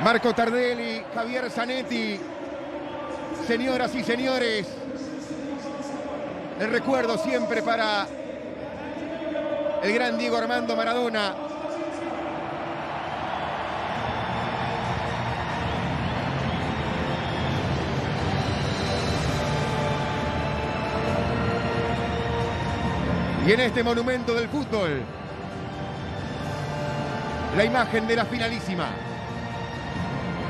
Marco Tardelli, Javier Zanetti. Señoras y señores, el recuerdo siempre para el gran Diego Armando Maradona. Y en este monumento del fútbol, la imagen de la finalísima.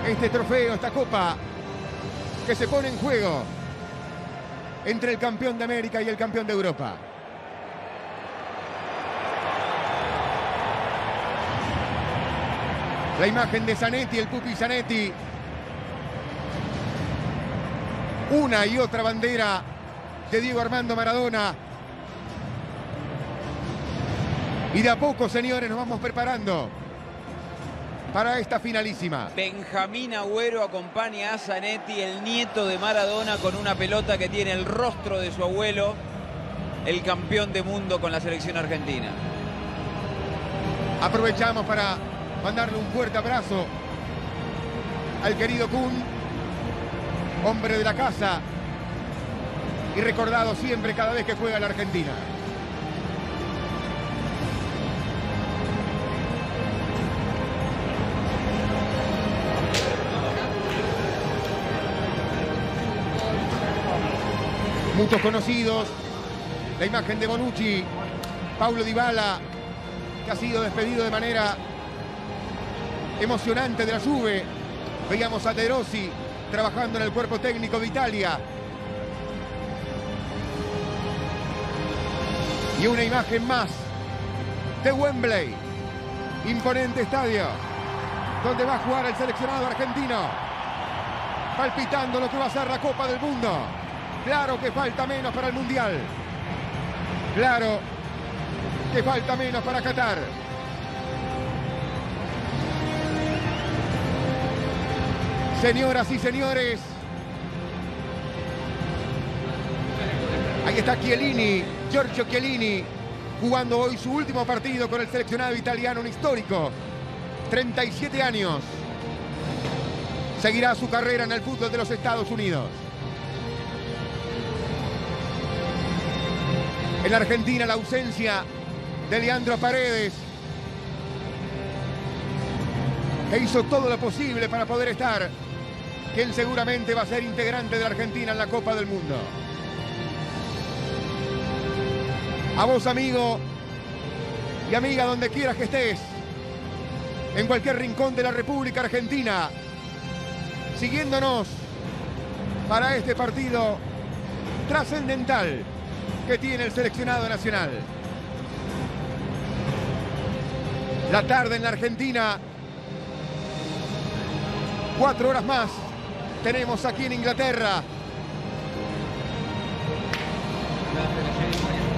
Este trofeo, esta copa que se pone en juego entre el campeón de América y el campeón de Europa. La imagen de Zanetti, el Pupi Zanetti. Una y otra bandera de Diego Armando Maradona. Y de a poco, señores, nos vamos preparando para esta finalísima. Benjamín Agüero acompaña a Zanetti, el nieto de Maradona, con una pelota que tiene el rostro de su abuelo, el campeón de mundo con la selección argentina. Aprovechamos para mandarle un fuerte abrazo al querido Kun, hombre de la casa y recordado siempre cada vez que juega la Argentina. Muchos conocidos, la imagen de Bonucci, Paulo Dybala, que ha sido despedido de manera emocionante de la Juve. Veíamos a De Rossi trabajando en el cuerpo técnico de Italia. Y una imagen más de Wembley, imponente estadio, donde va a jugar el seleccionado argentino, palpitando lo que va a ser la Copa del Mundo. Claro que falta menos para el Mundial. Claro que falta menos para Qatar. Señoras y señores, ahí está Chiellini, Giorgio Chiellini, jugando hoy su último partido con el seleccionado italiano, un histórico, 37 años. Seguirá su carrera en el fútbol de los Estados Unidos. En la Argentina, la ausencia de Leandro Paredes, que hizo todo lo posible para poder estar, quien seguramente va a ser integrante de la Argentina en la Copa del Mundo. A vos, amigo y amiga, donde quieras que estés, en cualquier rincón de la República Argentina, siguiéndonos para este partido trascendental que tiene el seleccionado nacional. La tarde en la Argentina, 4 horas más tenemos aquí en Inglaterra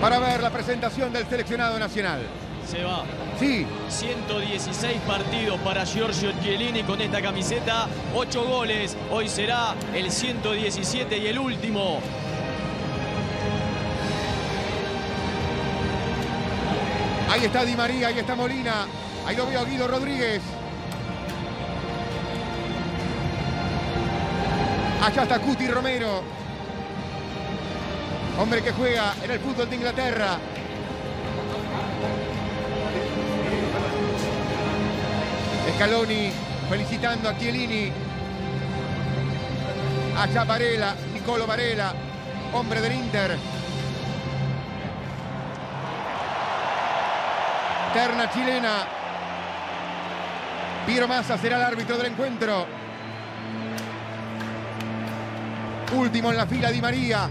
para ver la presentación del seleccionado nacional. Se va. Sí. 116 partidos para Giorgio Chiellini con esta camiseta, 8 goles. Hoy será el 117 y el último. Ahí está Di María, ahí está Molina, ahí lo veo Guido Rodríguez. Allá está Cuti Romero, hombre que juega en el fútbol de Inglaterra. Scaloni felicitando a Chiellini. Allá Barella, Nicolò Barella, hombre del Inter. Terna chilena. Piero Massa será el árbitro del encuentro. Último en la fila Di María.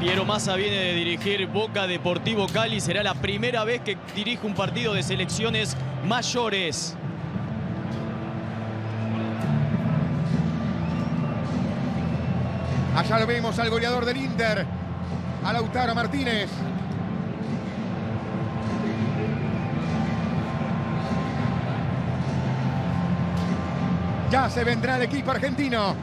Piero Massa viene de dirigir Boca Deportivo Cali. Será la primera vez que dirige un partido de selecciones mayores. Allá lo vemos al goleador del Inter, a Lautaro Martínez. Ya se vendrá el equipo argentino.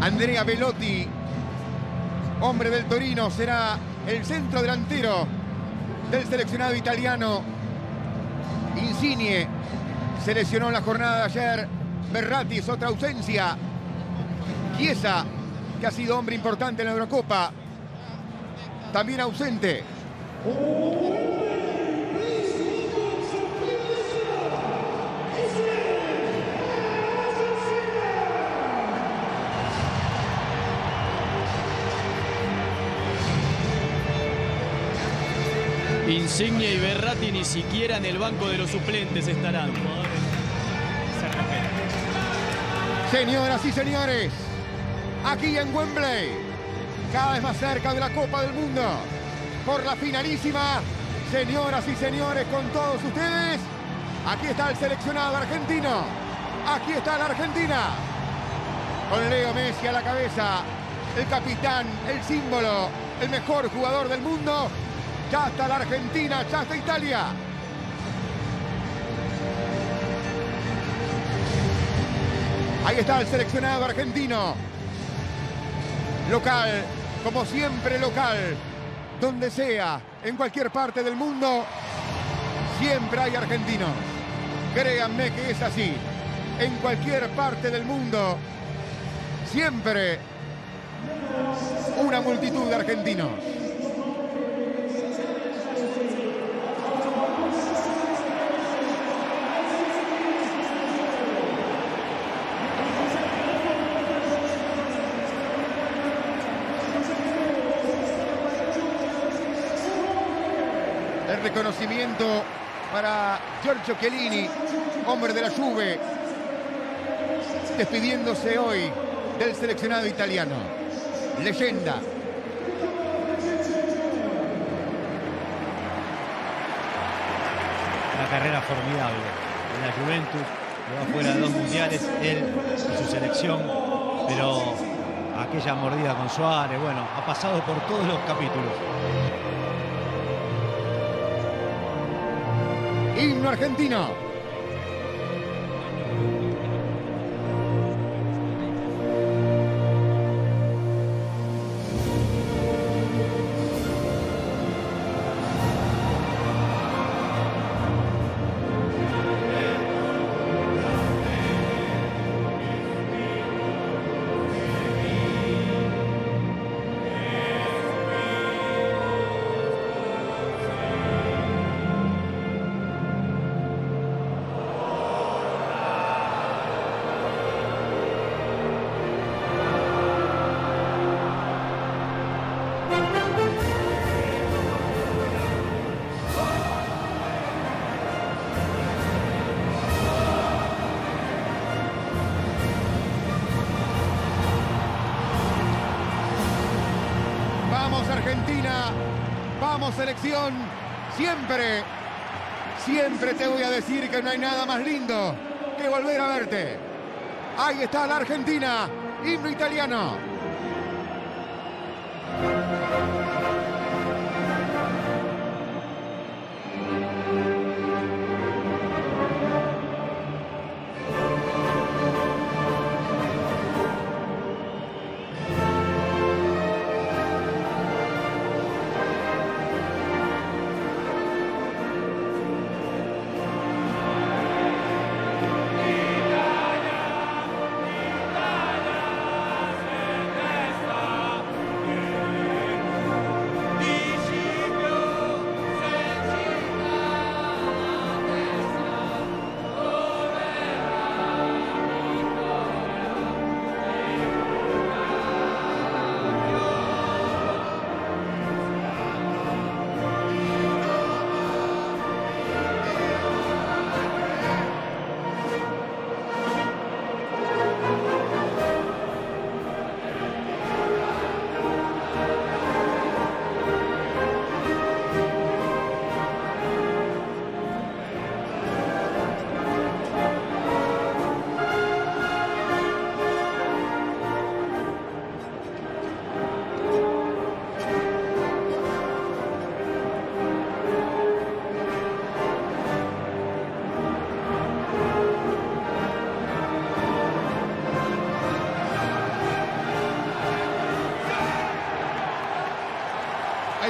Andrea Belotti, hombre del Torino, será el centro delantero del seleccionado italiano. Insigne se lesionó en la jornada de ayer. Verratti es otra ausencia. Chiesa, que ha sido hombre importante en la Eurocopa, también ausente. Insigne y Verratti ni siquiera en el banco de los suplentes estarán. Señoras y señores, aquí en Wembley, cada vez más cerca de la Copa del Mundo, por la finalísima, señoras y señores, con todos ustedes, aquí está el seleccionado argentino, aquí está la Argentina, con Leo Messi a la cabeza, el capitán, el símbolo, el mejor jugador del mundo. Ya está la Argentina, ya está Italia. Ahí está el seleccionado argentino. Local, como siempre local, donde sea, en cualquier parte del mundo, siempre hay argentinos. Créanme que es así. En cualquier parte del mundo, siempre una multitud de argentinos. Reconocimiento para Giorgio Chiellini, hombre de la Juve, despidiéndose hoy del seleccionado italiano. Leyenda. Una carrera formidable en la Juventus, quedó fuera de 2 mundiales, él y su selección, pero aquella mordida con Suárez, bueno, ha pasado por todos los capítulos. Himno argentino. Argentina, vamos selección, siempre, siempre te voy a decir que no hay nada más lindo que volver a verte. Ahí está la Argentina, himno italiano.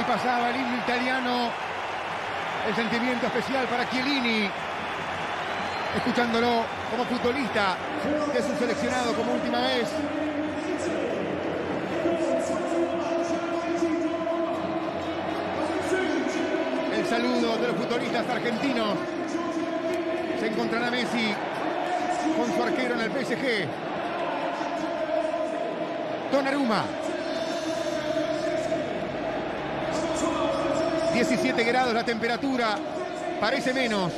Ahí pasaba el himno italiano. El sentimiento especial para Chiellini, escuchándolo como futbolista de su seleccionado como última vez. El saludo de los futbolistas argentinos. Se encontrará Messi con su arquero en el PSG, Donnarumma. 17 grados la temperatura, parece menos,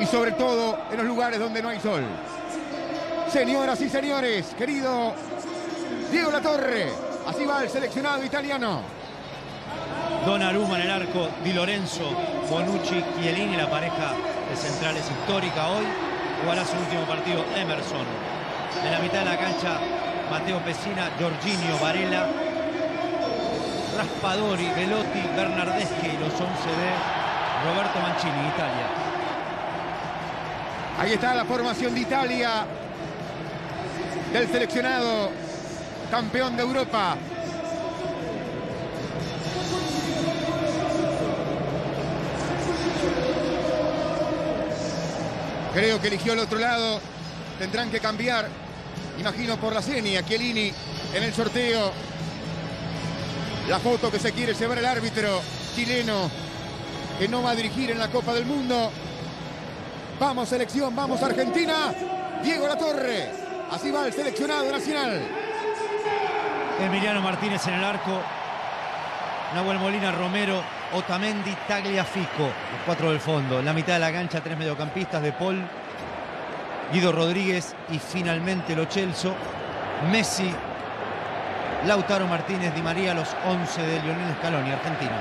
y sobre todo en los lugares donde no hay sol. Señoras y señores, querido Diego Latorre, así va el seleccionado italiano. Donnarumma en el arco, Di Lorenzo, Bonucci, Chiellini, la pareja de centrales histórica hoy. Jugará su último partido Emerson. En la mitad de la cancha, Matteo Pessina, Jorginho, Barella, Raspadori, Belotti, Bernardeschi y los 11 de Roberto Mancini, Italia. Ahí está la formación de Italia, del seleccionado campeón de Europa. Creo que eligió el otro lado. Tendrán que cambiar, imagino, por la seña. Chiellini en el sorteo. La foto que se quiere llevar el árbitro chileno, que no va a dirigir en la Copa del Mundo. Vamos selección, vamos Argentina. Diego Latorre, así va el seleccionado nacional. Emiliano Martínez en el arco, Nahuel Molina, Romero, Otamendi, Tagliafico, los cuatro del fondo. En la mitad de la cancha, tres mediocampistas: De Paul, Guido Rodríguez y finalmente Lo Celso, Messi, Lautaro Martínez, Di María, los 11 de Lionel Scaloni, Argentina.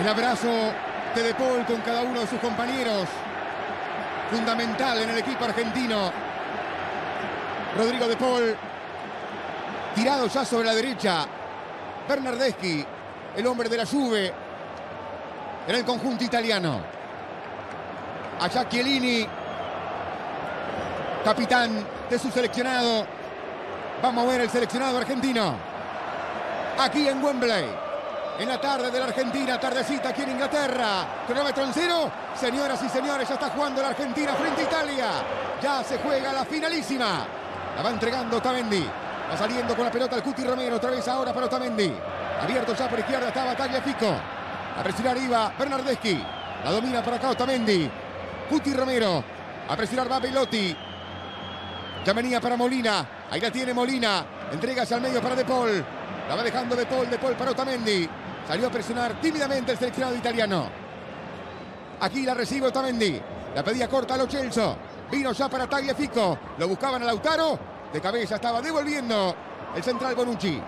El abrazo de Paul con cada uno de sus compañeros, fundamental en el equipo argentino. Rodrigo De Paul, tirado ya sobre la derecha. Bernardeschi, el hombre de la Juve, en el conjunto italiano. Allá Chiellini, capitán de su seleccionado. Vamos a ver el seleccionado argentino aquí en Wembley, en la tarde de la Argentina, tardecita aquí en Inglaterra. Cronómetro en cero. Señoras y señores, ya está jugando la Argentina frente a Italia. Ya se juega la finalísima. La va entregando Otamendi. Va saliendo con la pelota el Cuti Romero. Otra vez ahora para Otamendi. Abierto ya por izquierda estaba Tagliafico. A presionar iba Bernardeschi. La domina por acá Otamendi. Cuti Romero. A presionar va Belotti. Ya venía para Molina. Ahí la tiene Molina, entrega hacia el medio para De Paul. La va dejando De Paul para Otamendi. Salió a presionar tímidamente el seleccionado italiano. Aquí la recibe Otamendi. La pedía corta a Lo Celso. Vino ya para Tagliafico. Lo buscaban a Lautaro. De cabeza estaba devolviendo el central Bonucci.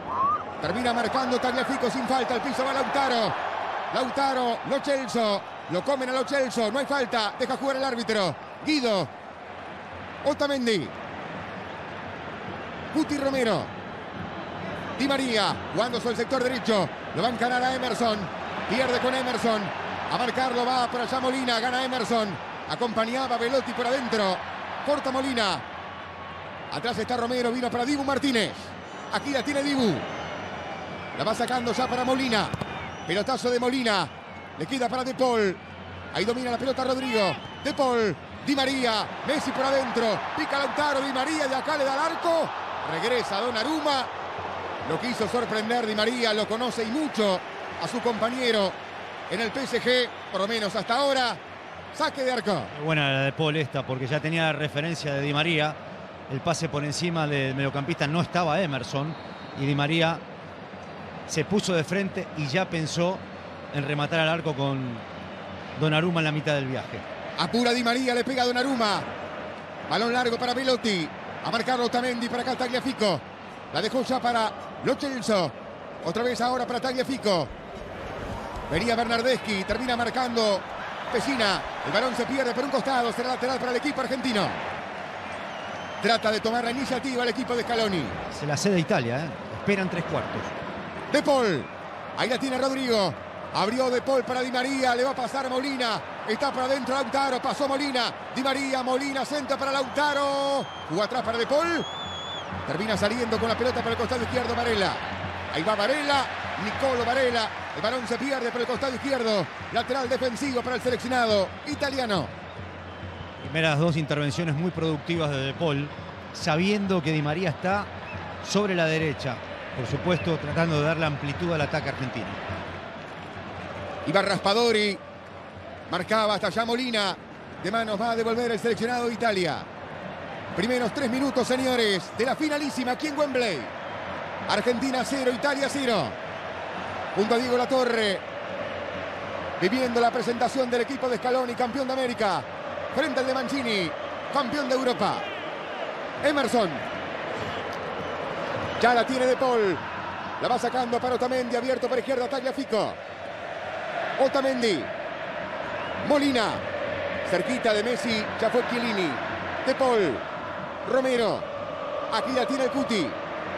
Termina marcando Tagliafico sin falta. Al piso va Lautaro. Lautaro, Lo Celso. Lo comen a Lo Celso. No hay falta. Deja jugar el árbitro. Guido. Otamendi. Cuti Romero. Di María, jugando sobre el sector derecho. Lo va a encarar a Emerson. Pierde con Emerson. A marcarlo va por allá Molina. Gana Emerson. Acompañaba Belotti por adentro. Corta Molina. Atrás está Romero. Vino para Dibu Martínez. Aquí la tiene Dibu. La va sacando ya para Molina. Pelotazo de Molina. Le queda para De Paul. Ahí domina la pelota Rodrigo. De Paul. Di María. Messi por adentro. Pica Lautaro. Di María. De acá le da el arco. Regresa Donnarumma. Lo quiso sorprender Di María, lo conoce y mucho a su compañero en el PSG, por lo menos hasta ahora. Saque de arco. Buena la de Paul esta, porque ya tenía la referencia de Di María. El pase por encima del mediocampista, no estaba Emerson. Y Di María se puso de frente y ya pensó en rematar al arco con Donnarumma en la mitad del viaje. Apura Di María, le pega a Donnarumma. Balón largo para Belotti. A marcarlo Otamendi, para acá Tagliafico. La dejó ya para Lo Celso. Otra vez ahora para Tagliafico. Venía Bernardeschi, termina marcando Pessina. El balón se pierde por un costado, será lateral para el equipo argentino. Trata de tomar la iniciativa el equipo de Scaloni. Se la cede Italia, esperan tres cuartos. De Paul, ahí la tiene Rodrigo. Abrió De Paul para Di María, le va a pasar Molina. Está para adentro Lautaro, pasó Molina. Di María, Molina, centro para Lautaro. Jugó atrás para De Paul. Termina saliendo con la pelota para el costado izquierdo Barella. Ahí va Barella, Nicolò Barella. El balón se pierde por el costado izquierdo. Lateral defensivo para el seleccionado italiano. Primeras dos intervenciones muy productivas de De Paul, sabiendo que Di María está sobre la derecha. Por supuesto, tratando de darle amplitud al ataque argentino. Iba Raspadori. Marcaba hasta allá Molina. De manos va a devolver el seleccionado de Italia. Primeros 3 minutos, señores, de la finalísima aquí en Wembley. Argentina 0, Italia 0. Junto a Diego Latorre, viviendo la presentación del equipo de Scaloni, campeón de América, frente al de Mancini, campeón de Europa. Emerson. Ya la tiene De Paul. La va sacando para Otamendi, abierto para izquierda, Tagliafico. Otamendi. Molina. Cerquita de Messi, ya fue Chiellini. De Paul. Romero. Aquí la tiene el Cuti.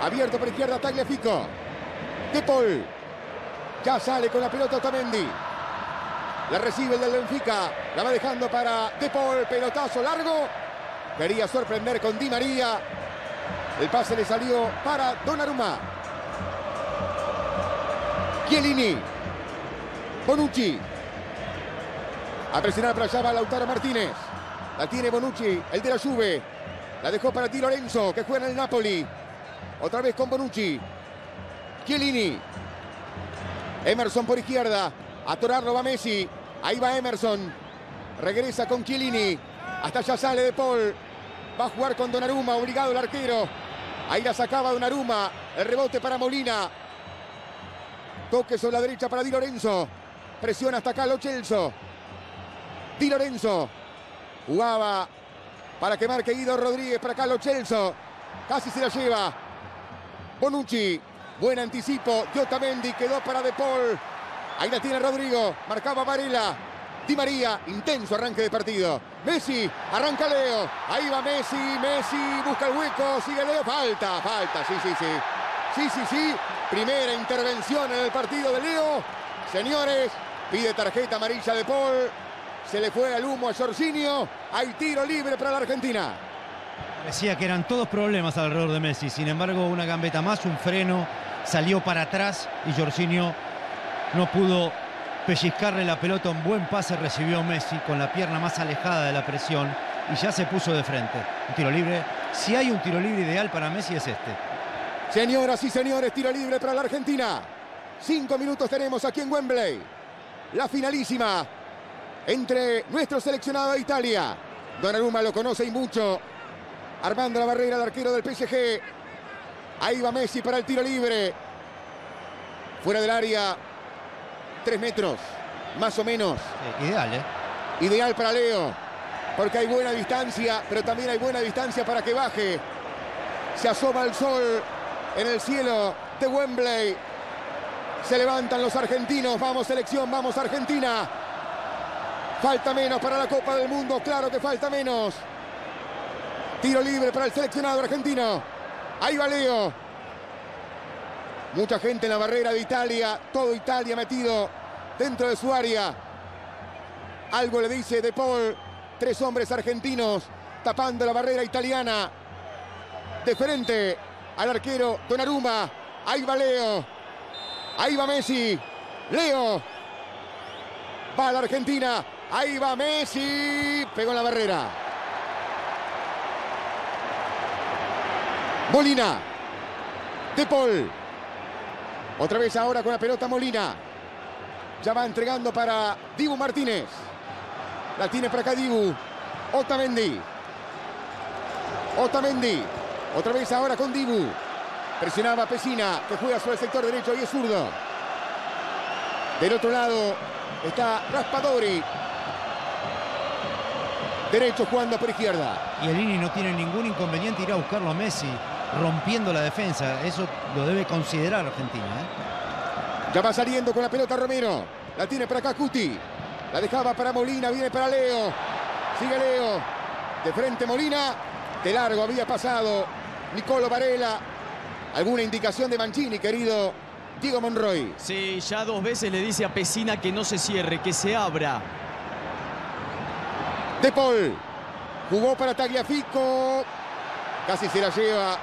Abierto por izquierda, Tagliafico. De Paul. Ya sale con la pelota Otamendi. La recibe el del Benfica. La va dejando para De Paul. Pelotazo largo. Quería sorprender con Di María. El pase le salió para Donnarumma. Chiellini. Bonucci. A presionar para allá va Lautaro Martínez. La tiene Bonucci, el de la Juve. La dejó para Di Lorenzo, que juega en el Napoli. Otra vez con Bonucci. Chiellini. Emerson por izquierda. A atorarlo va Messi. Ahí va Emerson. Regresa con Chiellini. Hasta allá sale De Paul. Va a jugar con Donnarumma. Obligado el arquero. Ahí la sacaba Donnarumma. El rebote para Molina. Toque sobre la derecha para Di Lorenzo. Presiona hasta acá Lo Celso. Di Lorenzo. Jugaba para que marque Guido Rodríguez. Para acá Lo Celso. Casi se la lleva. Bonucci. Buen anticipo de Otamendi. Quedó para De Paul. Ahí la tiene Rodrigo. Marcaba Barella. Di María. Intenso arranque de partido. Messi. Arranca Leo. Ahí va Messi. Messi busca el hueco. Sigue Leo. Falta. Falta. Sí, sí, sí. Sí, sí, sí. Primera intervención en el partido de Leo. Señores. Pide tarjeta amarilla De Paul. Se le fue al humo a Jorginho. Hay tiro libre para la Argentina. Decía que eran todos problemas alrededor de Messi. Sin embargo, una gambeta más, un freno. Salió para atrás y Jorginho no pudo pellizcarle la pelota. Un buen pase recibió Messi con la pierna más alejada de la presión. Y ya se puso de frente. Un tiro libre. Si hay un tiro libre ideal para Messi es este. Señoras y señores, tiro libre para la Argentina. 5 minutos tenemos aquí en Wembley. La finalísima entre nuestro seleccionado de Italia. Donnarumma lo conoce y mucho. Armando la barrera del arquero del PSG. Ahí va Messi para el tiro libre. Fuera del área. 3 metros. Más o menos. Ideal, ¿eh? Ideal para Leo. Porque hay buena distancia, pero también hay buena distancia para que baje. Se asoma el sol en el cielo de Wembley. Se levantan los argentinos. Vamos selección, vamos Argentina. Falta menos para la Copa del Mundo. Claro que falta menos. Tiro libre para el seleccionado argentino. Ahí va Leo. Mucha gente en la barrera de Italia. Todo Italia metido dentro de su área. Algo le dice De Paul. 3 hombres argentinos tapando la barrera italiana. De frente al arquero Donnarumma. Ahí va Leo. Ahí va Messi. Leo. Va a la Argentina. Ahí va Messi. Pegó en la barrera. Molina. De Paul. Otra vez ahora con la pelota Molina. Ya va entregando para Dibu Martínez. La tiene para acá Dibu. Otamendi. Otamendi. Otra vez ahora con Dibu. Presionaba Pessina, que juega sobre el sector derecho y es zurdo. Del otro lado está Raspadori. Derecho jugando por izquierda. Y Chiellini no tiene ningún inconveniente ir a buscarlo a Messi, rompiendo la defensa. Eso lo debe considerar Argentina, ¿eh? Ya va saliendo con la pelota Romero. La tiene para acá Cuti. La dejaba para Molina, viene para Leo. Sigue Leo. De frente Molina. De largo había pasado Nicolò Barella. Alguna indicación de Mancini, querido Diego Monroy. Sí, ya 2 veces le dice a Pessina que no se cierre, que se abra. De Paul. Jugó para Tagliafico. Casi se la lleva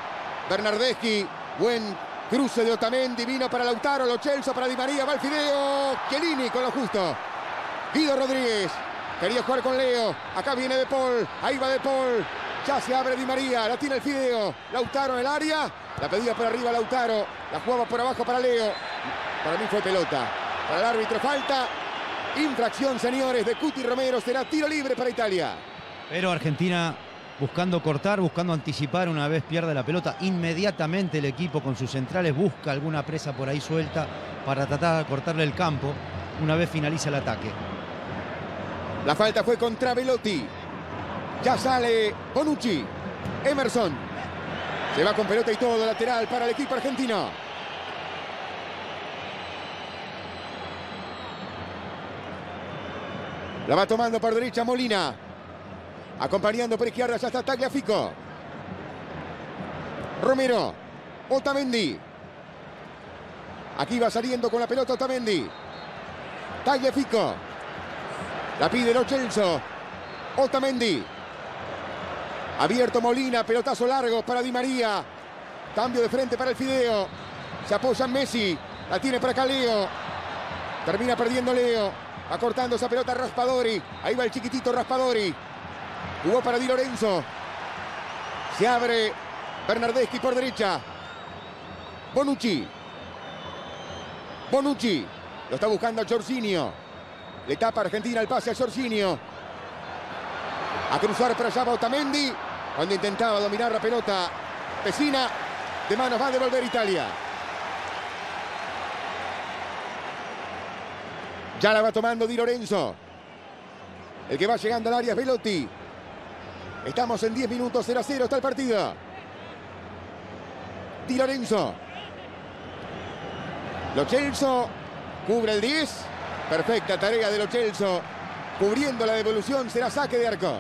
Bernardeschi. Buen Cruce de Otamendi, vino para Lautaro, Lo Celso para Di María, va el fideo, Chiellini con lo justo. Guido Rodríguez, quería jugar con Leo, acá viene De Paul, ahí va De Paul, ya se abre Di María, la tiene el fideo, Lautaro en el área, la pedía por arriba Lautaro, la jugaba por abajo para Leo, para mí fue pelota, para el árbitro falta, infracción señores de Cuti Romero, será tiro libre para Italia. Pero Argentina buscando cortar, buscando anticipar, una vez pierde la pelota, inmediatamente el equipo con sus centrales busca alguna presa por ahí suelta para tratar de cortarle el campo, una vez finaliza el ataque. La falta fue contra Belotti, ya sale Bonucci, Emerson, se va con pelota y todo, lateral para el equipo argentino. La va tomando por derecha Molina. Acompañando por izquierda ya está Tagliafico. Romero. Otamendi. Aquí va saliendo con la pelota Otamendi. Tagliafico. La pide Lo Celso. Otamendi. Abierto Molina. Pelotazo largo para Di María. Cambio de frente para el fideo. Se apoya en Messi. La tiene para acá Leo. Termina perdiendo Leo. Acortando esa pelota Raspadori. Ahí va el chiquitito Raspadori. Jugó para Di Lorenzo. Se abre Bernardeschi por derecha. Bonucci. Bonucci. Lo está buscando a Jorginho. Le tapa Argentina el pase a Jorginho. A cruzar para allá va Otamendi. Cuando intentaba dominar la pelota Pessina. De manos va a devolver Italia. Ya la va tomando Di Lorenzo. El que va llegando al área es Belotti. Estamos en 10 minutos, 0-0 está el partido. Di Lorenzo. Lo Celso cubre el 10. Perfecta tarea de Lo Celso. Cubriendo la devolución, será saque de arco.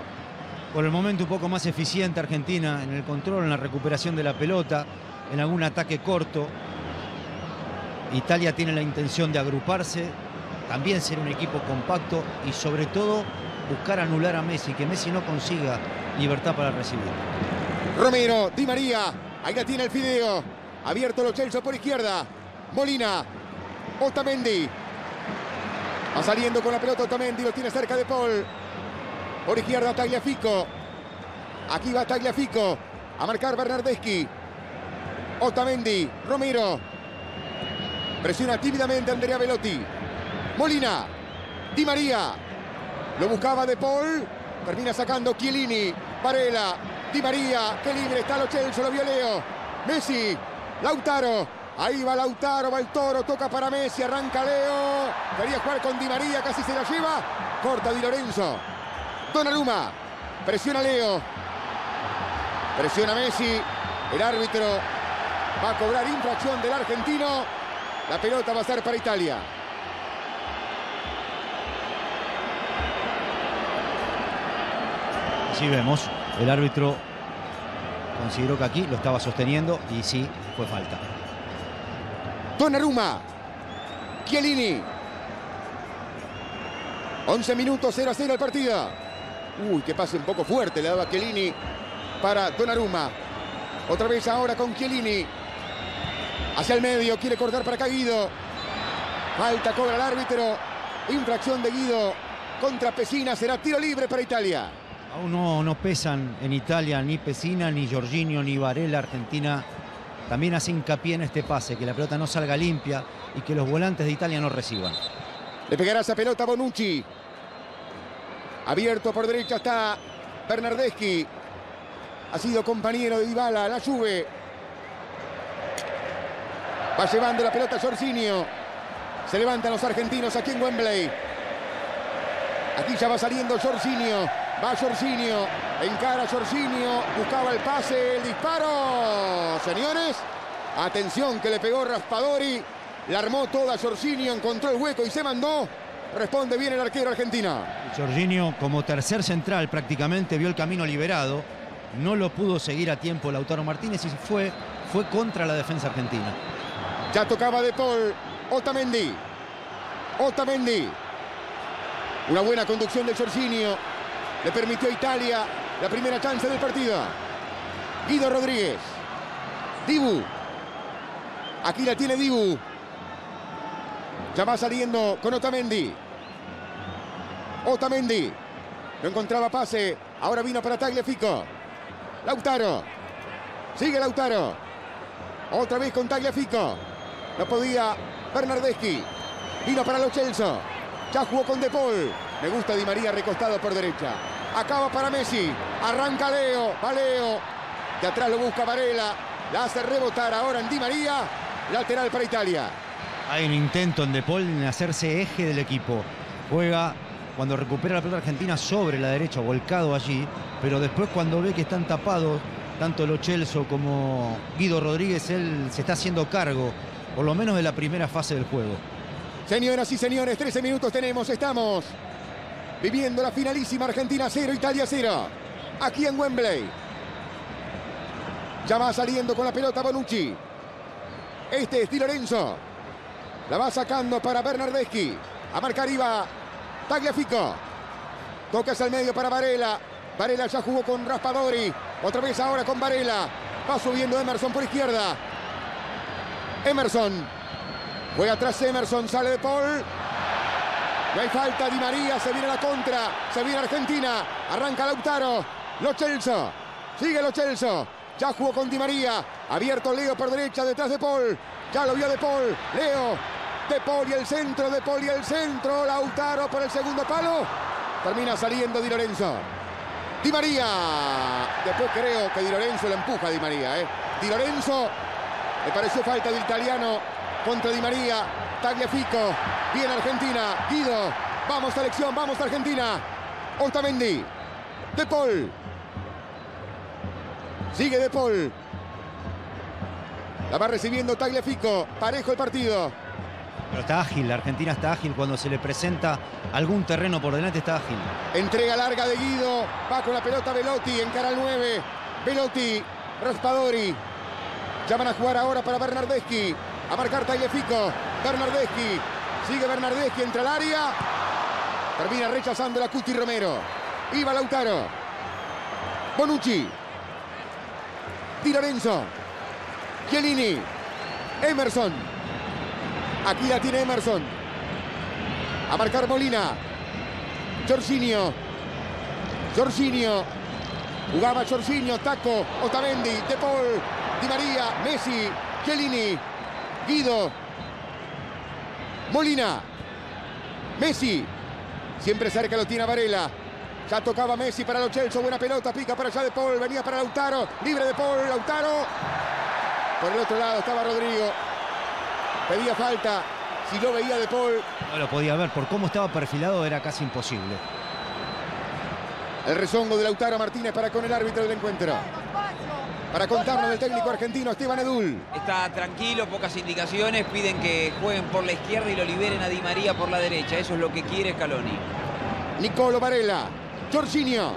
Por el momento un poco más eficiente Argentina en el control, en la recuperación de la pelota, en algún ataque corto. Italia tiene la intención de agruparse, también ser un equipo compacto y sobre todo buscar anular a Messi, que Messi no consiga libertad para recibir. Romero, Di María, ahí la tiene el fideo, abierto Lo Celso por izquierda, Molina, Otamendi, va saliendo con la pelota Otamendi, lo tiene cerca De Paul, por izquierda Tagliafico, aquí va Tagliafico, a marcar Bernardeschi, Otamendi, Romero, presiona tímidamente Andrea Belotti, Molina, Di María, lo buscaba De Paul, termina sacando Chiellini, Barella, Di María, qué libre está Lo Celso, lo vio Leo, Messi, Lautaro, ahí va Lautaro, va el toro, toca para Messi, arranca Leo, quería jugar con Di María, casi se la lleva, corta Di Lorenzo, Donnarumma, presiona Leo, presiona Messi, el árbitro va a cobrar infracción del argentino, la pelota va a ser para Italia. Así vemos, el árbitro consideró que aquí lo estaba sosteniendo y sí, fue falta. Donnarumma, Chiellini. 11 minutos, 0-0 el partido. Uy, que pase un poco fuerte, le daba Chiellini para Donnarumma. Otra vez ahora con Chiellini. Hacia el medio, quiere cortar para acá Guido. Falta, cobra el árbitro. Infracción de Guido contra Pessina, será tiro libre para Italia. Aún no pesan en Italia ni Pessina, ni Jorginho, ni Barella. Argentina también hace hincapié en este pase, que la pelota no salga limpia y que los volantes de Italia no reciban. Le pegará esa pelota Bonucci. Abierto por derecha está Bernardeschi. Ha sido compañero de Dybala, la Juve. Va llevando la pelota Jorginho. Se levantan los argentinos aquí en Wembley. Aquí ya va saliendo Jorginho. Va Jorginho, encara Jorginho, buscaba el pase, el disparo, señores. Atención que le pegó Raspadori, la armó toda Jorginho, encontró el hueco y se mandó. Responde bien el arquero argentino. Jorginho como tercer central prácticamente vio el camino liberado. No lo pudo seguir a tiempo Lautaro Martínez y fue contra la defensa argentina. Ya tocaba De Paul, Otamendi. Otamendi. Una buena conducción de Jorginho. Le permitió a Italia la primera chance del partido. Guido Rodríguez. Dibu. Aquí la tiene Dibu. Ya va saliendo con Otamendi. Otamendi. No encontraba pase. Ahora vino para Tagliafico. Lautaro. Sigue Lautaro. Otra vez con Tagliafico. No podía Bernardeschi. Vino para Lo Celso. Ya jugó con De Paul. Me gusta Di María recostado por derecha. Acaba para Messi. Arranca Leo. Va Leo. De atrás lo busca Barella. La hace rebotar ahora en Di María. Lateral para Italia. Hay un intento en De Paul en hacerse eje del equipo. Juega cuando recupera la pelota argentina sobre la derecha, volcado allí. Pero después cuando ve que están tapados tanto Lo Celso como Guido Rodríguez, él se está haciendo cargo, por lo menos de la primera fase del juego. Señoras y señores, 13 minutos tenemos. Estamos viviendo la finalísima Argentina 0, Italia 0. Aquí en Wembley. Ya va saliendo con la pelota Bonucci. Este es Di Lorenzo. La va sacando para Bernardeschi. A marcar iba Tagliafico. Toca hacia el medio para Barella. Barella ya jugó con Raspadori. Otra vez ahora con Barella. Va subiendo Emerson por izquierda. Emerson. Juega atrás Emerson. Sale De Paul. No hay falta. Di María. Se viene la contra. Se viene Argentina. Arranca Lautaro. Lo Celso. Sigue Lo Celso. Ya jugó con Di María. Abierto Leo por derecha, detrás De Paul. Ya lo vio De Paul. Leo. De Paul y el centro. De Paul y el centro. Lautaro por el segundo palo. Termina saliendo Di Lorenzo. Di María. Después creo que Di Lorenzo lo empuja a Di María. Di Lorenzo. Me pareció falta del italiano contra Di María. Tagliafico. Bien Argentina. Guido. Vamos selección. Vamos Argentina. Otamendi. De Paul. Sigue De Paul. La va recibiendo Tagliafico. Parejo el partido. Pero está ágil. La Argentina está ágil. Cuando se le presenta algún terreno por delante, está ágil. Entrega larga de Guido. Va con la pelota Belotti. Encara al 9. Belotti. Raspadori. Ya van a jugar ahora para Bernardeschi. A marcar Tagliafico. Bernardeschi. Sigue Bernardeschi. Entra al área. Termina rechazando la Cuti Romero. Iba Lautaro. Bonucci. Di Lorenzo, Chiellini, Emerson. Aquí la tiene Emerson. A marcar Molina. Jorginho. Jorginho. Jugaba Jorginho. Taco. Otamendi. De Paul. Di María. Messi. Chiellini. Guido. Molina. Messi. Siempre cerca lo tiene Barella. Ya tocaba Messi para Lo Celso. Buena pelota. Pica para allá De Paul. Venía para Lautaro. Libre De Paul. Lautaro. Por el otro lado estaba Rodrigo. Pedía falta. Si lo veía De Paul. No lo podía ver. Por cómo estaba perfilado era casi imposible. El rezongo de Lautaro Martínez para con el árbitro del encuentro. Para contarnos del técnico argentino Esteban Edul. Está tranquilo, pocas indicaciones. Piden que jueguen por la izquierda y lo liberen a Di María por la derecha. Eso es lo que quiere Scaloni. Nicolò Barella. Jorginho.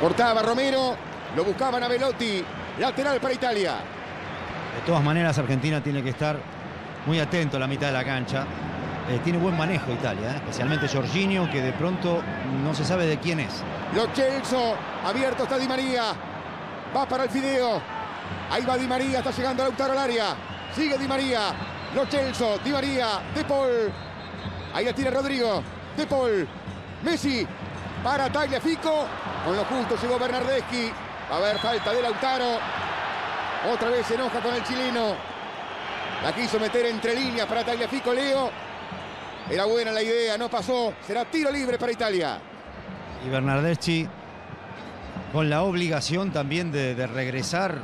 Cortaba Romero. Lo buscaban a Belotti. Lateral para Italia. De todas maneras, Argentina tiene que estar muy atento a la mitad de la cancha. Tiene buen manejo Italia, especialmente Jorginho, que de pronto no se sabe de quién es. Lo Celso. Abierto está Di María. Va para el fideo. Ahí va Di María. Está llegando Lautaro al área. Sigue Di María. Lo Celso. Di María. De Paul. Ahí la tiene Rodrigo. De Paul. Messi para Tagliafico. Con lo justo llegó Bernardeschi. Va a haber falta de Lautaro. Otra vez se enoja con el chileno. La quiso meter entre líneas para Tagliafico Leo. Era buena la idea, no pasó. Será tiro libre para Italia. Y Bernardeschi con la obligación también de regresar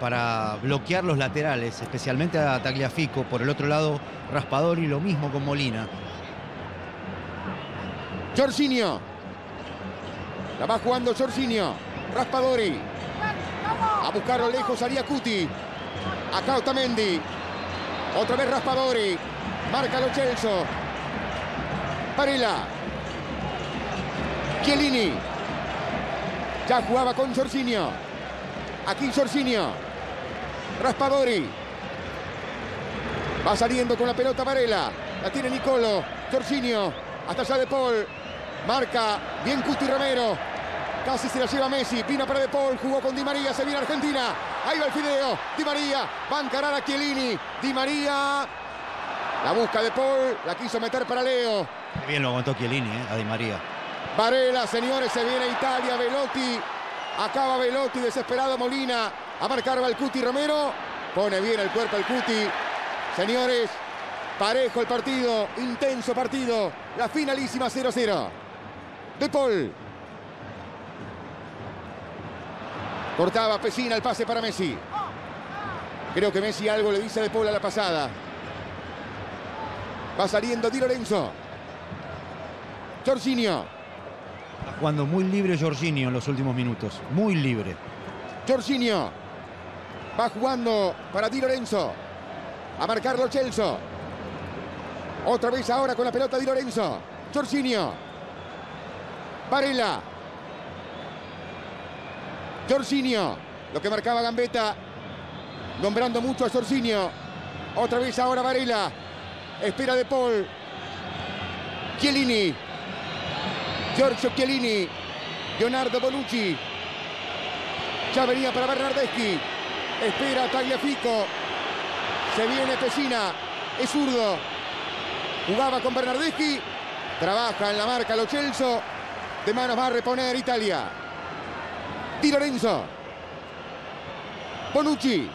para bloquear los laterales, especialmente a Tagliafico. Por el otro lado, Raspadori, lo mismo con Molina. Jorginho. La va jugando Jorginho. Raspadori. A buscarlo lejos haría Cuti. Acá Otamendi. Otra vez Raspadori. Marca Lo Celso. Barella. Chiellini. Ya jugaba con Jorginho. Aquí Jorginho. Raspadori. Va saliendo con la pelota Barella. La tiene Nicolò. Jorginho. Hasta allá De Paul. Marca bien Cuti Romero. Casi se la lleva Messi. Vino para De Paul. Jugó con Di María. Se viene Argentina. Ahí va el fideo. Di María. Va a encarar a Chiellini. Di María. La busca De Paul. La quiso meter para Leo. Bien lo aguantó Chiellini, a Di María. Barella, señores. Se viene Italia. Belotti. Acaba Belotti. Desesperado Molina. A marcar va el Cuti Romero. Pone bien el cuerpo el Cuti. Señores. Parejo el partido. Intenso partido. La finalísima 0-0. De Paul. Cortaba Pessina el pase para Messi. Creo que Messi algo le dice a De Paul a la pasada. Va saliendo Di Lorenzo. Jorginho. Está jugando muy libre Jorginho en los últimos minutos. Muy libre. Jorginho. Va jugando para Di Lorenzo. A marcar Lo Celso. Otra vez ahora con la pelota Di Lorenzo. Jorginho. Barella. Jorginho, lo que marcaba Gambetta, nombrando mucho a Jorginho. Otra vez ahora Barella, espera De Paul. Chiellini, Giorgio Chiellini, Leonardo Bonucci. Ya venía para Bernardeschi, espera Tagliafico. Se viene Pessina, es zurdo. Jugaba con Bernardeschi, trabaja en la marca Lo Celso. De manos va a reponer Italia. Di Lorenzo. Bonucci.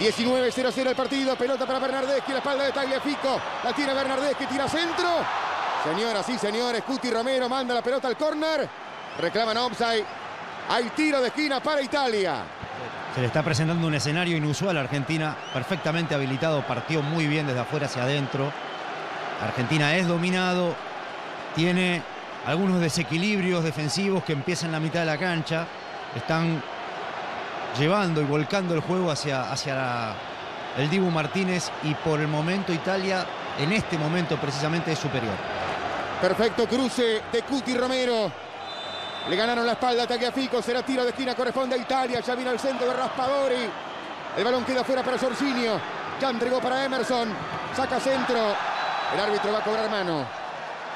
19-0-0 el partido. Pelota para Bernardeschi. La espalda de Tagliafico. La tiene Bernardeschi. Tira centro. Señoras y señores. Cuti Romero manda la pelota al córner. Reclaman offside. Hay tiro de esquina para Italia. Se le está presentando un escenario inusual a Argentina. Perfectamente habilitado. Partió muy bien desde afuera hacia adentro. Argentina es dominado. Tiene algunos desequilibrios defensivos que empiezan en la mitad de la cancha. Están llevando y volcando el juego hacia el Dibu Martínez. Y por el momento Italia, en este momento precisamente, es superior. Perfecto cruce de Cuti Romero. Le ganaron la espalda a Tagliafico. Será tiro de esquina, corresponde a Italia. Ya vino al centro de Raspadori. El balón queda fuera para Jorginho. Ya entregó para Emerson. Saca centro. El árbitro va a cobrar mano.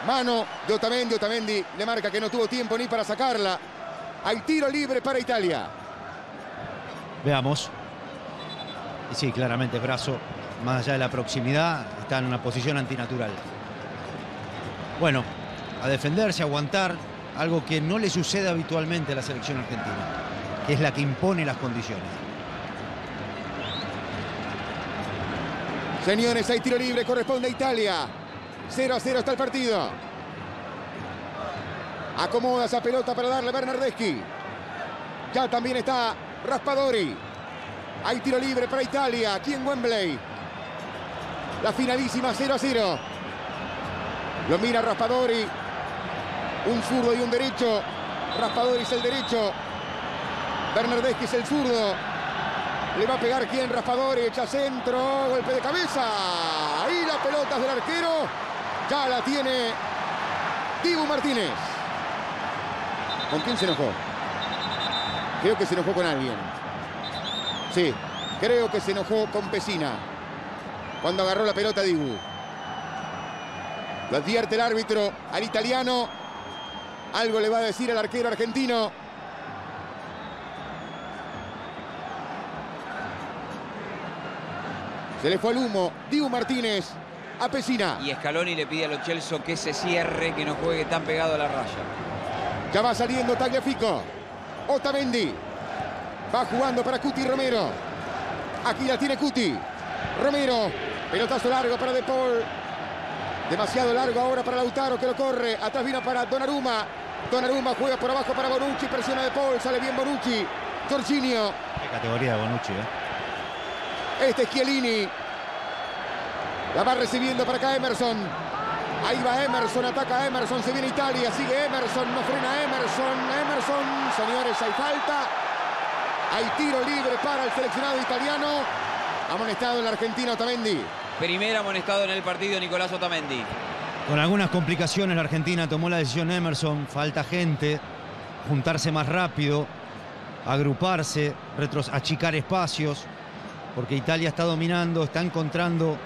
Mano de Otamendi. Otamendi le marca que no tuvo tiempo ni para sacarla. Hay tiro libre para Italia. Veamos. Sí, claramente brazo. Más allá de la proximidad, está en una posición antinatural. Bueno, a defenderse, a aguantar. Algo que no le sucede habitualmente a la selección argentina, que es la que impone las condiciones. Señores, hay tiro libre. Corresponde a Italia. 0-0 está el partido. Acomoda esa pelota para darle Bernardeschi. Ya también está Raspadori. Hay tiro libre para Italia aquí en Wembley. La finalísima 0-0. Lo mira Raspadori. Un zurdo y un derecho. Raspadori es el derecho. Bernardeschi es el zurdo. Le va a pegar quien Raspadori. Echa centro. Golpe de cabeza. Y las pelotas del arquero. Ya la tiene Dibu Martínez. ¿Con quién se enojó? Creo que se enojó con alguien. Sí, creo que se enojó con Pessina cuando agarró la pelota Dibu. Lo advierte el árbitro al italiano. Algo le va a decir al arquero argentino. Se le fue el humo Dibu Martínez a Pessina. Y Scaloni le pide a Lo Celso que se cierre, que no juegue tan pegado a la raya. Ya va saliendo Tagliafico. Otamendi. Va jugando para Cuti Romero. Aquí la tiene Cuti. Romero. Pelotazo largo para De Paul. Demasiado largo ahora para Lautaro, que lo corre. Atrás vino para Donnarumma. Donnarumma juega por abajo para Bonucci. Presiona De Paul. Sale bien Bonucci. Jorginho. Qué categoría de Bonucci, ¿eh? Este es Chiellini. La va recibiendo para acá Emerson. Ahí va Emerson, ataca a Emerson, se viene Italia, sigue Emerson, no frena Emerson. Emerson, señores, hay falta. Hay tiro libre para el seleccionado italiano. Amonestado en la Argentina Otamendi. Primer amonestado en el partido Nicolás Otamendi. Con algunas complicaciones la Argentina tomó la decisión Emerson. Falta gente, juntarse más rápido, agruparse, achicar espacios. Porque Italia está dominando, está encontrando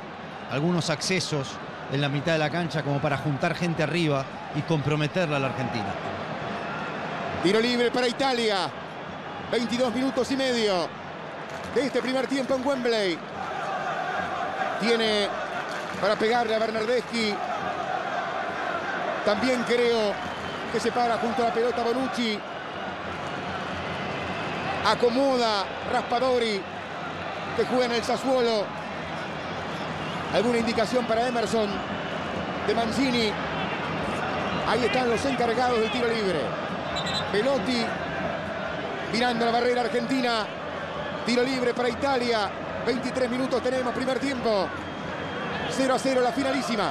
algunos accesos en la mitad de la cancha como para juntar gente arriba y comprometerla a la Argentina. Tiro libre para Italia. 22 minutos y medio de este primer tiempo en Wembley. Tiene para pegarle a Bernardeschi. También creo que se para junto a la pelota Bonucci. Acomoda Raspadori, que juega en el Sassuolo. Alguna indicación para Emerson de Mancini. Ahí están los encargados del tiro libre. Belotti mirando la barrera argentina. Tiro libre para Italia. 23 minutos tenemos, primer tiempo. 0-0 la finalísima.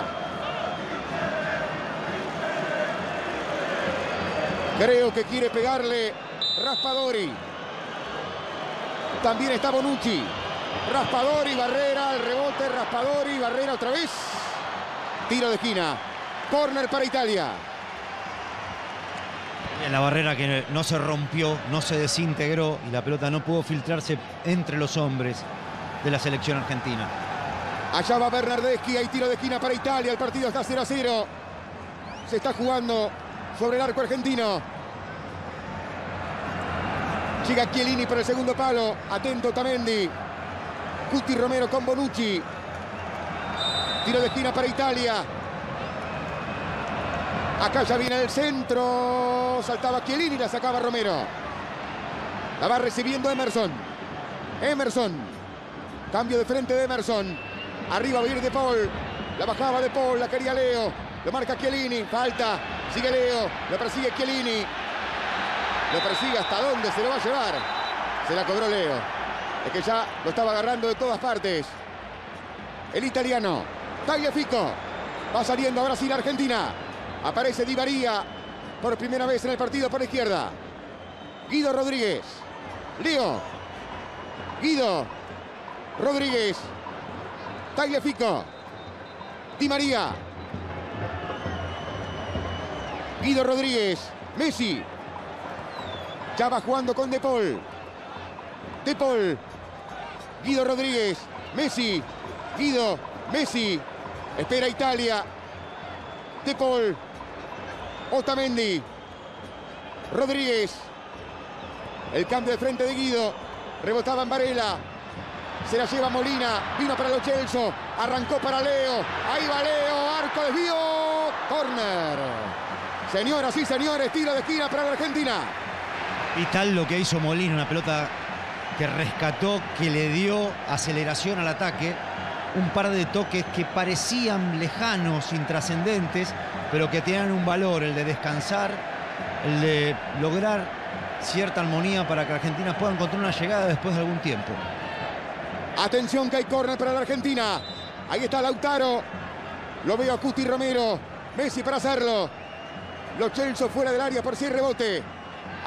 Creo que quiere pegarle Raspadori. También está Bonucci. Raspadori, barrera, el rebote, Raspadori, barrera otra vez. Tiro de esquina. Córner para Italia. En la barrera que no se rompió, no se desintegró y la pelota no pudo filtrarse entre los hombres de la selección argentina. Allá va Bernardeschi, hay tiro de esquina para Italia, el partido está 0-0. Se está jugando sobre el arco argentino. Llega Chiellini para el segundo palo, atento Otamendi. Cuti Romero con Bonucci. Tiro de esquina para Italia. Acá ya viene el centro. Saltaba Chiellini y la sacaba Romero. La va recibiendo Emerson. Emerson. Cambio de frente de Emerson. Arriba va a ir De Paul. La bajaba De Paul, la quería Leo. Lo marca Chiellini. Falta. Sigue Leo. Lo persigue Chiellini. Lo persigue hasta dónde se lo va a llevar. Se la cobró Leo. Es que ya lo estaba agarrando de todas partes. El italiano. Tagliafico. Va saliendo a Brasil-Argentina. Aparece Di María por primera vez en el partido por izquierda. Guido Rodríguez. Leo. Guido Rodríguez. Tagliafico. Di María. Guido Rodríguez. Messi. Ya va jugando con De Paul. De Paul. Guido Rodríguez. Messi. Guido. Messi. Espera Italia. De Paul. Otamendi. Rodríguez. El cambio de frente de Guido. Rebotaba en Barella. Se la lleva Molina. Vino para Lo Celso. Arrancó para Leo. Ahí va Leo. Arco, desvío. Córner. Señoras y señores, tiro de esquina para la Argentina. Y tal lo que hizo Molina. Una pelota que rescató, que le dio aceleración al ataque. Un par de toques que parecían lejanos, intrascendentes, pero que tienen un valor, el de descansar, el de lograr cierta armonía para que Argentina pueda encontrar una llegada después de algún tiempo. Atención que hay córner para la Argentina. Ahí está Lautaro. Lo veo a Cuti Romero. Messi para hacerlo. Lo Celso fuera del área por si rebote.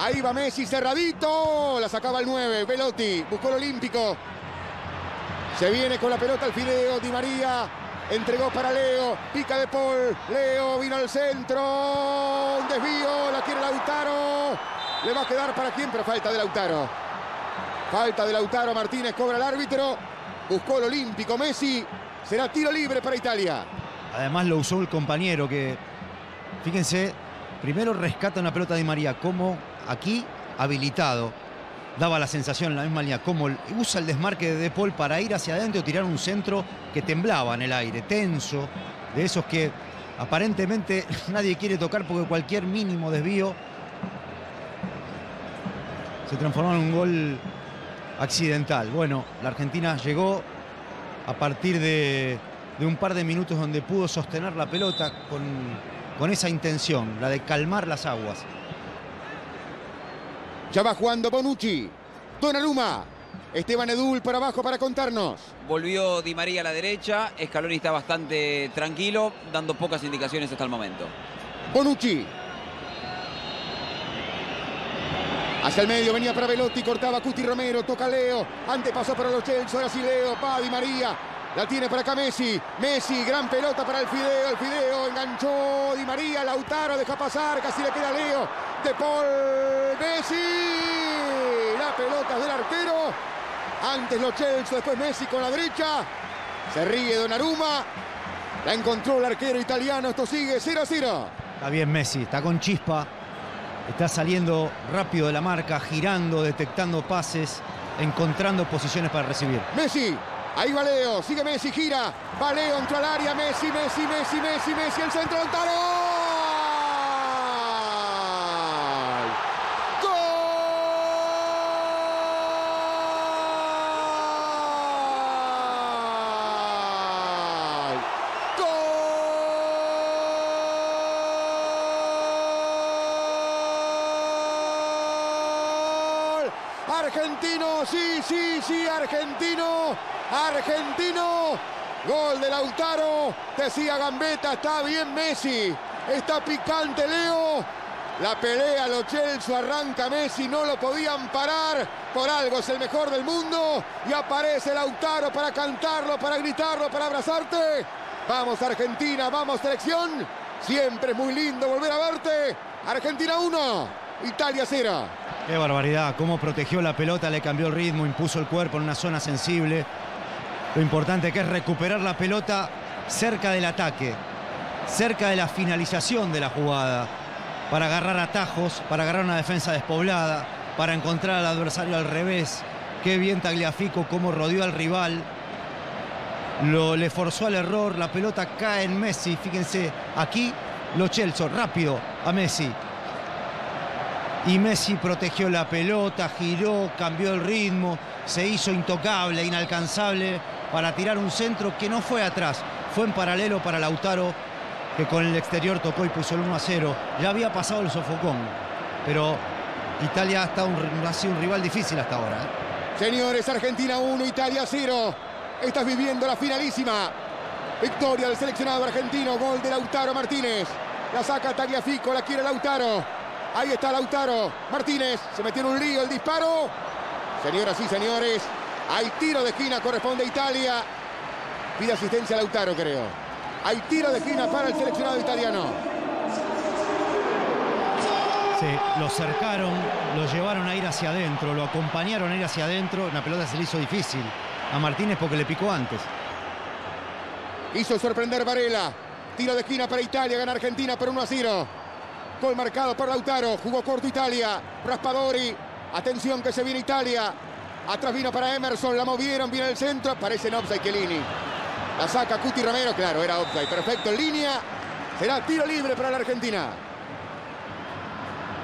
Ahí va Messi, cerradito. La sacaba el 9, Belotti. Buscó el olímpico. Se viene con la pelota al fideo. Di María entregó para Leo. Pica De Paul. Leo vino al centro. Un desvío. La quiere Lautaro. Le va a quedar para quién, pero falta de Lautaro. Falta de Lautaro Martínez. Cobra el árbitro. Buscó el olímpico Messi. Será tiro libre para Italia. Además lo usó el compañero que... Fíjense, primero rescata una pelota de Di María. Como aquí, habilitado. Daba la sensación en la misma línea, como usa el desmarque de De Paul para ir hacia adentro o tirar un centro que temblaba en el aire, tenso, de esos que aparentemente nadie quiere tocar porque cualquier mínimo desvío se transformó en un gol accidental. Bueno, la Argentina llegó a partir de un par de minutos donde pudo sostener la pelota con esa intención, la de calmar las aguas. Ya va jugando Bonucci. Donnarumma. Esteban Edul por abajo para contarnos. Volvió Di María a la derecha. Scaloni está bastante tranquilo, dando pocas indicaciones hasta el momento. Bonucci. Hacia el medio venía para Belotti, cortaba Cuti Romero, toca Leo. Antes pasó para Lo Celso, ahora sí Leo, va Di María. La tiene para acá Messi. Messi, gran pelota para el Fideo enganchó Di María, Lautaro deja pasar, casi le queda Leo. De Paul. Messi, la pelota es del arquero, antes Lo Celso, después Messi con la derecha, se ríe Donnarumma, la encontró el arquero italiano, esto sigue 0-0. Está bien Messi, está con chispa, Está saliendo rápido de la marca, girando, detectando pases, encontrando posiciones para recibir. Messi, ahí va Leo, sigue Messi, gira, va Leo, entra al área, Messi, Messi, Messi, Messi, Messi, el centro, Lautaro. Argentino, sí, sí, sí, argentino, argentino. Gol de Lautaro, decía Gambetta, está bien Messi, está picante Leo. La pelea, Lo Celso, arranca Messi, no lo podían parar. Por algo es el mejor del mundo. Y aparece Lautaro para cantarlo, para gritarlo, para abrazarte. Vamos Argentina, vamos selección. Siempre es muy lindo volver a verte. Argentina 1, Italia 0. Qué barbaridad, cómo protegió la pelota, le cambió el ritmo, impuso el cuerpo en una zona sensible. Lo importante que es recuperar la pelota cerca del ataque, cerca de la finalización de la jugada, para agarrar atajos, para agarrar una defensa despoblada, para encontrar al adversario al revés. Qué bien Tagliafico, cómo rodeó al rival, le forzó al error, la pelota cae en Messi. Fíjense, aquí Lo Celso, rápido a Messi. Y Messi protegió la pelota, giró, cambió el ritmo, se hizo intocable, inalcanzable para tirar un centro que no fue atrás, fue en paralelo para Lautaro, que con el exterior tocó y puso el 1-0. Ya había pasado el sofocón, pero Italia ha sido un rival difícil hasta ahora, ¿eh? Señores, Argentina 1, Italia 0. Estás viviendo la finalísima. Victoria del seleccionado argentino, gol de Lautaro Martínez. La saca Tagliafico, la quiere Lautaro. Ahí está Lautaro Martínez, se metió en un lío el disparo. Señoras y señores, hay tiro de esquina, corresponde a Italia. Pide asistencia a Lautaro, creo. Hay tiro de esquina para el seleccionado italiano. Sí, lo cercaron, lo llevaron a ir hacia adentro, lo acompañaron a ir hacia adentro. La pelota se le hizo difícil a Martínez porque le picó antes. Hizo sorprender Barella. Tiro de esquina para Italia, gana Argentina por 1-0. Gol marcado por Lautaro, jugó corto Italia, Raspadori, atención que se viene Italia, atrás vino para Emerson, la movieron, viene el centro, aparece en offside Chiellini, la saca Cuti Romero, claro, era offside, perfecto, en línea, será tiro libre para la Argentina.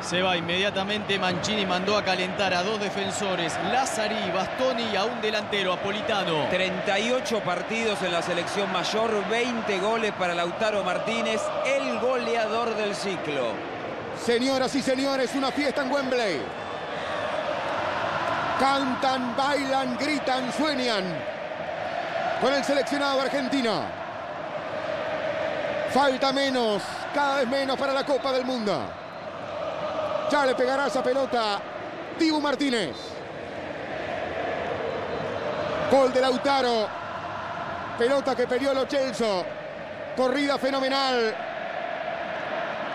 Se va inmediatamente Mancini, mandó a calentar a dos defensores, Lazzarini, Bastoni y a un delantero, Apolitano. 38 partidos en la selección mayor, 20 goles para Lautaro Martínez, el goleador del ciclo. Señoras y señores, una fiesta en Wembley. Cantan, bailan, gritan, sueñan con el seleccionado argentino. Falta menos, cada vez menos para la Copa del Mundo. Ya le pegará esa pelota Dibu Martínez. Gol de Lautaro. Pelota que perdió Lo Celso. Corrida fenomenal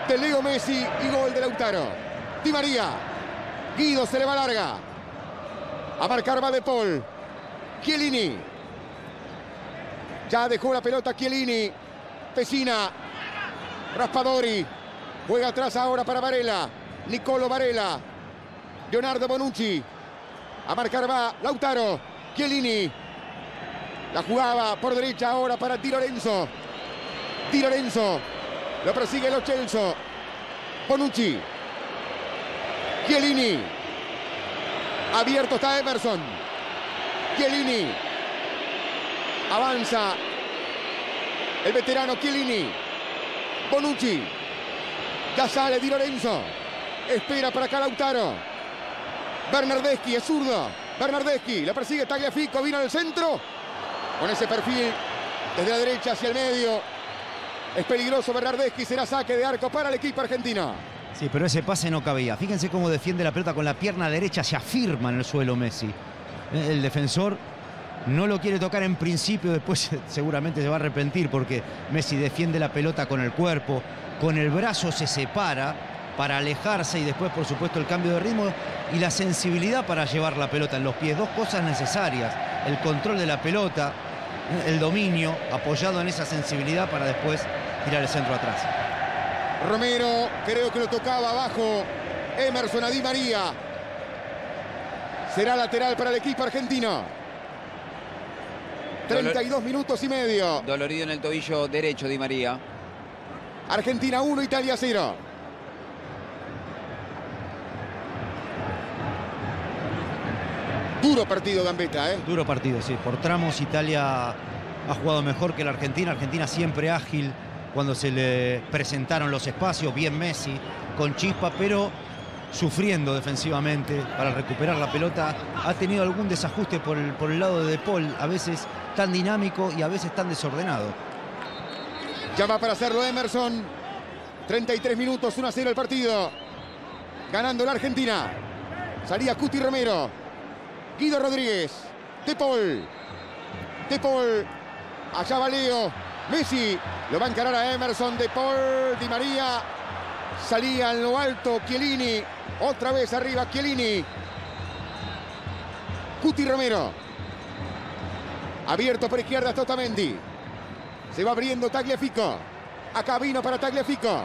de Leo Messi y gol de Lautaro. Di María. Guido se le va larga. A marcar va De Paul. Chiellini. Ya dejó la pelota Chiellini. Pessina. Raspadori. Juega atrás ahora para Barella. Nicolò Barella, Leonardo Bonucci, a marcar va Lautaro, Chiellini, la jugaba por derecha ahora para Di Lorenzo, lo persigue Lo Celso, Bonucci, Chiellini, abierto está Emerson, Chiellini, avanza el veterano Chiellini, Bonucci, ya sale Di Lorenzo. Espera para acá Lautaro. Bernardeschi es zurdo. Bernardeschi la persigue Tagliafico. Vino al centro. Con ese perfil desde la derecha hacia el medio. Es peligroso Bernardeschi. Será saque de arco para el equipo argentino. Sí, pero ese pase no cabía. Fíjense cómo defiende la pelota con la pierna derecha. Se afirma en el suelo Messi. El defensor no lo quiere tocar en principio. Después seguramente se va a arrepentir porque Messi defiende la pelota con el cuerpo. Con el brazo se separa para alejarse y después, por supuesto, el cambio de ritmo y la sensibilidad para llevar la pelota en los pies. Dos cosas necesarias, el control de la pelota, el dominio, apoyado en esa sensibilidad para después tirar el centro atrás. Romero, creo que lo tocaba abajo Emerson a Di María. Será lateral para el equipo argentino. 32 minutos y medio. Dolorido en el tobillo derecho Di María. Argentina 1, Italia 0. Duro partido, Gambetta, ¿eh? Duro partido, sí. Por tramos Italia ha jugado mejor que la Argentina. Argentina siempre ágil cuando se le presentaron los espacios. Bien Messi, con chispa, pero sufriendo defensivamente para recuperar la pelota. Ha tenido algún desajuste por el lado de De Paul. A veces tan dinámico y a veces tan desordenado. Ya va para hacerlo Emerson. 33 minutos, 1-0 el partido. Ganando la Argentina. Salía Cuti Romero. Guido Rodríguez, De Paul, allá va Leo, Messi, lo va a encarar a Emerson, De Paul, Di María, salía en lo alto Chiellini, otra vez arriba Chiellini, Cuti Romero, abierto por izquierda hasta Otamendi, se va abriendo Tagliafico, acá vino para Tagliafico,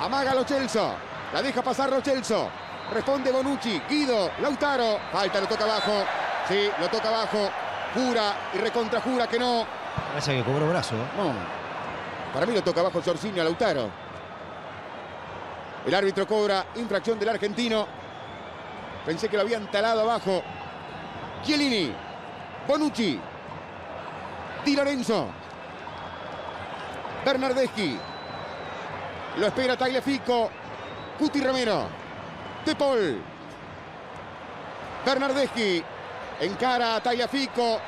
amaga Lo Celso, la deja pasar Lo Celso. Responde Bonucci, Guido, Lautaro. Falta, lo toca abajo. Sí, lo toca abajo. Jura y recontrajura que no. Parece que cobró brazo. No. Para mí lo toca abajo Jorginho a Lautaro. El árbitro cobra infracción del argentino. Pensé que lo habían talado abajo. Chiellini, Bonucci, Di Lorenzo, Bernardeschi. Lo espera Tagliafico, Cuti Romero. De Paul. Bernardeschi encara a Tagliafico.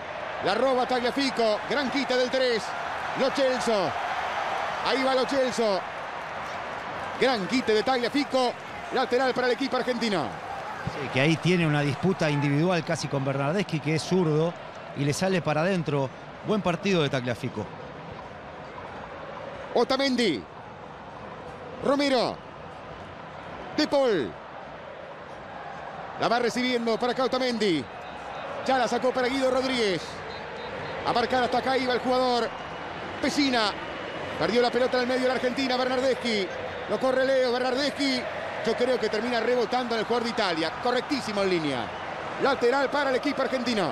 La roba Tagliafico. Gran quita del 3. Lo Celso. Ahí va Lo Celso. Gran quite de Tagliafico. Lateral para el equipo argentino. Sí, que ahí tiene una disputa individual casi con Bernardeschi, que es zurdo. Y le sale para adentro. Buen partido de Tagliafico. Otamendi. Romero. De Paul. La va recibiendo para acá Otamendi. Ya la sacó para Guido Rodríguez. A marcar hasta acá iba el jugador. Pessina. Perdió la pelota en el medio de la Argentina. Bernardeschi. Lo corre Leo. Bernardeschi. Yo creo que termina rebotando en el jugador de Italia. Correctísimo en línea. Lateral para el equipo argentino.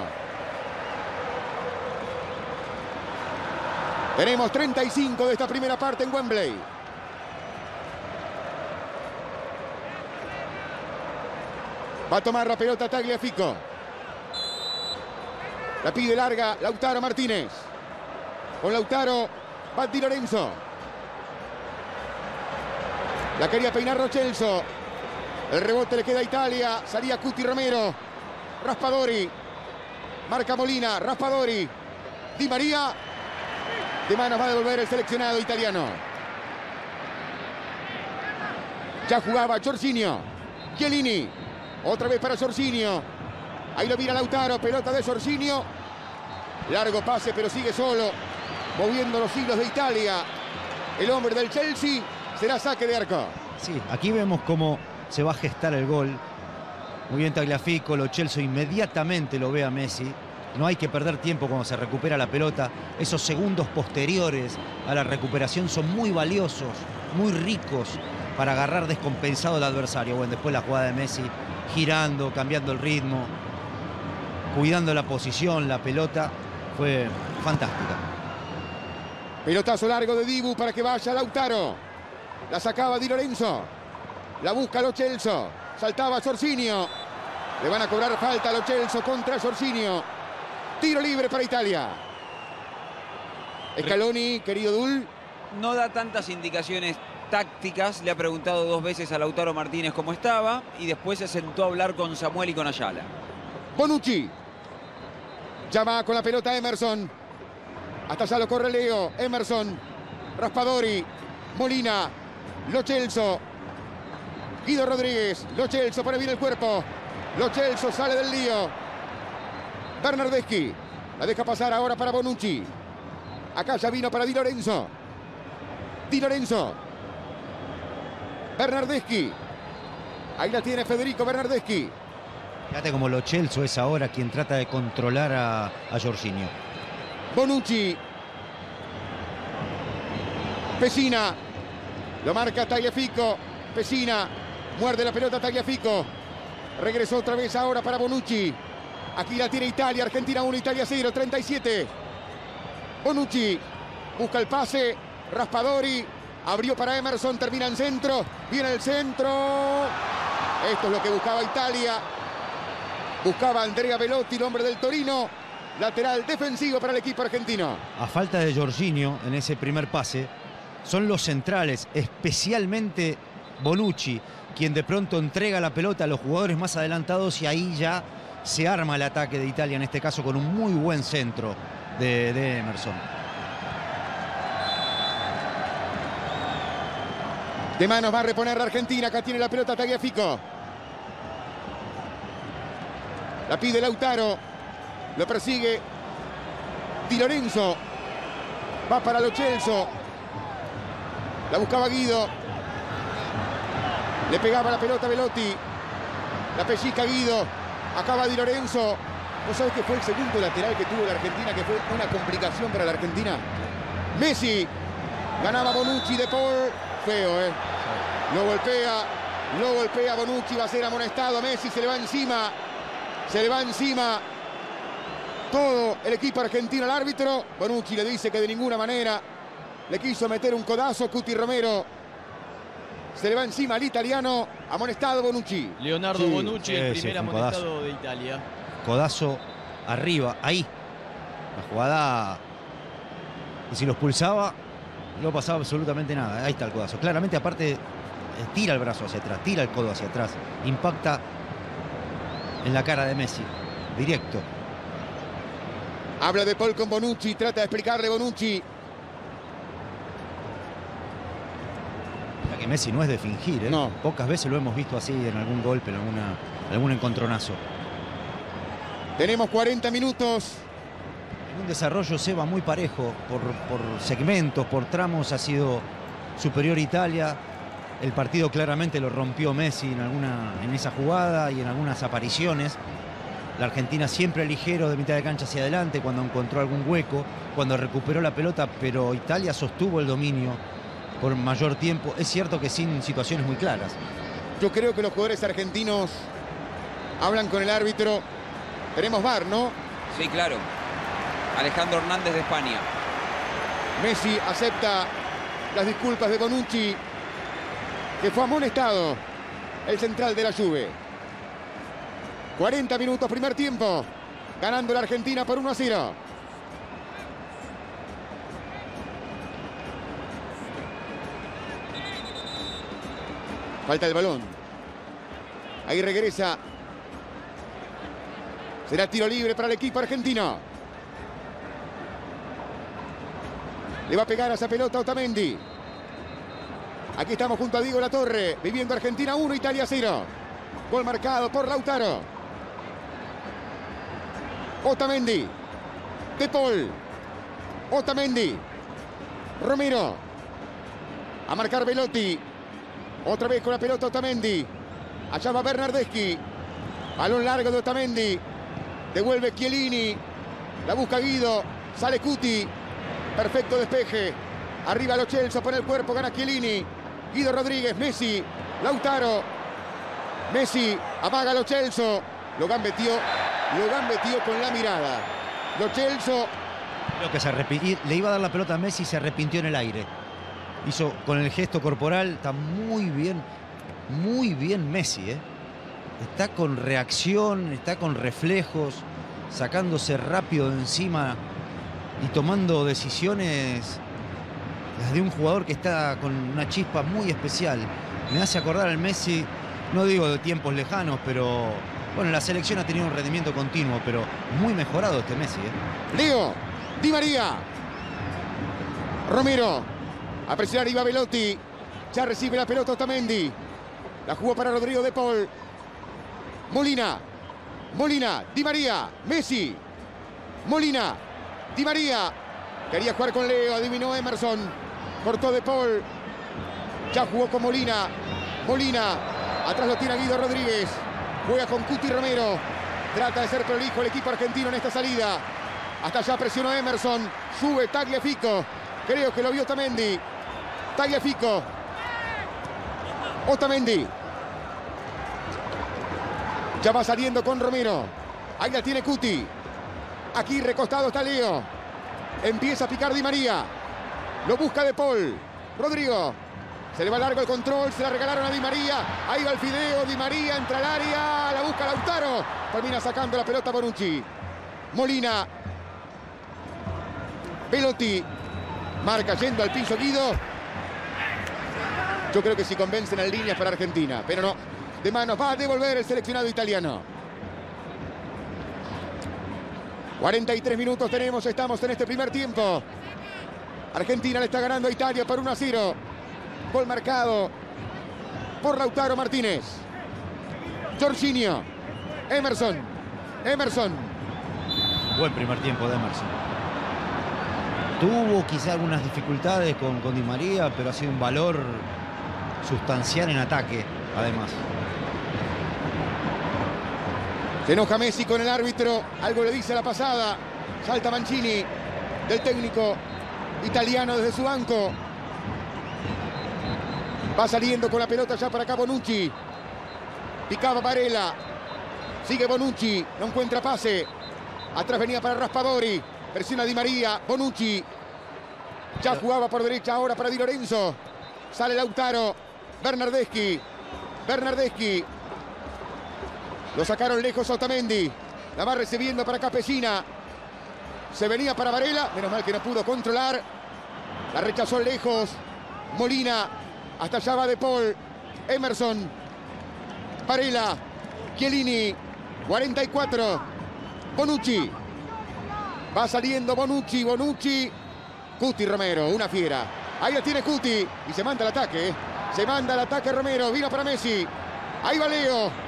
Tenemos 35 de esta primera parte en Wembley. Va a tomar la pelota Tagliafico. La pide larga Lautaro Martínez. Con Lautaro va Di Lorenzo. La quería peinar Lo Celso. El rebote le queda a Italia. Salía Cuti Romero. Raspadori. Marca Molina. Raspadori. Di María. De manos va a devolver el seleccionado italiano. Ya jugaba Jorginho. Chiellini. Otra vez para Jorginho. Ahí lo mira Lautaro. Pelota de Jorginho. Largo pase, pero sigue solo. Moviendo los hilos de Italia. El hombre del Chelsea. Será saque de arco. Sí, aquí vemos cómo se va a gestar el gol. Muy bien Tagliafico. Lo Celso inmediatamente lo ve a Messi. No hay que perder tiempo cuando se recupera la pelota. Esos segundos posteriores a la recuperación son muy valiosos. Muy ricos para agarrar descompensado al adversario. Bueno, después la jugada de Messi. Girando, cambiando el ritmo, cuidando la posición, la pelota, fue fantástica. Pelotazo largo de Dibu para que vaya Lautaro. La sacaba Di Lorenzo. La busca Lo Celso. Saltaba Jorginho. Le van a cobrar falta a Lo Celso contra Jorginho. Tiro libre para Italia. Scaloni, querido Dul. No da tantas indicaciones tácticas, le ha preguntado dos veces a Lautaro Martínez cómo estaba y después se sentó a hablar con Samuel y con Ayala. Bonucci. Ya va con la pelota Emerson. Hasta allá lo corre Leo. Emerson. Raspadori. Molina. Lo Celso. Guido Rodríguez. Lo Celso pone bien el cuerpo. Lo Celso sale del lío. Bernardeschi. La deja pasar ahora para Bonucci. Acá ya vino para Di Lorenzo. Di Lorenzo. Bernardeschi. Ahí la tiene Federico Bernardeschi. Fíjate como Lo Celso es ahora quien trata de controlar a Jorginho. Bonucci. Pessina. Lo marca Tagliafico. Pessina. Muerde la pelota Tagliafico. Regresó otra vez ahora para Bonucci. Aquí la tiene Italia. Argentina 1, Italia 0, 37. Bonucci busca el pase. Raspadori abrió para Emerson. Termina en centro. Viene el centro. Esto es lo que buscaba Italia. Buscaba Andrea Belotti, el hombre del Torino. Lateral defensivo para el equipo argentino. A falta de Jorginho en ese primer pase, son los centrales, especialmente Bonucci, quien de pronto entrega la pelota a los jugadores más adelantados y ahí ya se arma el ataque de Italia, en este caso con un muy buen centro de Emerson. De manos va a reponer la Argentina, acá tiene la pelota Tagliafico. La pide Lautaro, lo persigue Di Lorenzo, va para Lo Celso, la buscaba Guido, le pegaba la pelota Belotti, la pellizca Guido, acaba Di Lorenzo. ¿Vos sabés que fue el segundo lateral que tuvo la Argentina, que fue una complicación para la Argentina? Messi, ganaba Bonucci, De Paul, feo, lo golpea Bonucci, va a ser amonestado, Messi se le va encima todo el equipo argentino al árbitro. Bonucci le dice que de ninguna manera, le quiso meter un codazo Cuti Romero. Se le va encima al italiano, amonestado Bonucci. Leonardo Bonucci, el primer amonestado de Italia. Codazo arriba, ahí. La jugada, y si los pulsaba, no pasaba absolutamente nada. Ahí está el codazo. Claramente, aparte, tira el brazo hacia atrás, tira el codo hacia atrás. Impacta en la cara de Messi, directo. Habla De Paul con Bonucci, trata de explicarle Bonucci. Que Messi no es de fingir, no. Pocas veces lo hemos visto así en algún golpe, en algún encontronazo. Tenemos 40 minutos. En un desarrollo, Seba, muy parejo, por segmentos, por tramos ha sido superior Italia. El partido claramente lo rompió Messi en esa jugada y en algunas apariciones. La Argentina siempre ligero de mitad de cancha hacia adelante cuando encontró algún hueco, cuando recuperó la pelota, pero Italia sostuvo el dominio por mayor tiempo. Es cierto que sin situaciones muy claras. Yo creo que los jugadores argentinos hablan con el árbitro. Tenemos VAR, ¿no? Sí, claro. Alejandro Hernández de España. Messi acepta las disculpas de Bonucci, que fue amonestado, el central de la Juve. 40 minutos, primer tiempo. Ganando la Argentina por 1-0. Falta el balón. Ahí regresa. Será tiro libre para el equipo argentino. Le va a pegar a esa pelota Otamendi. Aquí estamos junto a Diego Latorre. Viviendo Argentina 1, Italia 0. Gol marcado por Lautaro. Otamendi. De Paul. Otamendi. Romero. A marcar Belotti. Otra vez con la pelota Otamendi. Allá va Bernardeschi. Balón largo de Otamendi. Devuelve Chiellini. La busca Guido. Sale Cuti. Perfecto despeje. Arriba Lo Celso. Pone el cuerpo. Gana Chiellini. Guido Rodríguez. Messi. Lautaro. Messi. Amaga Lo Celso. Lo gambeteó. Lo gambeteó con la mirada. Lo Celso. Creo que se arrepintió. Le iba a dar la pelota a Messi y se arrepintió en el aire. Hizo con el gesto corporal, está muy bien Messi, Está con reacción, está con reflejos, sacándose rápido de encima y tomando decisiones, las de un jugador que está con una chispa muy especial. Me hace acordar al Messi, no digo de tiempos lejanos, pero bueno, la selección ha tenido un rendimiento continuo, pero muy mejorado este Messi, Leo, Di María, Romero. A presionar iba Belotti. Ya recibe la pelota Otamendi. La jugó para Rodrigo De Paul. Molina. Di María. Messi. Molina. Di María. Quería jugar con Leo. Adivinó Emerson. Cortó De Paul. Ya jugó con Molina. Molina. Atrás lo tiene Guido Rodríguez. Juega con Cuti Romero. Trata de ser prolijo el equipo argentino en esta salida. Hasta allá presionó Emerson. Sube Tagliafico. Creo que lo vio Otamendi. Tagliafico. Otamendi. Ya va saliendo con Romero. Ahí la tiene Cuti. Aquí recostado está Leo. Empieza a picar Di María. Lo busca De Paul. Rodrigo. Se le va largo el control. Se la regalaron a Di María. Ahí va el fideo. Di María entra al área. La busca Lautaro. Termina sacando la pelota Bonucci. Molina. Belotti. Marca yendo al piso Guido. Yo creo que si convencen al líneas para Argentina. Pero no. De manos va a devolver el seleccionado italiano. 43 minutos tenemos. Estamos en este primer tiempo. Argentina le está ganando a Italia por 1-0. Gol marcado por Lautaro Martínez. Jorginho. Emerson. Buen primer tiempo de Emerson. Tuvo quizá algunas dificultades con Di María, pero ha sido un valor sustancial en ataque, además. Se enoja Messi con el árbitro, algo le dice a la pasada. Salta Mancini, del técnico italiano desde su banco. Va saliendo con la pelota ya para acá Bonucci. Picaba Barella. Sigue Bonucci, no encuentra pase. Atrás venía para Raspadori. Presiona Di María, Bonucci. Ya jugaba por derecha ahora para Di Lorenzo. Sale Lautaro, Bernardeschi. Lo sacaron lejos Otamendi. La va recibiendo para acá Pessina. Se venía para Barella, menos mal que no pudo controlar. La rechazó lejos Molina. Hasta allá va De Paul, Emerson, Barella, Chiellini. 44, Bonucci. Va saliendo Bonucci, Cuti Romero, una fiera. Ahí la tiene Cuti y se manda al ataque. Se manda al ataque Romero, vino para Messi. Ahí va Leo.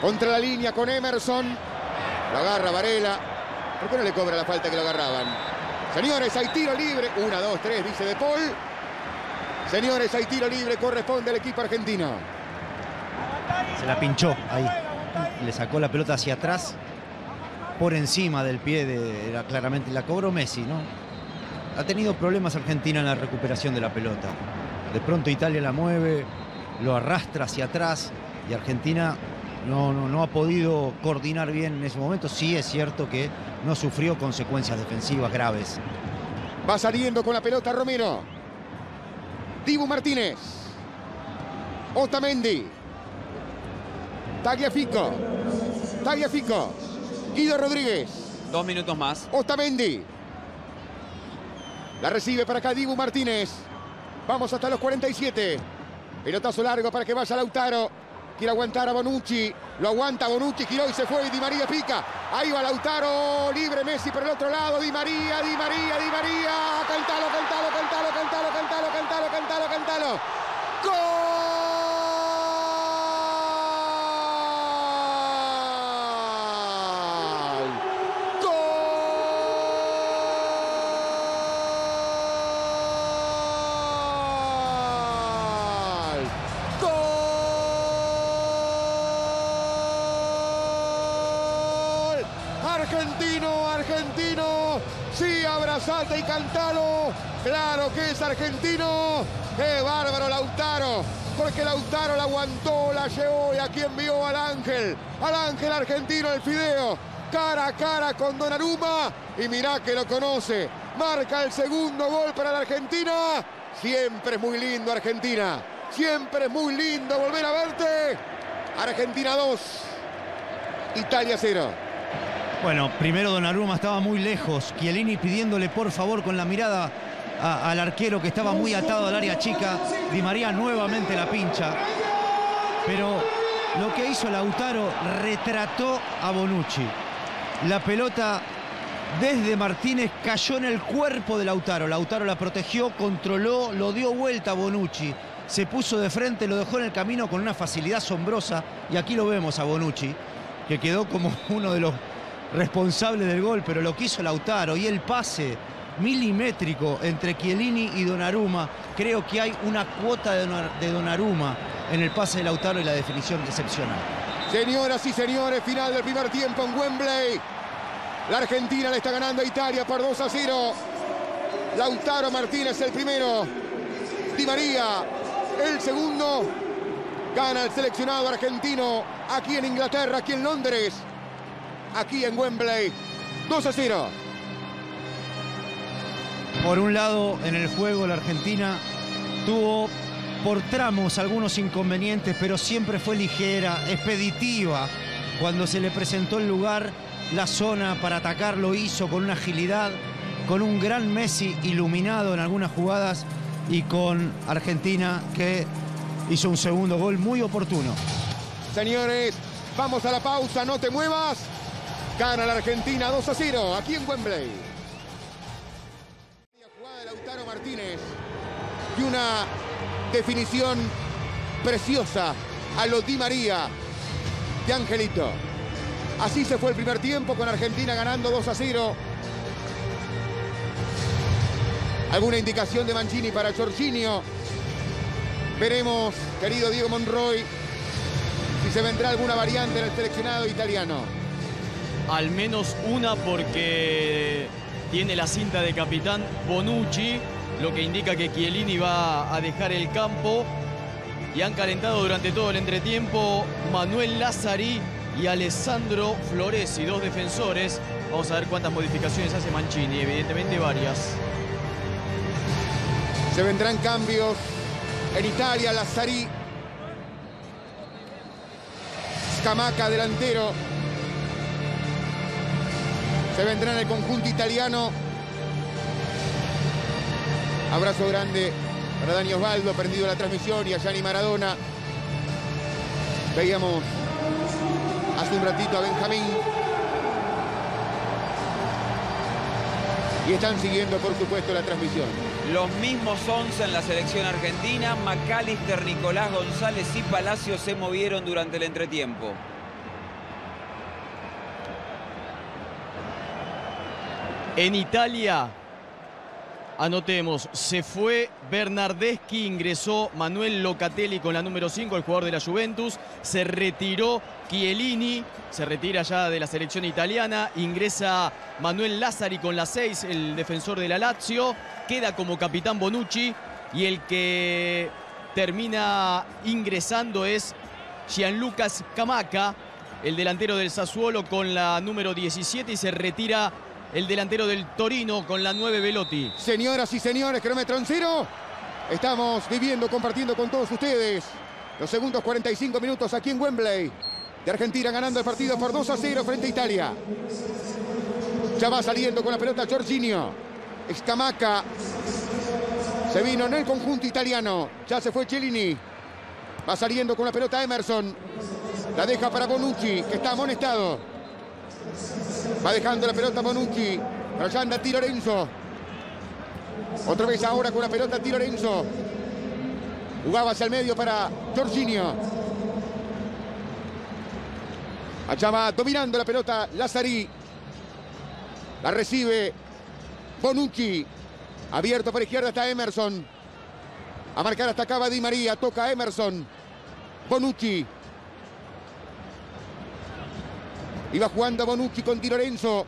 Contra la línea con Emerson. Lo agarra Barella. ¿Por qué no le cobra la falta que lo agarraban? Señores, hay tiro libre. 1, 2, 3, dice De Paul. Señores, hay tiro libre, corresponde al equipo argentino. Se la pinchó ahí. Le sacó la pelota hacia atrás. Por encima del pie, claramente la cobró Messi, ¿no? Ha tenido problemas Argentina en la recuperación de la pelota. De pronto Italia la mueve, lo arrastra hacia atrás y Argentina no ha podido coordinar bien en ese momento. Sí es cierto que no sufrió consecuencias defensivas graves. Va saliendo con la pelota Romero. Dibu Martínez. Otamendi. Tagliafico. Guido Rodríguez. 2 minutos más. Otamendi. La recibe para acá Dibu Martínez. Vamos hasta los 47. Pelotazo largo para que vaya Lautaro. Quiere aguantar a Bonucci. Lo aguanta Bonucci. Giró y se fue. Y Di María pica. Ahí va Lautaro. Libre Messi por el otro lado. Di María, Cantalo, cantalo. ¡Gol! Argentino, sí, abrazate y cantalo, claro que es argentino. ¡Qué bárbaro Lautaro! Porque Lautaro la aguantó, la llevó y a quien vio, al ángel argentino, el fideo, cara a cara con Donnarumma y mirá que lo conoce, marca el segundo gol para la Argentina. Siempre es muy lindo Argentina, siempre es muy lindo volver a verte. Argentina 2, Italia 0. Bueno, primero Donnarumma estaba muy lejos. Chiellini pidiéndole por favor con la mirada al arquero que estaba muy atado al área chica. Di María nuevamente la pincha. Pero lo que hizo Lautaro retrató a Bonucci. La pelota desde Martínez cayó en el cuerpo de Lautaro. Lautaro la protegió, controló, lo dio vuelta a Bonucci. Se puso de frente, lo dejó en el camino con una facilidad asombrosa. Y aquí lo vemos a Bonucci, que quedó como uno de los responsable del gol, pero lo que hizo Lautaro y el pase milimétrico entre Chiellini y Donnarumma. Creo que hay una cuota de Donnarumma en el pase de Lautaro y la definición excepcional. Señoras y señores, final del primer tiempo en Wembley. La Argentina le está ganando a Italia por 2-0. Lautaro Martínez el primero. Di María el segundo. Gana el seleccionado argentino aquí en Inglaterra, aquí en Londres, aquí en Wembley. 2-0. Por un lado, en el juego la Argentina tuvo por tramos algunos inconvenientes, pero siempre fue ligera, expeditiva. Cuando se le presentó el lugar, la zona para atacar lo hizo con una agilidad, con un gran Messi iluminado en algunas jugadas y con Argentina que hizo un segundo gol muy oportuno. Señores, vamos a la pausa, no te muevas. Gana la Argentina 2-0 aquí en Wembley. Jugada de Lautaro Martínez y una definición preciosa a lo Di María de Angelito. Así se fue el primer tiempo con Argentina ganando 2-0. Alguna indicación de Mancini para Jorginho. Veremos, querido Diego Monroy, si se vendrá alguna variante en el seleccionado italiano. Al menos una, porque tiene la cinta de capitán Bonucci, lo que indica que Chiellini va a dejar el campo. Y han calentado durante todo el entretiempo Manuel Lazzari y Alessandro Floresi, dos defensores. Vamos a ver cuántas modificaciones hace Mancini, evidentemente varias. Se vendrán cambios en Italia. Lazzari, Scamacca delantero. Se vendrá en el conjunto italiano. Abrazo grande para Dani Osvaldo, perdido la transmisión, y a Gianni Maradona. Veíamos hace un ratito a Benjamín. Y están siguiendo, por supuesto, la transmisión. Los mismos 11 en la selección argentina. McAllister, Nicolás González y Palacios se movieron durante el entretiempo. En Italia, anotemos, se fue Bernardeschi, ingresó Manuel Locatelli con la número 5, el jugador de la Juventus. Se retiró Chiellini, se retira ya de la selección italiana, ingresa Manuel Lazzari con la 6, el defensor de la Lazio, queda como capitán Bonucci, y el que termina ingresando es Gianluca Scamacca, el delantero del Sassuolo con la número 17, y se retira el delantero del Torino con la 9, Belotti. Señoras y señores, cronómetro en cero. Estamos viviendo, compartiendo con todos ustedes los segundos 45 minutos aquí en Wembley. De Argentina ganando el partido por 2-0 frente a Italia. Ya va saliendo con la pelota Jorginho. Scamacca se vino en el conjunto italiano. Ya se fue Chiellini. Va saliendo con la pelota Emerson. La deja para Bonucci, que está amonestado. Va dejando la pelota Bonucci. Pero ya anda Di Lorenzo. Otra vez ahora con la pelota Di Lorenzo. Jugaba hacia el medio para Jorginho. Allá va dominando la pelota Lazzari. La recibe Bonucci. Abierto por izquierda está Emerson. A marcar hasta acá va Di María. Toca Emerson. Bonucci. Iba jugando Bonucci con Di Lorenzo.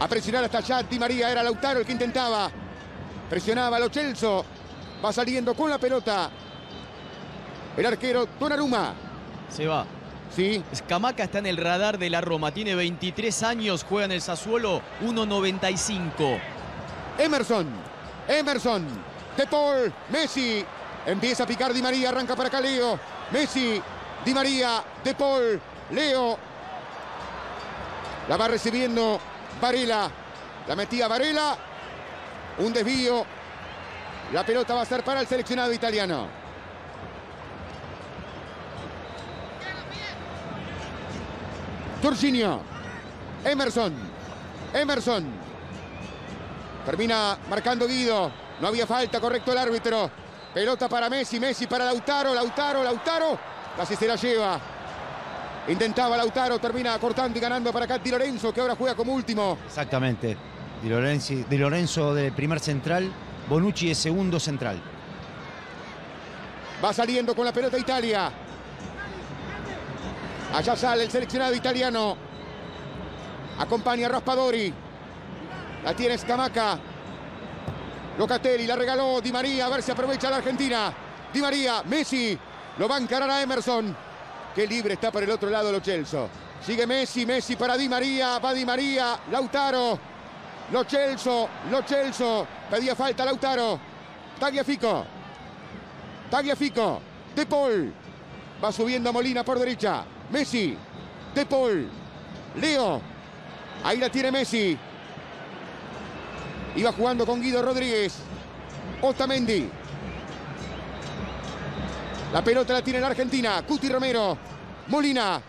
A presionar hasta allá Di María. Era Lautaro el que intentaba. Presionaba Lo Celso. Va saliendo con la pelota el arquero Donnarumma. Se va. Sí. Scamacca está en el radar de la Roma. Tiene 23 años, juega en el Sassuolo, 1.95. Emerson, De Paul, Messi. Empieza a picar Di María, arranca para acá Leo. Messi, Di María, De Paul, Leo. La va recibiendo Barella. La metía Barella. Un desvío. La pelota va a ser para el seleccionado italiano. Jorginho, Emerson, termina marcando Guido, no había falta, correcto el árbitro, pelota para Messi para Lautaro, casi se la lleva, intentaba Lautaro, termina cortando y ganando para acá Di Lorenzo, que ahora juega como último. Exactamente, Di Lorenzo de primer central, Bonucci de segundo central. Va saliendo con la pelota Italia. Allá sale el seleccionado italiano. Acompaña a Raspadori. La tiene Scamacca. Locatelli la regaló Di María. A ver si aprovecha la Argentina. Di María, Messi. Lo va a encarar a Emerson. Qué libre está para el otro lado Lo Celso. Sigue Messi, Messi para Di María. Va Di María, Lautaro. Lo Celso, Lo Celso. Pedía falta Lautaro. Tagliafico. Tagliafico. De Paul. Va subiendo a Molina por derecha. Messi. De Paul. Leo. Ahí la tiene Messi. Iba jugando con Guido Rodríguez. Otamendi. La pelota la tiene la Argentina. Cuti Romero. Molina.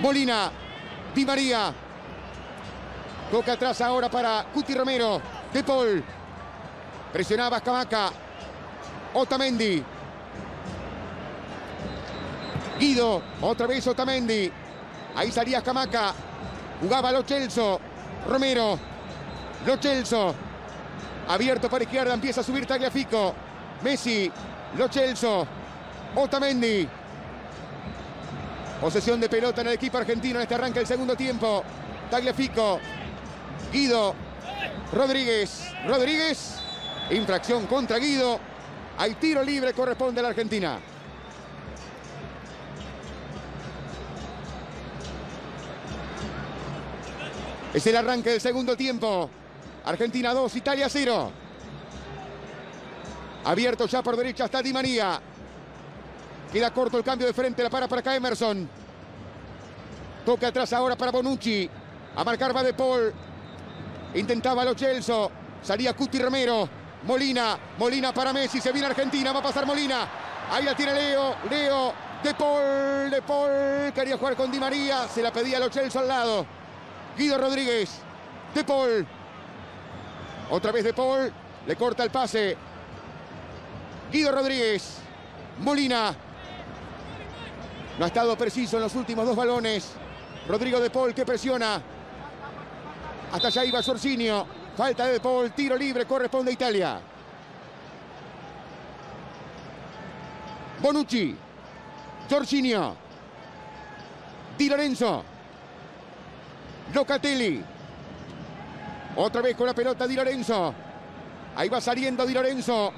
Molina. Di María. Toca atrás ahora para Cuti Romero. De Paul. Presionaba Scamacca. Otamendi. Guido. Otra vez Otamendi. Ahí salía Scamacca. Jugaba Lo Celso. Romero. Lo Celso. Abierto para izquierda. Empieza a subir Tagliafico. Messi. Lo Celso, Otamendi. Posesión de pelota en el equipo argentino en este arranque del segundo tiempo. Tagliafico, Guido, Rodríguez. Rodríguez, infracción contra Guido. Hay tiro libre, corresponde a la Argentina. Es el arranque del segundo tiempo. Argentina 2, Italia 0. Abierto ya por derecha está Di María. Queda corto el cambio de frente. La para acá Emerson. Toca atrás ahora para Bonucci. A marcar va De Paul. Intentaba Lo Celso. Salía Cuti Romero. Molina. Molina para Messi. Se viene Argentina. Va a pasar Molina. Ahí la tiene Leo. Leo. De Paul. De Paul. Quería jugar con Di María. Se la pedía Lo Celso al lado. Guido Rodríguez. De Paul. Otra vez De Paul. Le corta el pase. Guido Rodríguez, Molina, no ha estado preciso en los últimos dos balones. Rodrigo De Paul que presiona, hasta allá iba Jorginho, falta de De Paul, tiro libre, corresponde a Italia. Bonucci, Jorginho, Di Lorenzo, Locatelli, otra vez con la pelota Di Lorenzo, ahí va saliendo Di Lorenzo.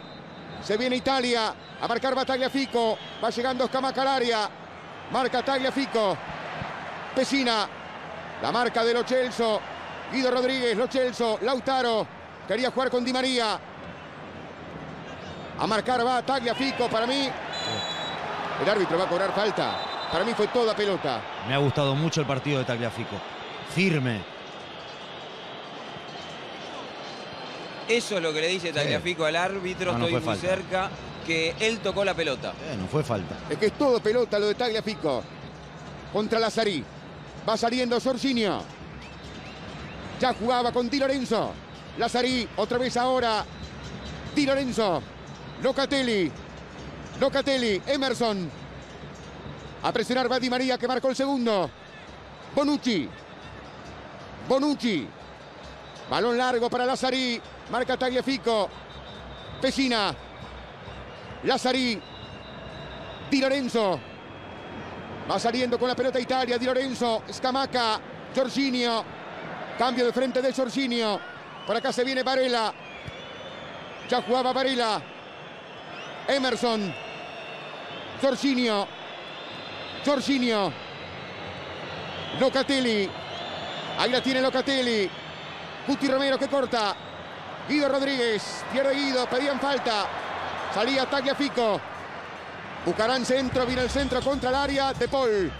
Se viene Italia, a marcar va Tagliafico, va llegando Scamacca al área, marca Tagliafico, Pessina, la marca de Lo Celso, Guido Rodríguez, Lo Celso, Lautaro, quería jugar con Di María, a marcar va Tagliafico, para mí, el árbitro va a cobrar falta, para mí fue toda pelota. Me ha gustado mucho el partido de Tagliafico, firme. Eso es lo que le dice Tagliafico al árbitro, no, estoy muy cerca, que él tocó la pelota. No fue falta. Es que es todo pelota lo de Tagliafico. Contra Lazzarí. Va saliendo Jorginho. Ya jugaba con Di Lorenzo. Lazzarí, otra vez ahora. Di Lorenzo. Locatelli. Locatelli, Emerson. A presionar va Di María que marcó el segundo. Bonucci. Bonucci. Balón largo para Lazzarí. Marca Tagliafico. Pessina. Lazzarí. Di Lorenzo. Va saliendo con la pelota Italia. Di Lorenzo. Scamacca. Jorginho. Cambio de frente de Jorginho. Por acá se viene Barella. Ya jugaba Barella. Emerson. Jorginho. Jorginho. Locatelli. Ahí la tiene Locatelli. Cuti Romero que corta. Guido Rodríguez, pierde Guido, pedían falta. Salía Tagliafico. Buscarán centro, viene el centro contra el área, De Paul.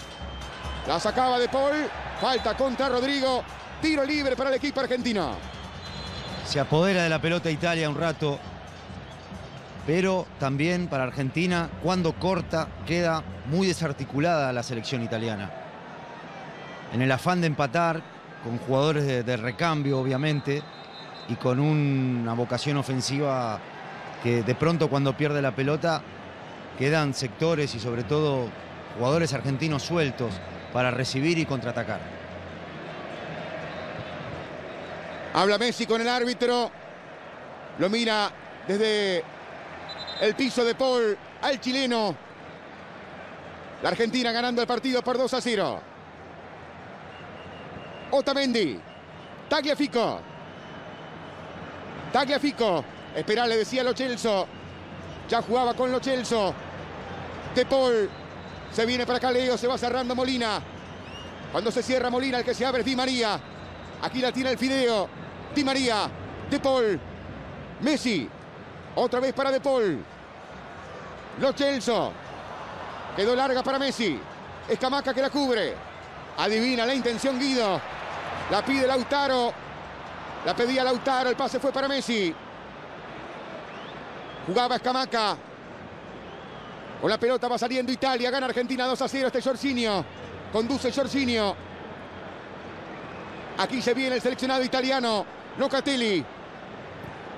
La sacaba De Paul, falta contra Rodrigo. Tiro libre para el equipo argentino. Se apodera de la pelota Italia un rato. Pero también para Argentina, cuando corta, queda muy desarticulada la selección italiana. En el afán de empatar, con jugadores de recambio, obviamente, y con una vocación ofensiva que de pronto cuando pierde la pelota quedan sectores y sobre todo jugadores argentinos sueltos para recibir y contraatacar. Habla Messi con el árbitro, lo mira desde el piso De Paul al chileno. La Argentina ganando el partido por 2-0. Otamendi, Tagliafico. Tagliafico, esperá, le decía Lo Celso. Ya jugaba con Lo Celso. De Paul. Se viene para acá Leo, se va cerrando Molina. Cuando se cierra Molina, el que se abre es Di María. Aquí la tira el Fideo. Di María, De Paul, Messi. Otra vez para De Paul. Lo Celso. Quedó larga para Messi. Scamacca que la cubre. Adivina la intención Guido. La pide Lautaro. La pedía Lautaro. El pase fue para Messi. Jugaba Scamacca. Con la pelota va saliendo Italia. Gana Argentina 2-0. Este Jorginho. Conduce Jorginho. Aquí se viene el seleccionado italiano. Locatelli.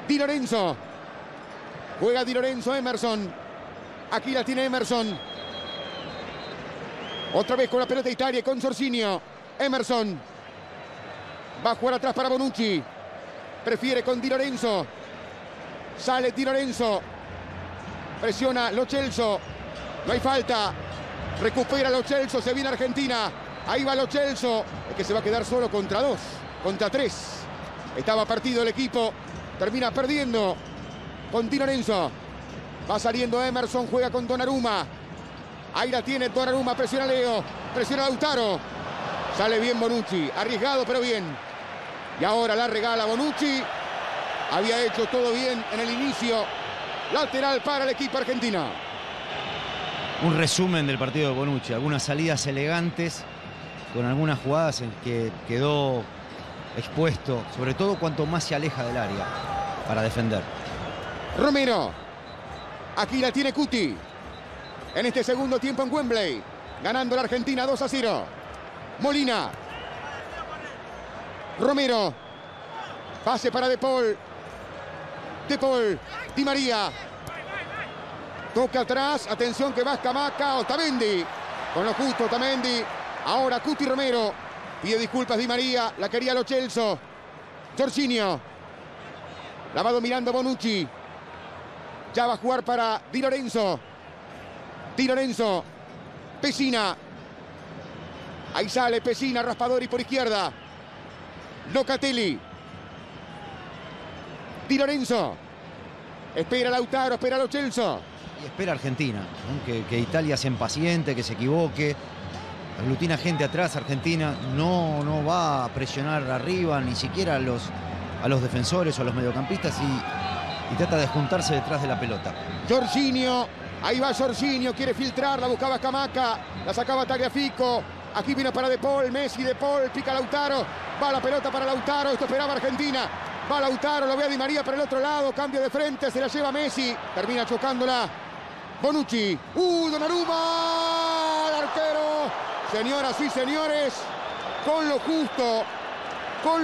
Di Lorenzo. Juega Di Lorenzo. Emerson. Aquí la tiene Emerson. Otra vez con la pelota Italia. Con Jorginho. Emerson. Va a jugar atrás para Bonucci. Prefiere con Di Lorenzo. Sale Di Lorenzo. Presiona Lo Celso. No hay falta. Recupera Lo Celso. Se viene Argentina. Ahí va Lo Celso. Es que se va a quedar solo contra dos. Contra tres. Estaba partido el equipo. Termina perdiendo con Di Lorenzo. Va saliendo Emerson. Juega con Donnarumma. Ahí la tiene Donnarumma. Presiona Leo. Presiona Lautaro. Sale bien Bonucci. Arriesgado pero bien. Y ahora la regala Bonucci. Había hecho todo bien en el inicio. Lateral para el equipo argentino. Un resumen del partido de Bonucci. Algunas salidas elegantes, con algunas jugadas en que quedó expuesto, sobre todo cuanto más se aleja del área para defender. Romero. Aquí la tiene Cuti. En este segundo tiempo en Wembley. Ganando la Argentina 2-0. Molina. Romero. Pase para De Paul. De Paul, Di María. Toca atrás, atención que va Scamacca, Otamendi. Con lo justo Otamendi. Ahora Cuti Romero. Pide disculpas Di María, la quería Lo Celso. Jorginho. La va dominando Bonucci. Ya va a jugar para Di Lorenzo. Di Lorenzo. Pessina. Ahí sale Pessina, Raspadori por izquierda. Locatelli. Di Lorenzo. Espera Lautaro, espera Lo Celso. Y espera Argentina, ¿no? Que Italia se impaciente, que se equivoque. Aglutina gente atrás, Argentina no va a presionar arriba, ni siquiera a los defensores o a los mediocampistas, y trata de juntarse detrás de la pelota. Jorginho, ahí va Jorginho, quiere filtrar, la buscaba Scamacca, la sacaba Tagliafico. Aquí vino para De Paul, Messi, De Paul, pica Lautaro, va la pelota para Lautaro, esto esperaba Argentina. Va Lautaro, lo ve a Di María para el otro lado, cambio de frente, se la lleva Messi, termina chocándola Bonucci. Donnarumma, el arquero. Señoras y señores, con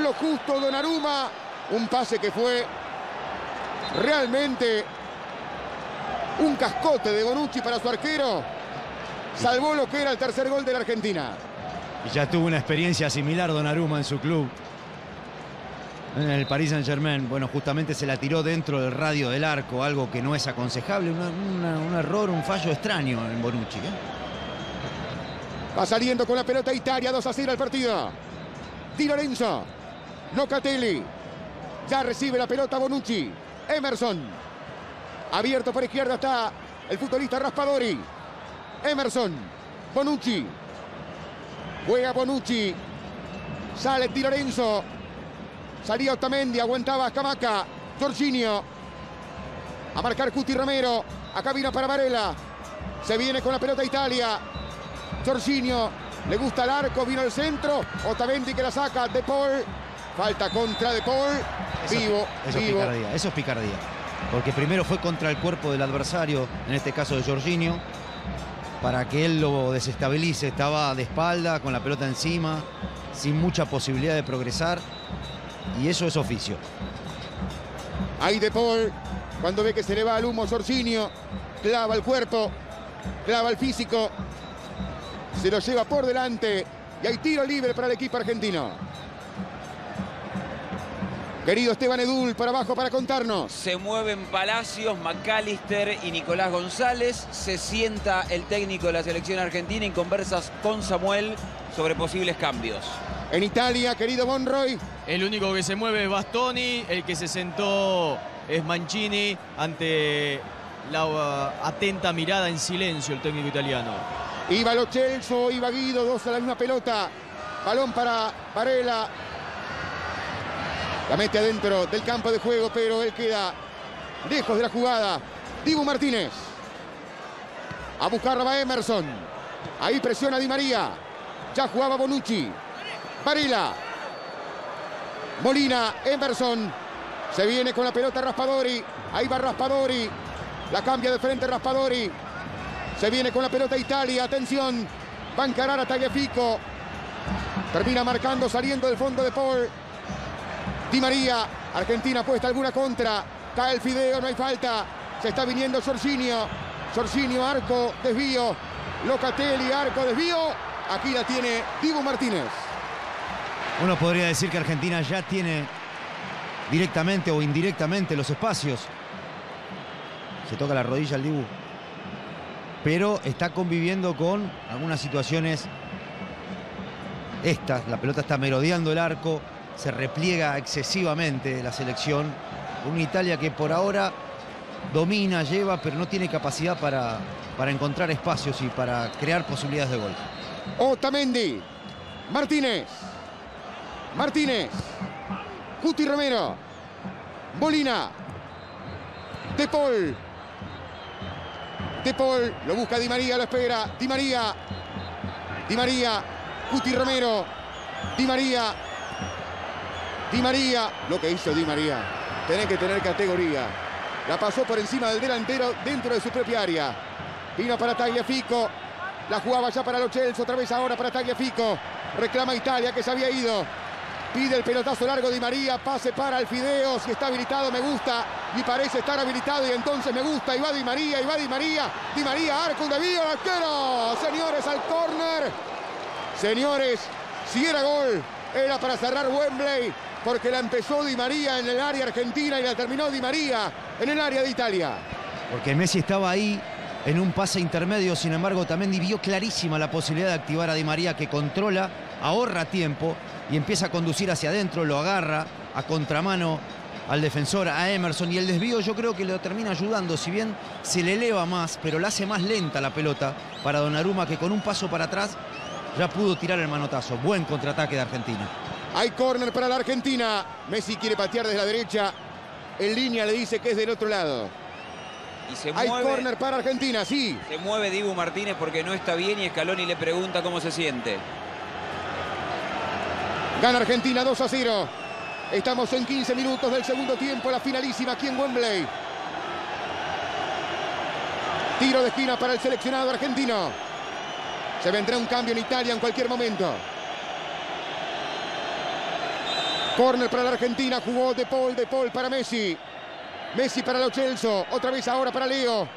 lo justo Donnarumma, un pase que fue realmente un cascote de Bonucci para su arquero. Salvó lo que era el tercer gol de la Argentina. Y ya tuvo una experiencia similar Donnarumma en su club. En el Paris Saint-Germain, bueno, justamente se la tiró dentro del radio del arco, algo que no es aconsejable, un error, un fallo extraño en Bonucci, ¿eh? Va saliendo con la pelota Italia, 2-0 el partido. Di Lorenzo, Locatelli, ya recibe la pelota Bonucci, Emerson, abierto por izquierda está el futbolista Raspadori, Emerson, Bonucci, juega Bonucci, sale Di Lorenzo. Salía Otamendi, aguantaba Scamacca, Jorginho. A marcar Cuti Romero. Acá vino para Barella. Se viene con la pelota Italia. Jorginho, le gusta el arco, vino al centro. Otamendi que la saca, De Paul. Falta contra De Paul. Vivo, vivo. Picardía, eso es picardía. Porque primero fue contra el cuerpo del adversario, en este caso de Jorginho, para que él lo desestabilice. Estaba de espalda, con la pelota encima, sin mucha posibilidad de progresar. Y eso es oficio. Ahí De Paul, cuando ve que se le va al humo Jorginho, clava el cuerpo, clava el físico, se lo lleva por delante y hay tiro libre para el equipo argentino. Querido Esteban Edul, para abajo para contarnos. Se mueven Palacios, McAllister y Nicolás González. Se sienta el técnico de la selección argentina y conversas con Samuel sobre posibles cambios. En Italia, querido Monroy. El único que se mueve es Bastoni, el que se sentó es Mancini ante la atenta mirada en silencio el técnico italiano. Iba Lo Celso, iba Guido, dos a la misma pelota. Balón para Barella. La mete adentro del campo de juego, pero él queda lejos de la jugada. Dibu Martínez. A buscarla va Emerson. Ahí presiona Di María. Ya jugaba Bonucci. Barella. Molina, Emerson. Se viene con la pelota Raspadori. Ahí va Raspadori. La cambia de frente Raspadori. Se viene con la pelota Italia. Atención. Va a encarar a Tagliafico. Termina marcando saliendo del fondo De Paul. Di María. Argentina apuesta alguna contra. Cae el fideo. No hay falta. Se está viniendo Jorginho. Jorginho, arco, desvío. Locatelli, arco, desvío. Aquí la tiene Dibu Martínez. Uno podría decir que Argentina ya tiene directamente o indirectamente los espacios. Se toca la rodilla al Dibu. Pero está conviviendo con algunas situaciones. Estas, la pelota está merodeando el arco. Se repliega excesivamente la selección. Una Italia que por ahora domina, lleva, pero no tiene capacidad para encontrar espacios y para crear posibilidades de gol. Otamendi. Martínez. Martínez. Cuti Romero. Molina. De Paul. De Paul. Lo busca Di María, lo espera. Di María. Di María. Cuti Romero. Di María. Di María. Lo que hizo Di María. Tiene que tener categoría. La pasó por encima del delantero dentro de su propia área. Vino para Tagliafico. La jugaba ya para Lo Celso. Otra vez ahora para Tagliafico. Reclama Italia que se había ido. Pide el pelotazo largo Di María. Pase para el fideo. Si está habilitado me gusta. Y parece estar habilitado y entonces me gusta. Y va Di María. Y va Di María. Di María. Arco, un desvío. Arquero. Señores, al córner. Señores, si era gol, era para cerrar Wembley. Porque la empezó Di María en el área argentina y la terminó Di María en el área de Italia. Porque Messi estaba ahí en un pase intermedio, sin embargo Otamendi vio clarísima la posibilidad de activar a Di María, que controla, ahorra tiempo y empieza a conducir hacia adentro, lo agarra a contramano al defensor, a Emerson, y el desvío yo creo que lo termina ayudando, si bien se le eleva más, pero la hace más lenta la pelota para Donnarumma, que con un paso para atrás ya pudo tirar el manotazo. Buen contraataque de Argentina. Hay córner para la Argentina. Messi quiere patear desde la derecha. En línea le dice que es del otro lado. Y se mueve. Hay córner para Argentina, sí. Se mueve Dibu Martínez porque no está bien y Scaloni le pregunta cómo se siente. Gana Argentina 2-0. Estamos en 15 minutos del segundo tiempo, la finalísima aquí en Wembley. Tiro de esquina para el seleccionado argentino. Se vendrá un cambio en Italia en cualquier momento. Córner para la Argentina, jugó De Paul, De Paul para Messi. Messi para Lo Celso, otra vez ahora para Leo.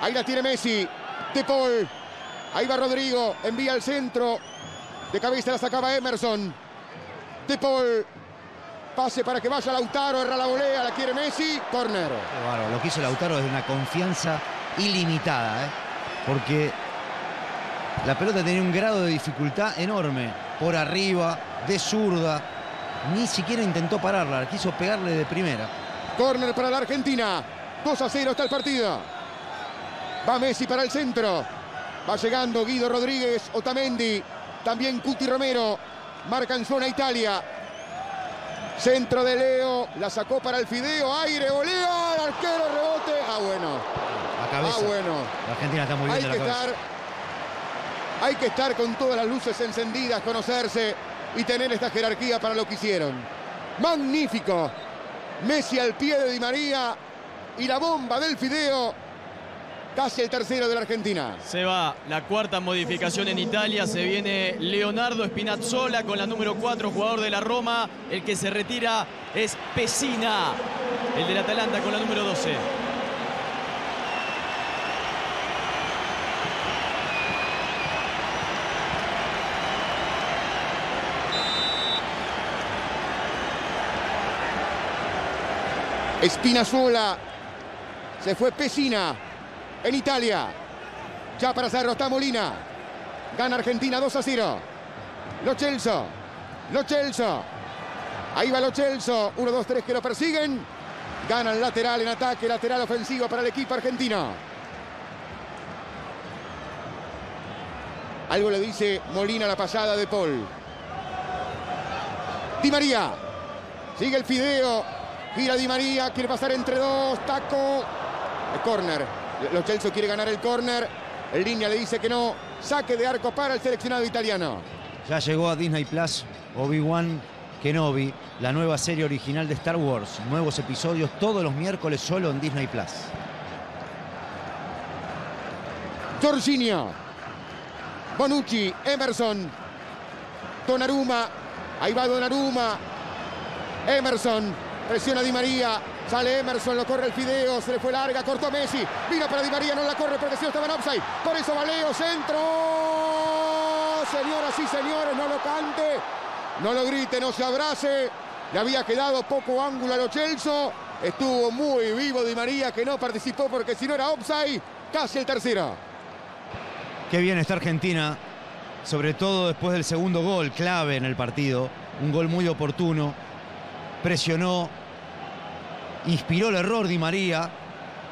Ahí la tiene Messi, De Paul. Ahí va Rodrigo, envía al centro. De cabeza la sacaba Emerson. De Paul. Pase para que vaya Lautaro, erra la volea, la quiere Messi, córner. Claro, lo que hizo Lautaro es de una confianza ilimitada, porque la pelota tenía un grado de dificultad enorme. Por arriba, de zurda. Ni siquiera intentó pararla, quiso pegarle de primera. Córner para la Argentina. 2-0 está el partido. Va Messi para el centro. Va llegando Guido Rodríguez, Otamendi, también Cuti Romero. Marca en zona Italia. Centro de Leo, la sacó para el fideo, aire, volea, el arquero, rebote. Ah, bueno. La cabeza. Ah, bueno. La Argentina está muy bien de la cabeza. Hay que estar con todas las luces encendidas, conocerse y tener esta jerarquía para lo que hicieron. Magnífico. Messi al pie de Di María y la bomba del fideo. Casi el tercero de la Argentina. Se va la cuarta modificación en Italia. Se viene Leonardo Spinazzola con la número 4, jugador de la Roma. El que se retira es Pessina, el del Atalanta, con la número 12. Spinazzola, se fue Pessina en Italia. Ya para cerrar está Molina. Gana Argentina 2-0. Lo Celso, Lo Celso. Ahí va Lo Celso. 1, 2, 3 que lo persiguen. Gana el lateral en ataque, lateral ofensivo para el equipo argentino. Algo le dice Molina a la pasada de Paul. Di María. Sigue el fideo. Gira Di María. Quiere pasar entre dos. Taco. El córner. Lo Celso quiere ganar el córner. El línea le dice que no. Saque de arco para el seleccionado italiano. Ya llegó a Disney Plus Obi-Wan Kenobi, la nueva serie original de Star Wars. Nuevos episodios todos los miércoles solo en Disney Plus. Jorginho. Bonucci. Emerson. Donnarumma. Ahí va Donnarumma. Emerson. Presiona Di María. Sale Emerson, lo corre el fideo, se le fue larga, cortó Messi. Vino para Di María, no la corre porque si no estaba en offside. Por eso Valeo, centro. Señoras y señores, no lo cante, no lo grite, no se abrace. Le había quedado poco ángulo a Lo Celso. Estuvo muy vivo Di María, que no participó porque si no era offside, casi el tercero. Qué bien está Argentina, sobre todo después del segundo gol, clave en el partido. Un gol muy oportuno, presionó. Inspiró el error Di María,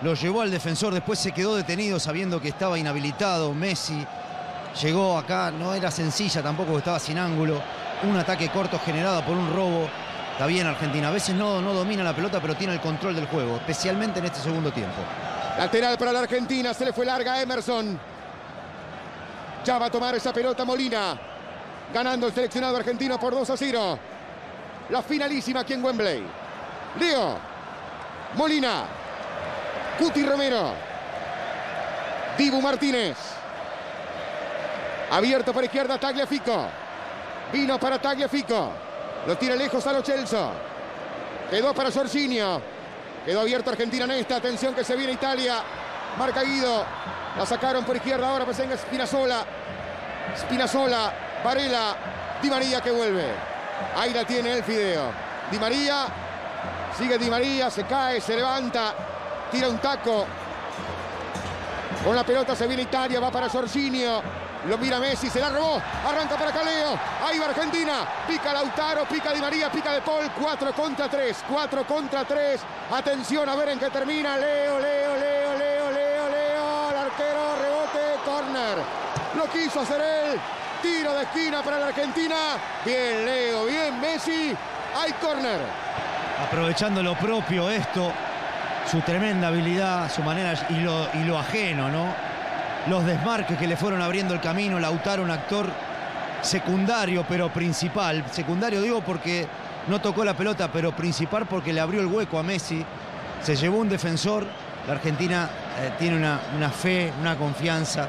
lo llevó al defensor, después se quedó detenido sabiendo que estaba inhabilitado. Messi llegó acá, no era sencilla tampoco, estaba sin ángulo. Un ataque corto generado por un robo. Está bien Argentina, a veces no domina la pelota, pero tiene el control del juego, especialmente en este segundo tiempo. Lateral para la Argentina, se le fue larga a Emerson. Ya va a tomar esa pelota Molina, ganando el seleccionado argentino por 2-0. La finalísima aquí en Wembley. Leo. Molina, Cuti Romero, Dibu Martínez, abierto para izquierda Tagliafico, vino para Tagliafico, lo tira lejos a Lo Celso, quedó para Jorginho, quedó abierto Argentina en esta, atención que se viene Italia, marca Guido, la sacaron por izquierda ahora, pues venga Spinazzola, Barella, Di María que vuelve, ahí la tiene el fideo, Di María. Sigue Di María, se cae, se levanta, tira un taco. Con la pelota se viene Italia, va para Jorginho. Lo mira Messi, se la robó, arranca para Caleo. Ahí va Argentina, pica Lautaro, pica Di María, pica De Paul. 4 contra 3. Atención a ver en qué termina. Leo. El arquero, rebote, córner. Lo quiso hacer él. Tiro de esquina para la Argentina. Bien Leo, bien Messi. Hay córner. Aprovechando lo propio esto, su tremenda habilidad, su manera y lo ajeno, ¿no? Los desmarques que le fueron abriendo el camino. Lautaro, un actor secundario, pero principal. Secundario digo porque no tocó la pelota, pero principal porque le abrió el hueco a Messi. Se llevó un defensor. La Argentina tiene una fe, una confianza.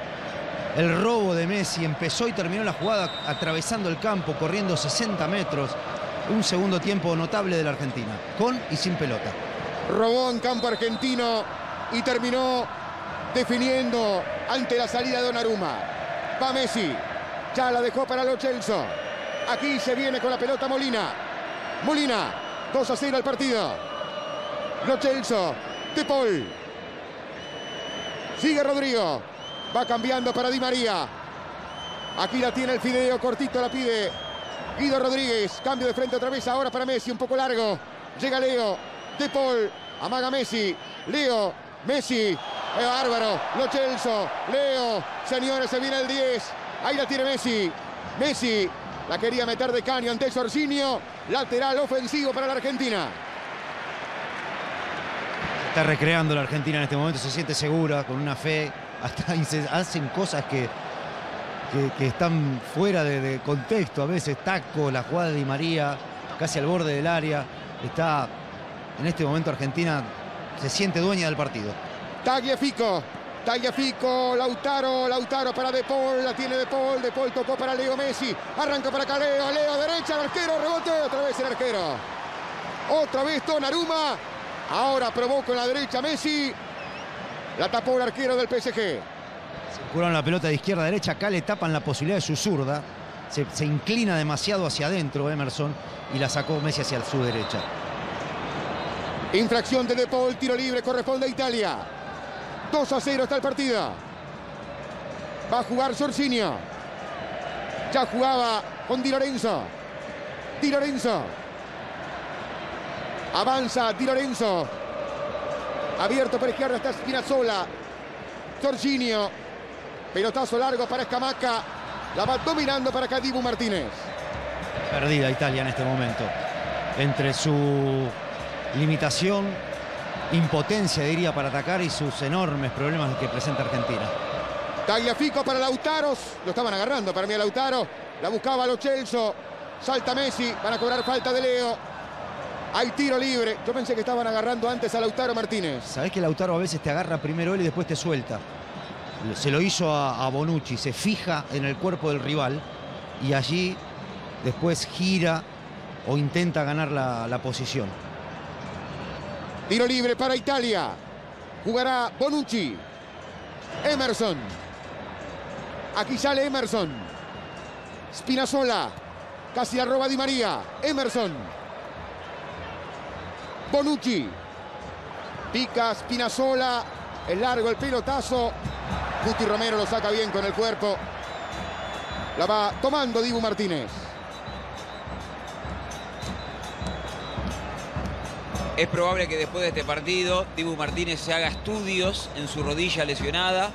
El robo de Messi empezó y terminó la jugada atravesando el campo, corriendo 60 metros. Un segundo tiempo notable de la Argentina, con y sin pelota. Robó en campo argentino y terminó definiendo ante la salida de Donnarumma. Va Messi, ya la dejó para Lo Celso. Aquí se viene con la pelota Molina. Molina, 2-0 el partido. Lo Celso, De Paul. Sigue Rodrigo, va cambiando para Di María. Aquí la tiene el fideo, cortito la pide. Guido Rodríguez, cambio de frente otra vez, ahora para Messi, un poco largo. Llega Leo, De Paul, amaga Messi, Leo, Messi, bárbaro, Lo Celso, Leo, señores, se viene el 10. Ahí la tiene Messi, Messi, la quería meter de caño ante Jorginho, lateral ofensivo para la Argentina. Se está recreando la Argentina en este momento, se siente segura, con una fe, hasta hacen cosas que están fuera de contexto a veces. Taco, la jugada de Di María casi al borde del área. Está en este momento Argentina, se siente dueña del partido. Tagliafico, Lautaro para De Paul, la tiene De Paul, tocó para Leo Messi, arranca para Caleo, Leo derecha, el arquero, rebote, otra vez el arquero. Otra vez Donnarumma, ahora probó con la derecha Messi, la tapó el arquero del PSG. Curaron la pelota de izquierda a derecha, acá le tapan la posibilidad de su zurda, se inclina demasiado hacia adentro Emerson y la sacó Messi hacia su derecha. Infracción de De Paul, tiro libre, corresponde a Italia. 2-0 está el partido. Va a jugar Jorginho. Ya jugaba con Di Lorenzo. Avanza Di Lorenzo. Abierto por izquierda está Spinazzola. Jorginho. Pelotazo largo para Scamacca. La va dominando para acá Dibu Martínez. Perdida Italia en este momento. Entre su limitación, impotencia diría para atacar, y sus enormes problemas que presenta Argentina. Tagliafico para Lautaro. Lo estaban agarrando para mí a Lautaro. La buscaba Lo Celso. Salta Messi. Van a cobrar falta de Leo. Hay tiro libre. Yo pensé que estaban agarrando antes a Lautaro Martínez. Sabés que Lautaro a veces te agarra primero él y después te suelta. Se lo hizo a Bonucci. Se fija en el cuerpo del rival y allí después gira o intenta ganar la posición. Tiro libre para Italia. Jugará Bonucci. Emerson. Aquí sale Emerson. Spinazzola. Casi la roba Di María. Emerson. Bonucci. Pica Spinazzola. El largo, el pelotazo. Cuti Romero lo saca bien con el cuerpo. La va tomando Dibu Martínez. Es probable que después de este partido Dibu Martínez se haga estudios en su rodilla lesionada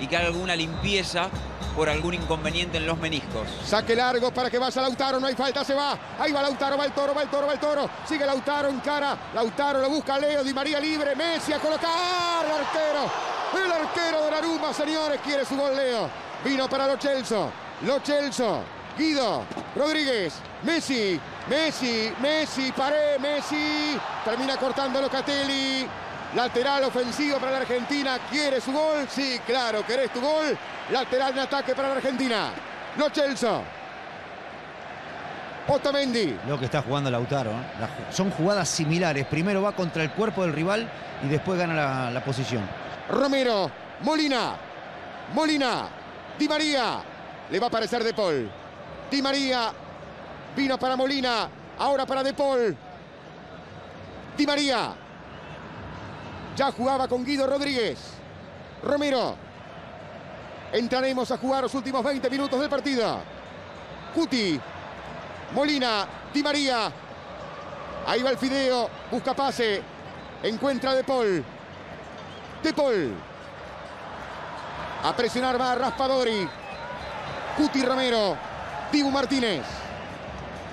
y que haga alguna limpieza por algún inconveniente en los meniscos. Saque largo para que vaya Lautaro, no hay falta, se va. Ahí va Lautaro, va el toro, va el toro, va el toro. Sigue Lautaro en cara. Lautaro lo busca Leo, Di María libre, Messi a colocar. El arquero Donnarumma, señores, quiere su gol Leo. Vino para Lo Celso. Lo Celso, Guido Rodríguez, Messi. Messi, Messi, paré, Messi. Termina cortando Locatelli. Lateral ofensivo para la Argentina. ¿Quiere su gol? Sí, claro, querés tu gol. Lateral de ataque para la Argentina. Lo Celso. Otamendi. Lo que está jugando Lautaro. Son jugadas similares. Primero va contra el cuerpo del rival y después gana la posición. Romero. Molina. Molina. Di María. Le va a aparecer De Paul. Di María. Vino para Molina, ahora para De Paul. Di María. Ya jugaba con Guido Rodríguez. Romero. Entraremos a jugar los últimos 20 minutos del partido. Cuti. Molina. Di María. Ahí va el fideo. Busca pase. Encuentra a De Paul. De Paul. A presionar va Raspadori. Cuti Romero. Dibu Martínez.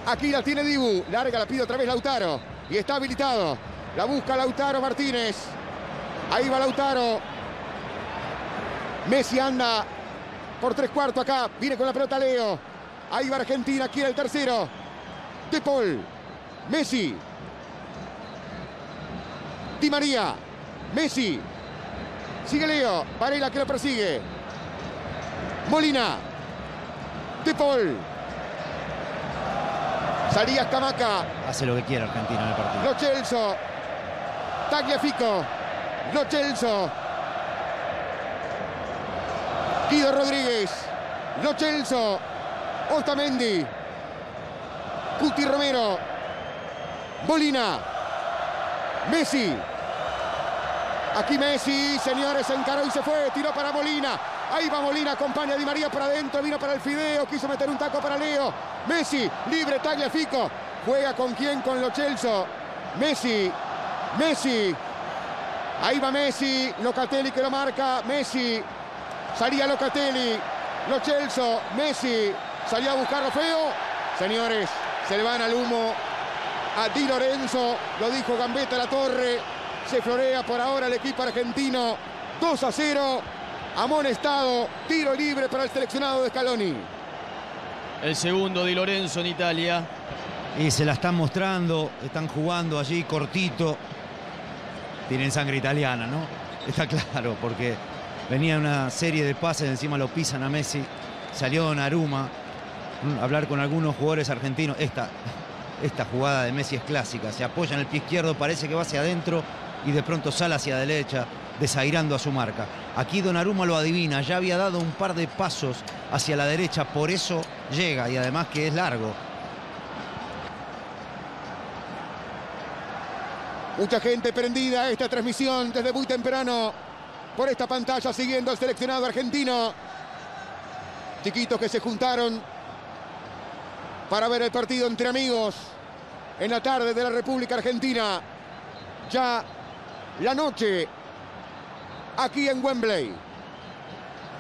Aquí la tiene Dibu. Larga, la pide otra vez Lautaro. Y está habilitado. La busca Lautaro Martínez. Ahí va Lautaro. Messi anda por tres cuartos acá. Viene con la pelota Leo. Ahí va Argentina. Quiere el tercero. De Paul. Messi. Di María. Messi. Sigue Leo. Barella que lo persigue. Molina. De Paul. Salía Scamacca. Hace lo que quiera Argentina en el partido. Lo Celso. Tagliafico. Lo Celso. Guido Rodríguez. Lo Celso. Otamendi. Cuti Romero. Molina. Messi. Aquí Messi, señores, se encaró y se fue. Tiró para Molina. Ahí va Molina, acompaña a Di María para adentro. Vino para el fideo. Quiso meter un taco para Leo. Messi, libre Tagliafico. Juega con quién, con Lo Celso. Messi, Messi. Ahí va Messi. Locatelli que lo marca. Messi. Salía Locatelli. Lo Celso. Messi. Salía a buscarlo feo. Señores, se le van al humo a Di Lorenzo. Lo dijo Gambetta La Torre. Se florea por ahora el equipo argentino. 2-0. Amonestado. Tiro libre para el seleccionado de Scaloni. El segundo Di Lorenzo en Italia. Y se la están mostrando, están jugando allí cortito. Tienen sangre italiana, ¿no? Está claro, porque venía una serie de pases, encima lo pisan a Messi. Salió Donnarumma. Hablar con algunos jugadores argentinos. Esta jugada de Messi es clásica. Se apoya en el pie izquierdo, parece que va hacia adentro y de pronto sale hacia la derecha, desairando a su marca. Aquí Donnarumma lo adivina, ya había dado un par de pasos hacia la derecha, por eso llega y además que es largo. Mucha gente prendida a esta transmisión desde muy temprano por esta pantalla siguiendo al seleccionado argentino. Chiquitos que se juntaron para ver el partido entre amigos en la tarde de la República Argentina. Ya la noche aquí en Wembley.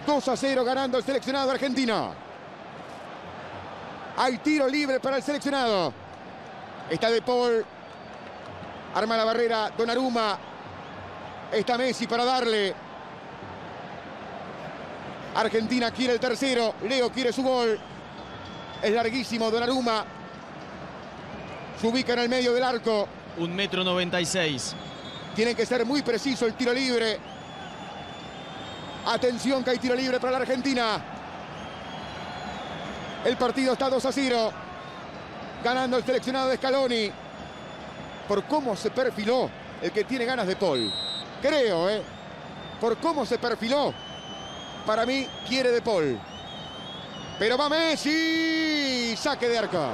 2-0 ganando el seleccionado argentino. Hay tiro libre para el seleccionado. Está De Paul. Arma la barrera Donnarumma. Está Messi para darle. Argentina quiere el tercero. Leo quiere su gol. Es larguísimo Donnarumma. Se ubica en el medio del arco. 1,96 m. Tiene que ser muy preciso el tiro libre. Atención que hay tiro libre para la Argentina. El partido está 2-0. Ganando el seleccionado de Scaloni. Por cómo se perfiló el que tiene ganas de Paul. Creo, por cómo se perfiló. Para mí quiere De Paul. Pero va Messi. Saque de arco.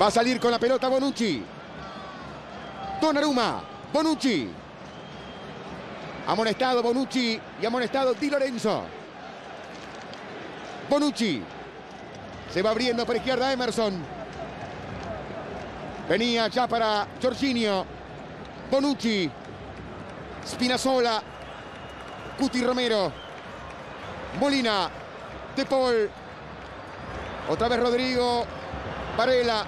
Va a salir con la pelota Bonucci. Donnarumma. Bonucci. Amonestado Bonucci y amonestado Di Lorenzo. Bonucci. Se va abriendo por izquierda Emerson. Venía ya para Jorginho. Bonucci. Spinazzola. Cuti Romero. Molina. De Paul. Otra vez Rodrigo. Barella.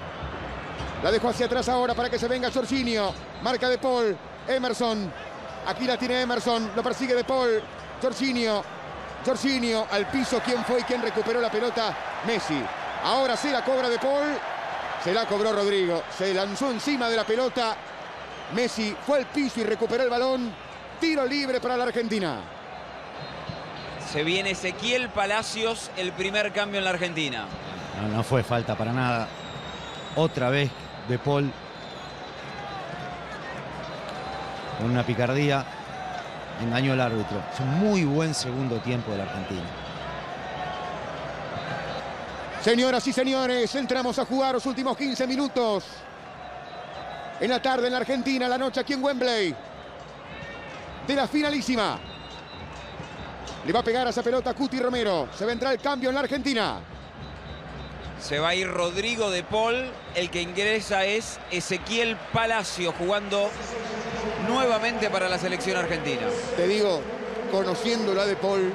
La dejó hacia atrás ahora para que se venga Jorginho. Marca De Paul. Emerson. Aquí la tiene Emerson. Lo persigue De Paul. Jorginho. Jorginho al piso. ¿Quién fue y quién recuperó la pelota? Messi. Ahora sí la cobra De Paul. Se la cobró Rodrigo, se lanzó encima de la pelota. Messi fue al piso y recuperó el balón. Tiro libre para la Argentina. Se viene Ezequiel Palacios, el primer cambio en la Argentina. No fue falta para nada. Otra vez De Paul. Con una picardía. Engañó al árbitro. Es un muy buen segundo tiempo de la Argentina. Señoras y señores, entramos a jugar los últimos 15 minutos. En la tarde en la Argentina, en la noche aquí en Wembley. De la finalísima. Le va a pegar a esa pelota Cuti Romero. Se vendrá el cambio en la Argentina. Se va a ir Rodrigo De Paul. El que ingresa es Ezequiel Palacio, jugando nuevamente para la selección argentina. Te digo, conociéndola De Paul,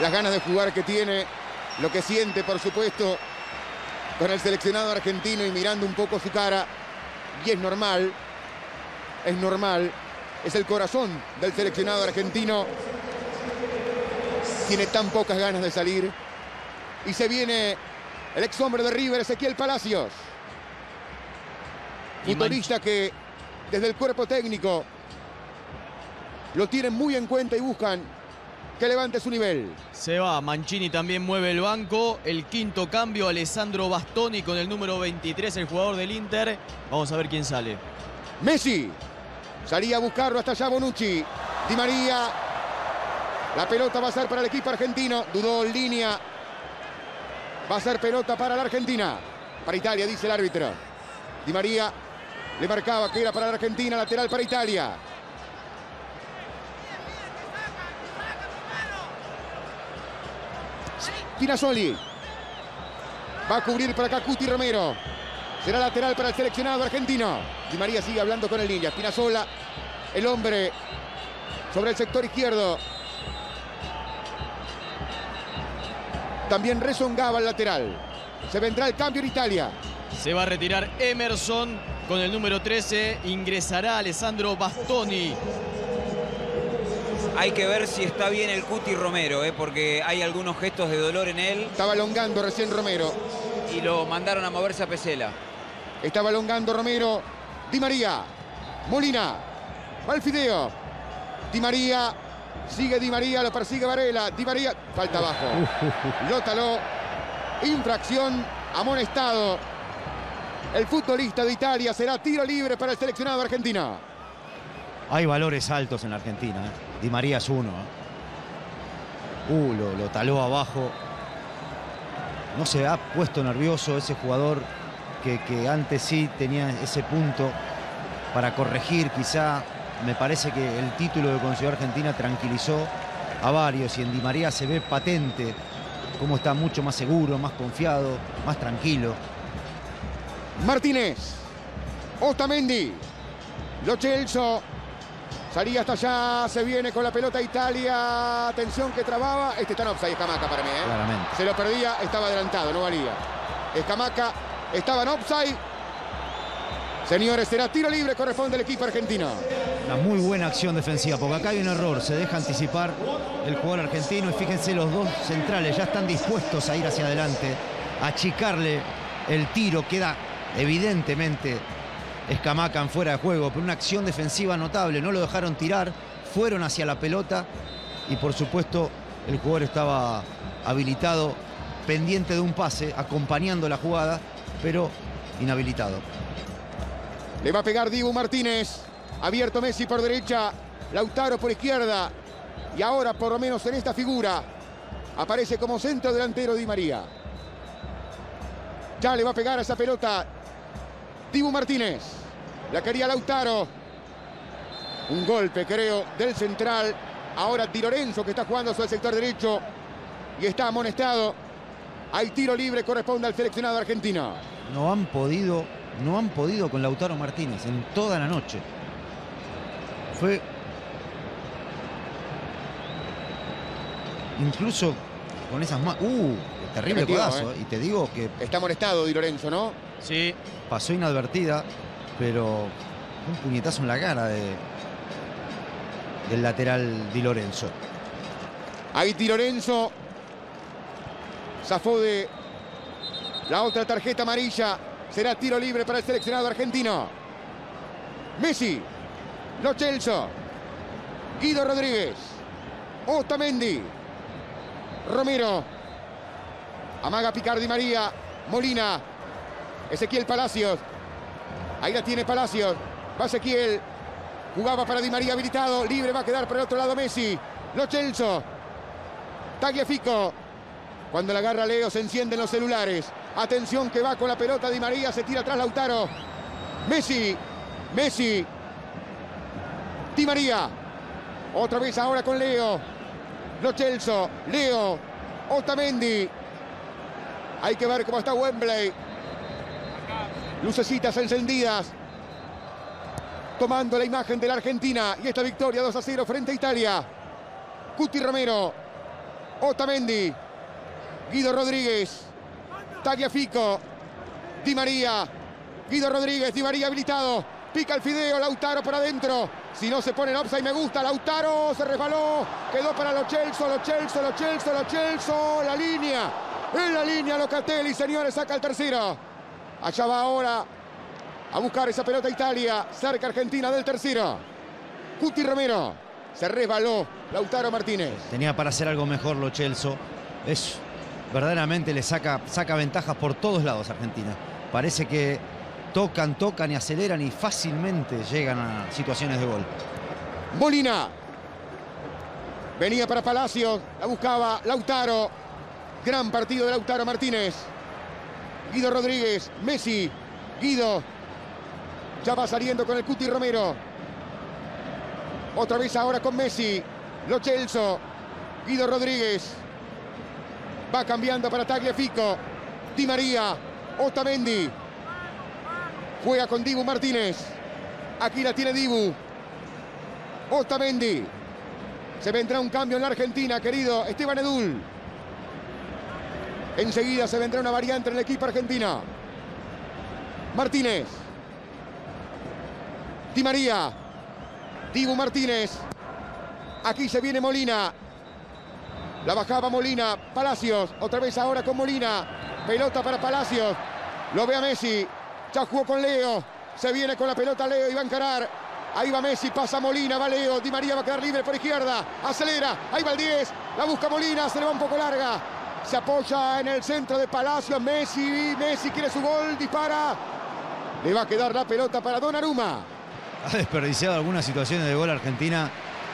las ganas de jugar que tiene, lo que siente, por supuesto, con el seleccionado argentino y mirando un poco su cara. Y es normal, es normal. Es el corazón del seleccionado argentino. Tiene tan pocas ganas de salir. Y se viene el ex hombre de River, Ezequiel Palacios. Futbolista que desde el cuerpo técnico lo tienen muy en cuenta y buscan que levante su nivel. Se va, Mancini también mueve el banco. El quinto cambio, Alessandro Bastoni con el número 23, el jugador del Inter. Vamos a ver quién sale. Messi. Salía a buscarlo hasta allá Bonucci. Di María. La pelota va a ser para el equipo argentino. Dudó en línea. Va a ser pelota para la Argentina. Para Italia, dice el árbitro. Di María le marcaba que era para la Argentina, lateral para Italia. Spinazzoli. Va a cubrir para acá Cuti Romero. Será lateral para el seleccionado argentino. Di María sigue hablando con el línea. Spinazzola, el hombre sobre el sector izquierdo. También rezongaba el lateral. Se vendrá el cambio en Italia. Se va a retirar Emerson con el número 13. Ingresará Alessandro Bastoni. Hay que ver si está bien el Cuti Romero, porque hay algunos gestos de dolor en él. Estaba alongando recién Romero. Y lo mandaron a moverse a Pesela. Estaba alongando Romero. Di María. Molina. Va el fideo. Di María. Sigue Di María. Lo persigue Barella. Di María. Falta abajo. Lo taló. Infracción. Amonestado. El futbolista de Italia. Será tiro libre para el seleccionado argentino. Hay valores altos en la Argentina, Di María es uno. Lo taló abajo. No se ha puesto nervioso ese jugador que antes sí tenía ese punto para corregir, quizá. Me parece que el título que consiguió Argentina tranquilizó a varios, y en Di María se ve patente cómo está mucho más seguro, más confiado, más tranquilo. Martínez, Otamendi, Lo Celso, salía hasta allá, se viene con la pelota Italia, atención que trababa, está en offside Scamacca para mí, ¿eh? Claramente. Se lo perdía, estaba adelantado, no valía. Scamacca estaba en offside. Señores, será tiro libre, corresponde al equipo argentino. Una muy buena acción defensiva, porque acá hay un error, se deja anticipar el jugador argentino y fíjense, los dos centrales ya están dispuestos a ir hacia adelante, achicarle el tiro, queda evidentemente Scamacca en fuera de juego, pero una acción defensiva notable, no lo dejaron tirar, fueron hacia la pelota y por supuesto el jugador estaba habilitado, pendiente de un pase, acompañando la jugada, pero inhabilitado. Le va a pegar Dibu Martínez. Abierto Messi por derecha. Lautaro por izquierda. Y ahora, por lo menos en esta figura, aparece como centro delantero Di María. Ya le va a pegar a esa pelota Dibu Martínez. La quería Lautaro. Un golpe, creo, del central. Ahora Di Lorenzo, que está jugando hacia el sector derecho. Y está amonestado. Hay tiro libre, corresponde al seleccionado argentino. No han podido con Lautaro Martínez en toda la noche. Fue incluso con esas manos. Terrible codazo. Y te digo que está molestado Di Lorenzo, ¿no? Sí. Pasó inadvertida, pero un puñetazo en la cara del lateral Di Lorenzo. Ahí Di Lorenzo zafó de la otra tarjeta amarilla. Será tiro libre para el seleccionado argentino. Messi, Lo Celso, Guido Rodríguez, Otamendi, Romero, amaga picar Di María, Molina, Ezequiel Palacios. Ahí la tiene Palacios, va Ezequiel, jugaba para Di María habilitado, libre va a quedar por el otro lado Messi, Lo Celso, Tagliafico. Cuando la agarra Leo se encienden los celulares. Atención que va con la pelota Di María, se tira atrás Lautaro. Messi. Di María. Otra vez ahora con Leo. Lo Celso, Leo, Otamendi. Hay que ver cómo está Wembley. Lucecitas encendidas. Tomando la imagen de la Argentina. Y esta victoria 2-0 frente a Italia. Cuti Romero. Otamendi. Guido Rodríguez. Tagliafico, Di María, Guido Rodríguez, Di María habilitado, pica el fideo, Lautaro por adentro, si no se pone en offside me gusta, Lautaro se resbaló, quedó para Lo Celso, Lo Celso, Lo Celso, Lo Celso, en la línea Locatelli, señores, saca el tercero, allá va ahora a buscar esa pelota Italia, cerca Argentina del tercero, Cuti Romero, se resbaló, Lautaro Martínez. Tenía para hacer algo mejor Lo Celso, eso. Verdaderamente le saca ventajas por todos lados Argentina. Parece que tocan y aceleran y fácilmente llegan a situaciones de gol. Molina. Venía para Palacios. La buscaba Lautaro. Gran partido de Lautaro Martínez. Guido Rodríguez. Messi. Guido. Ya va saliendo con el Cuti Romero. Otra vez ahora con Messi. Lo Celso. Guido Rodríguez. Va cambiando para Tagliafico, Di María, Otamendi. Juega con Dibu Martínez. Aquí la tiene Dibu. Otamendi. Se vendrá un cambio en la Argentina, querido Esteban Edul. Enseguida se vendrá una variante en el equipo argentino. Martínez. Di María. Dibu Martínez. Aquí se viene Molina. La bajaba Molina, Palacios, otra vez ahora con Molina, pelota para Palacios, lo ve a Messi, ya jugó con Leo, se viene con la pelota Leo y va a encarar, ahí va Messi, pasa Molina, va Leo, Di María va a quedar libre por izquierda, acelera, ahí va el 10, la busca Molina, se le va un poco larga, se apoya en el centro de Palacios, Messi quiere su gol, dispara, le va a quedar la pelota para Donnarumma. Ha desperdiciado algunas situaciones de gol Argentina.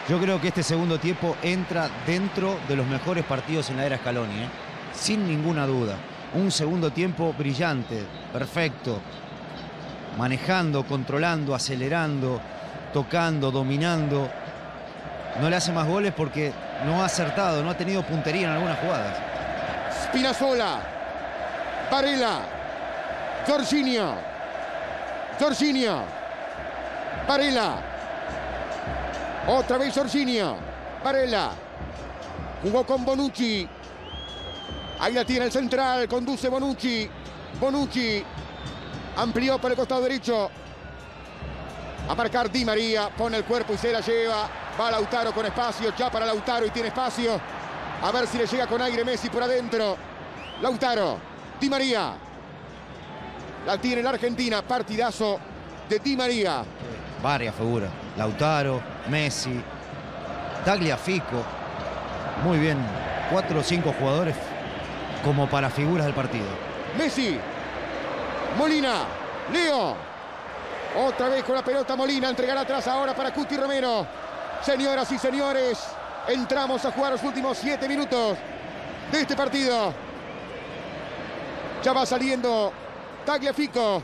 Yo creo que este segundo tiempo entra dentro de los mejores partidos en la era Scaloni, ¿eh? Sin ninguna duda. Un segundo tiempo brillante, perfecto. Manejando, controlando, acelerando, tocando, dominando. No le hace más goles porque no ha acertado, no ha tenido puntería en algunas jugadas. Spinazzola, Barella, Jorginho, Jorginho, Barella, otra vez Jorginho, Barella, jugó con Bonucci, ahí la tiene el central, conduce Bonucci, Bonucci amplió por el costado derecho, a marcar Di María, pone el cuerpo y se la lleva, va Lautaro con espacio, ya para Lautaro y tiene espacio, a ver si le llega con aire Messi por adentro, Lautaro, Di María, la tiene la Argentina, partidazo de Di María. Varias figuras, Lautaro, Messi, Tagliafico, muy bien, 4 o 5 jugadores como para figuras del partido. Messi, Molina, Leo, otra vez con la pelota Molina, entregar atrás ahora para Cuti Romero. Señoras y señores, entramos a jugar los últimos 7 minutos de este partido. Ya va saliendo Tagliafico.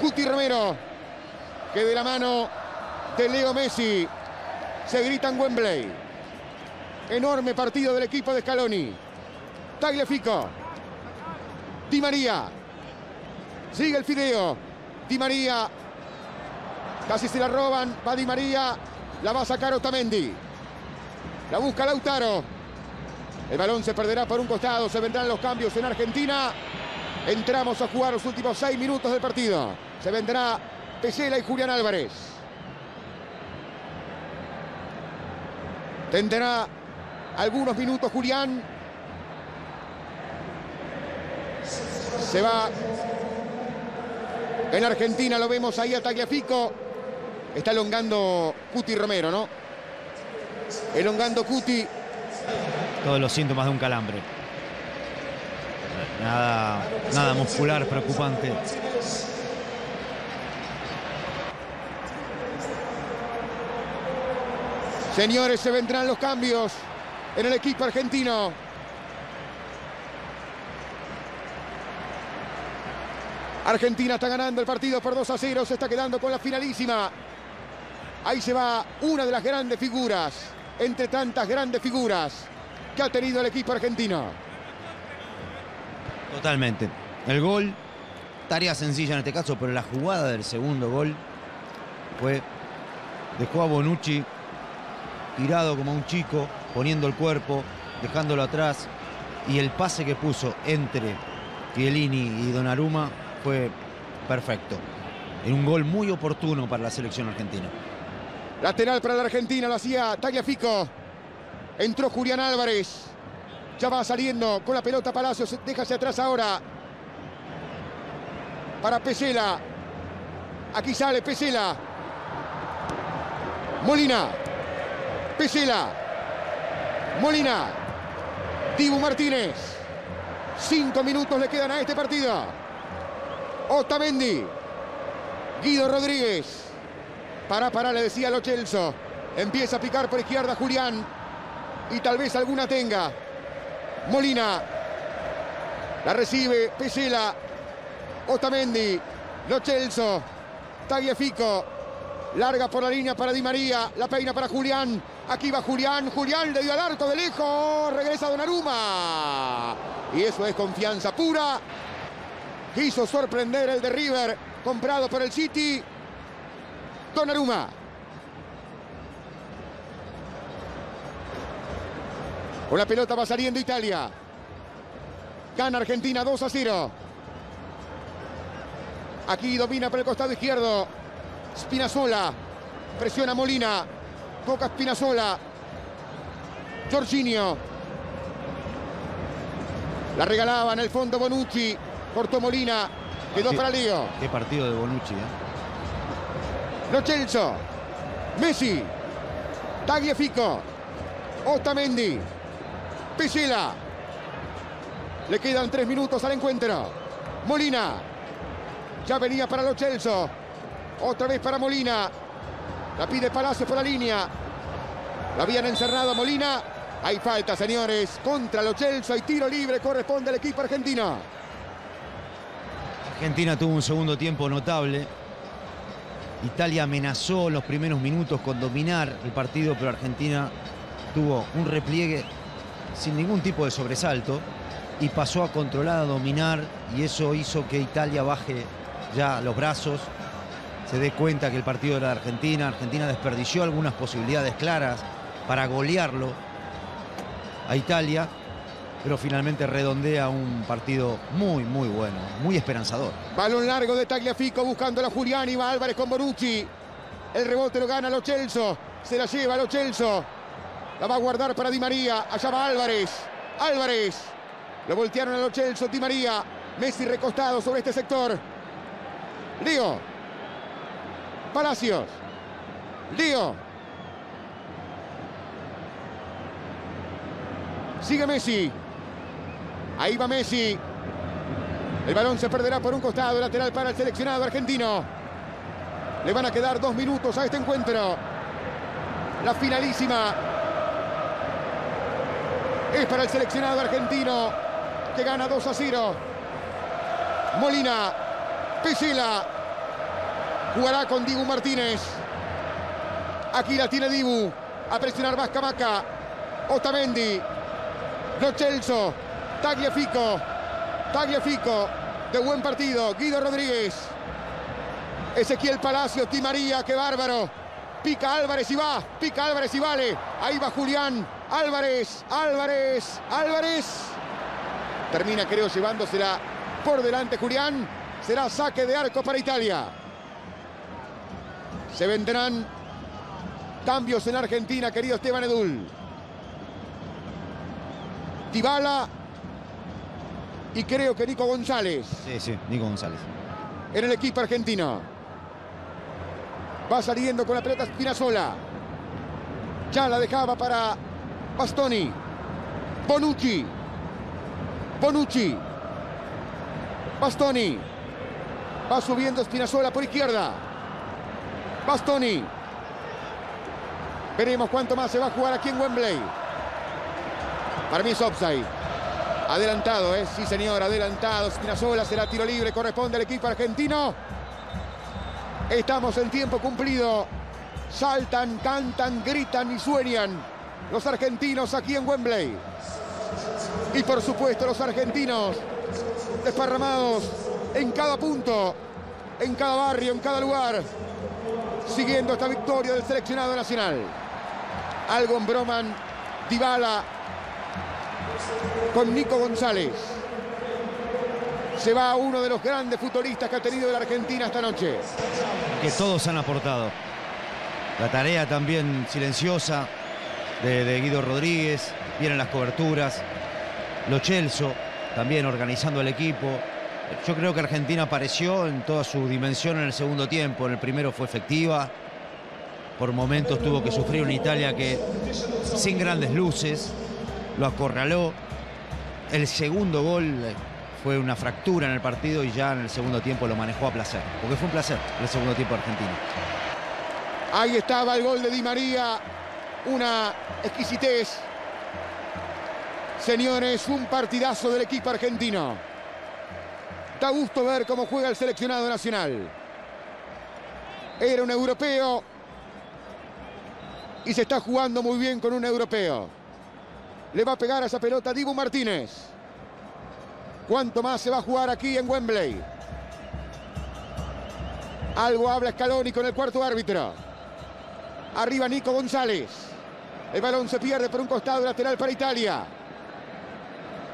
Cuti Romero, que de la mano de Leo Messi se grita en Wembley. Enorme partido del equipo de Scaloni. Tagliafico, Di María, sigue el fideo, Di María, casi se la roban, va Di María, la va a sacar Otamendi, la busca Lautaro, el balón se perderá por un costado, se vendrán los cambios en Argentina, entramos a jugar los últimos 6 minutos del partido, se vendrá Pessina y Julián Álvarez, tendrá algunos minutos Julián, se va. En Argentina lo vemos ahí a Tagliafico. Está elongando Cuti Romero, ¿no? Elongando Cuti. Todos los síntomas de un calambre. Nada muscular preocupante. Señores, se vendrán los cambios en el equipo argentino. Argentina está ganando el partido por 2-0, se está quedando con la finalísima. Ahí se va una de las grandes figuras, entre tantas grandes figuras que ha tenido el equipo argentino. Totalmente. El gol, tarea sencilla en este caso, pero la jugada del segundo gol fue... Dejó a Bonucci tirado como un chico, poniendo el cuerpo, dejándolo atrás. Y el pase que puso entre Chiellini y Donnarumma fue perfecto. Era un gol muy oportuno para la selección argentina. Lateral para la Argentina, lo hacía Tagliafico. Entró Julián Álvarez. Ya va saliendo con la pelota Palacios. Deja hacia atrás ahora. Para Pessina. Aquí sale Pessina. Molina. Pessina. Molina. Dibu Martínez. 5 minutos le quedan a este partido. Otamendi, Guido Rodríguez, para, le decía Lo Celso, empieza a picar por izquierda Julián, y tal vez alguna tenga, Molina, la recibe Pessina, Otamendi, Lo Celso, Tagliafico, larga por la línea para Di María, la peina para Julián, aquí va Julián, Julián le dio al arco de lejos, regresa Donnarumma, y eso es confianza pura. Quiso sorprender el de River, comprado por el City. Donnarumma. Con la pelota va saliendo Italia. Gana Argentina 2-0. Aquí domina por el costado izquierdo. Spinazzola. Presiona Molina. Toca Spinazzola. Jorginho. La regalaba en el fondo Bonucci. Cortó Molina, quedó para Leo. Qué partido de Bonucci, Lo Celso, Messi, Tagliafico, Otamendi, Pessina. Le quedan 3 minutos al encuentro. Molina, ya venía para Lo Celso. Otra vez para Molina. La pide Palacios por la línea. La habían encerrado a Molina. Hay falta, señores, contra Lo Celso y tiro libre corresponde al equipo argentino. Argentina tuvo un segundo tiempo notable. Italia amenazó en los primeros minutos con dominar el partido, pero Argentina tuvo un repliegue sin ningún tipo de sobresalto y pasó a controlar, a dominar, y eso hizo que Italia baje ya los brazos, se dé cuenta que el partido era de Argentina. Argentina desperdició algunas posibilidades claras para golearlo a Italia, pero finalmente redondea un partido muy, muy bueno, muy esperanzador. Balón largo de Tagliafico buscando a Julián, y va Álvarez con Bonucci. El rebote lo gana Lo Celso, se la lleva Lo Celso. La va a guardar para Di María, allá va Álvarez. Álvarez, lo voltearon a Lo Celso, Di María. Messi recostado sobre este sector. Leo. Palacios. Leo. Sigue Messi. Ahí va Messi. El balón se perderá por un costado, lateral para el seleccionado argentino. Le van a quedar 2 minutos a este encuentro. La finalísima es para el seleccionado argentino, que gana 2-0. Molina. Pessina. Jugará con Dibu Martínez. Aquí la tiene Dibu. A presionar más Scamacca. Otamendi. Lo Celso. Tagliafico. Tagliafico de buen partido. Guido Rodríguez. Ezequiel Palacios. Di María, qué bárbaro. Pica Álvarez y va. Pica Álvarez y vale. Ahí va Julián. Álvarez. Álvarez. Álvarez. Termina, creo, llevándosela por delante Julián. Será saque de arco para Italia. Se vendrán cambios en Argentina, querido Esteban Edul. Dybala y creo que Nico González. Sí, Nico González. En el equipo argentino. Va saliendo con la pelota Spinazzola. Ya la dejaba para Bastoni. Bonucci. Bonucci. Bastoni. Va subiendo Spinazzola por izquierda. Bastoni. Veremos cuánto más se va a jugar aquí en Wembley. Para mí es offside. Adelantado, ¿eh? Sí, señor, adelantado. Spinazzola, será tiro libre, corresponde al equipo argentino. Estamos en tiempo cumplido. Saltan, cantan, gritan y sueñan los argentinos aquí en Wembley. Y por supuesto los argentinos desparramados en cada punto, en cada barrio, en cada lugar, siguiendo esta victoria del seleccionado nacional. Algo en broman Dybala con Nico González. Se va uno de los grandes futbolistas que ha tenido la Argentina esta noche. Que todos han aportado. La tarea también silenciosa de Guido Rodríguez. Vienen las coberturas. Lo Celso también organizando el equipo. Yo creo que Argentina apareció en toda su dimensión en el segundo tiempo. En el primero fue efectiva. Por momentos tuvo que sufrir una Italia que, sin grandes luces, lo acorraló. El segundo gol fue una fractura en el partido y ya en el segundo tiempo lo manejó a placer. Porque fue un placer el segundo tiempo argentino. Ahí estaba el gol de Di María. Una exquisitez. Señores, un partidazo del equipo argentino. Da gusto ver cómo juega el seleccionado nacional. Era un europeo y se está jugando muy bien con un europeo. Le va a pegar a esa pelota Dibu Martínez. ¿Cuánto más se va a jugar aquí en Wembley? Algo habla Scaloni con el cuarto árbitro. Arriba Nico González. El balón se pierde por un costado, lateral para Italia.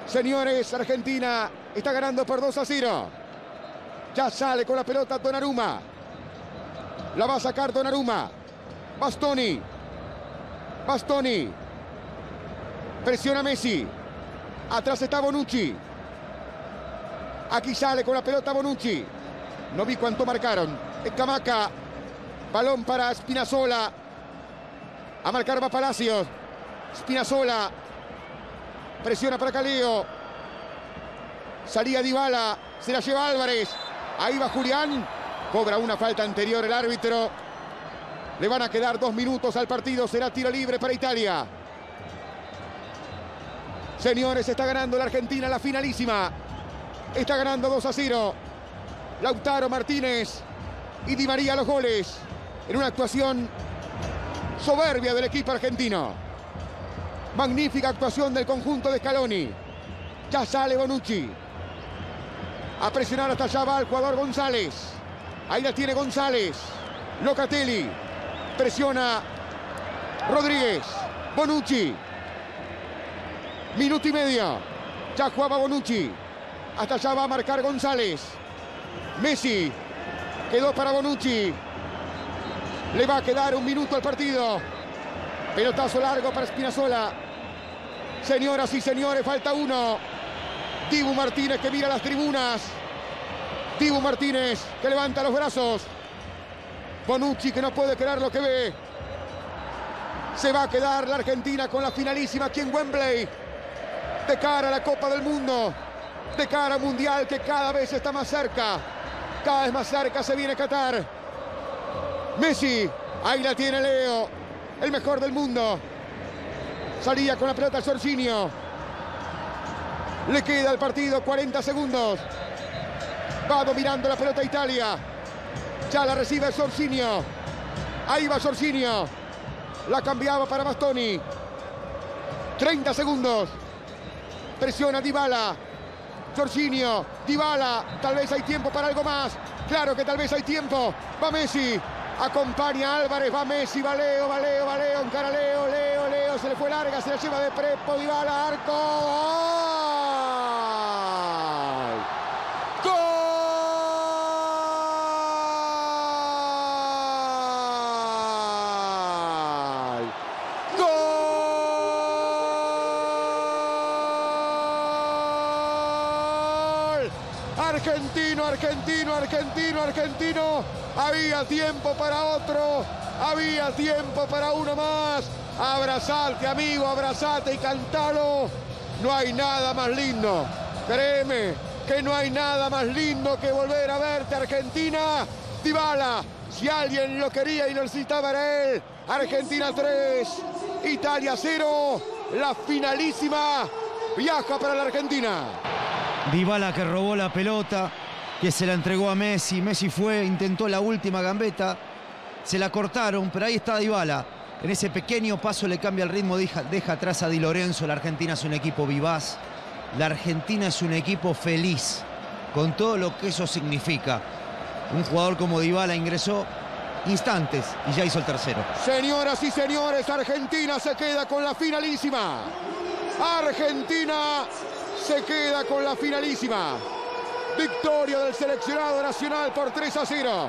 Señores, Argentina está ganando por 2-0. Ya sale con la pelota Donnarumma. La va a sacar Donnarumma. Bastoni. Bastoni. Presiona Messi. Atrás está Bonucci. Aquí sale con la pelota Bonucci. No vi cuánto marcaron. Scamacca. Balón para Spinazzola. A marcar va Palacios. Spinazzola. Presiona para Caleo. Salía Dybala. Se la lleva Álvarez. Ahí va Julián. Cobra una falta anterior el árbitro. Le van a quedar 2 minutos al partido. Será tiro libre para Italia. Señores, está ganando la Argentina la finalísima. Está ganando 2-0. Lautaro Martínez y Di María los goles en una actuación soberbia del equipo argentino. Magnífica actuación del conjunto de Scaloni. Ya sale Bonucci. A presionar hasta allá va el jugador González. Ahí la tiene González. Locatelli. Presiona Rodríguez. Bonucci. Minuto y medio. Ya jugaba Bonucci. Hasta allá va a marcar González. Messi. Quedó para Bonucci. Le va a quedar un minuto al partido. Pelotazo largo para Spinazzola. Señoras y señores, falta uno. Dibu Martínez que mira las tribunas. Dibu Martínez que levanta los brazos. Bonucci que no puede creer lo que ve. Se va a quedar la Argentina con la finalísima aquí en Wembley. De cara a la Copa del Mundo. De cara al Mundial que cada vez está más cerca. Cada vez más cerca se viene Qatar. Messi, ahí la tiene Leo, el mejor del mundo. Salía con la pelota Jorginho. Le queda el partido, 40 segundos. Va dominando la pelota Italia. Ya la recibe Jorginho. Ahí va Jorginho. La cambiaba para Bastoni. 30 segundos. Presiona Dybala. Jorginho, Dybala. Tal vez hay tiempo para algo más. Claro que tal vez hay tiempo. Va Messi. Acompaña a Álvarez, va Messi, va Leo, encara Leo, se le fue larga, se la lleva de prepo, Dybala, arco, ¡gol! Argentino. Había tiempo para otro, había tiempo para uno más. Abrazate, amigo, abrazate y cantalo. No hay nada más lindo. Créeme que no hay nada más lindo que volver a verte, Argentina. Dybala, si alguien lo quería y lo necesitaba era él. Argentina 3, Italia 0. La finalísima viaja para la Argentina. Dybala que robó la pelota, que se la entregó a Messi. Messi fue, intentó la última gambeta, se la cortaron, pero ahí está Dybala. En ese pequeño paso le cambia el ritmo, deja atrás a Di Lorenzo. La Argentina es un equipo vivaz, la Argentina es un equipo feliz, con todo lo que eso significa. Un jugador como Dybala ingresó instantes y ya hizo el tercero. Señoras y señores, Argentina se queda con la finalísima. Argentina se queda con la finalísima. Victoria del seleccionado nacional por 3-0.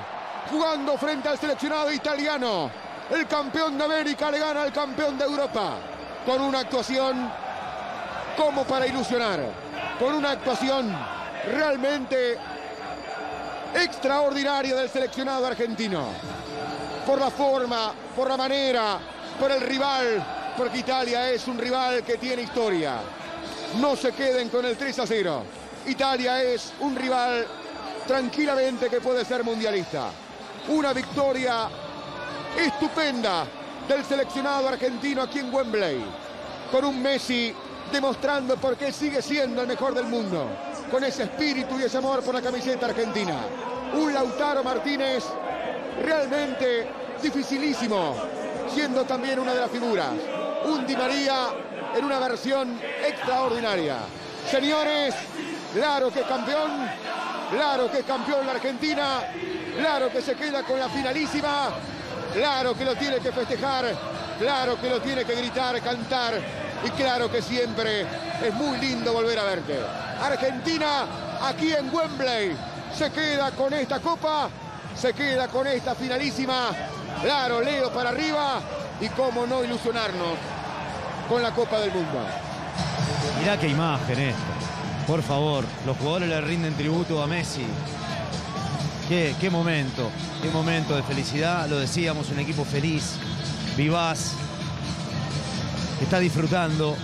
Jugando frente al seleccionado italiano. El campeón de América le gana al campeón de Europa. Con una actuación como para ilusionar. Con una actuación realmente extraordinaria del seleccionado argentino. Por la forma, por la manera, por el rival. Porque Italia es un rival que tiene historia. No se queden con el 3-0. Italia es un rival tranquilamente que puede ser mundialista. Una victoria estupenda del seleccionado argentino aquí en Wembley. Con un Messi demostrando por qué sigue siendo el mejor del mundo. Con ese espíritu y ese amor por la camiseta argentina. Un Lautaro Martínez realmente dificilísimo, siendo también una de las figuras. Un Di María en una versión extraordinaria. Señores, claro que es campeón la Argentina, claro que se queda con la finalísima, claro que lo tiene que festejar, claro que lo tiene que gritar, cantar y claro que siempre es muy lindo volver a verte. Argentina aquí en Wembley se queda con esta copa, se queda con esta finalísima, claro, Leo para arriba y cómo no ilusionarnos con la Copa del Mundo. Mirá qué imagen esta. Por favor, los jugadores le rinden tributo a Messi. Qué momento de felicidad. Lo decíamos, un equipo feliz, vivaz, está disfrutando.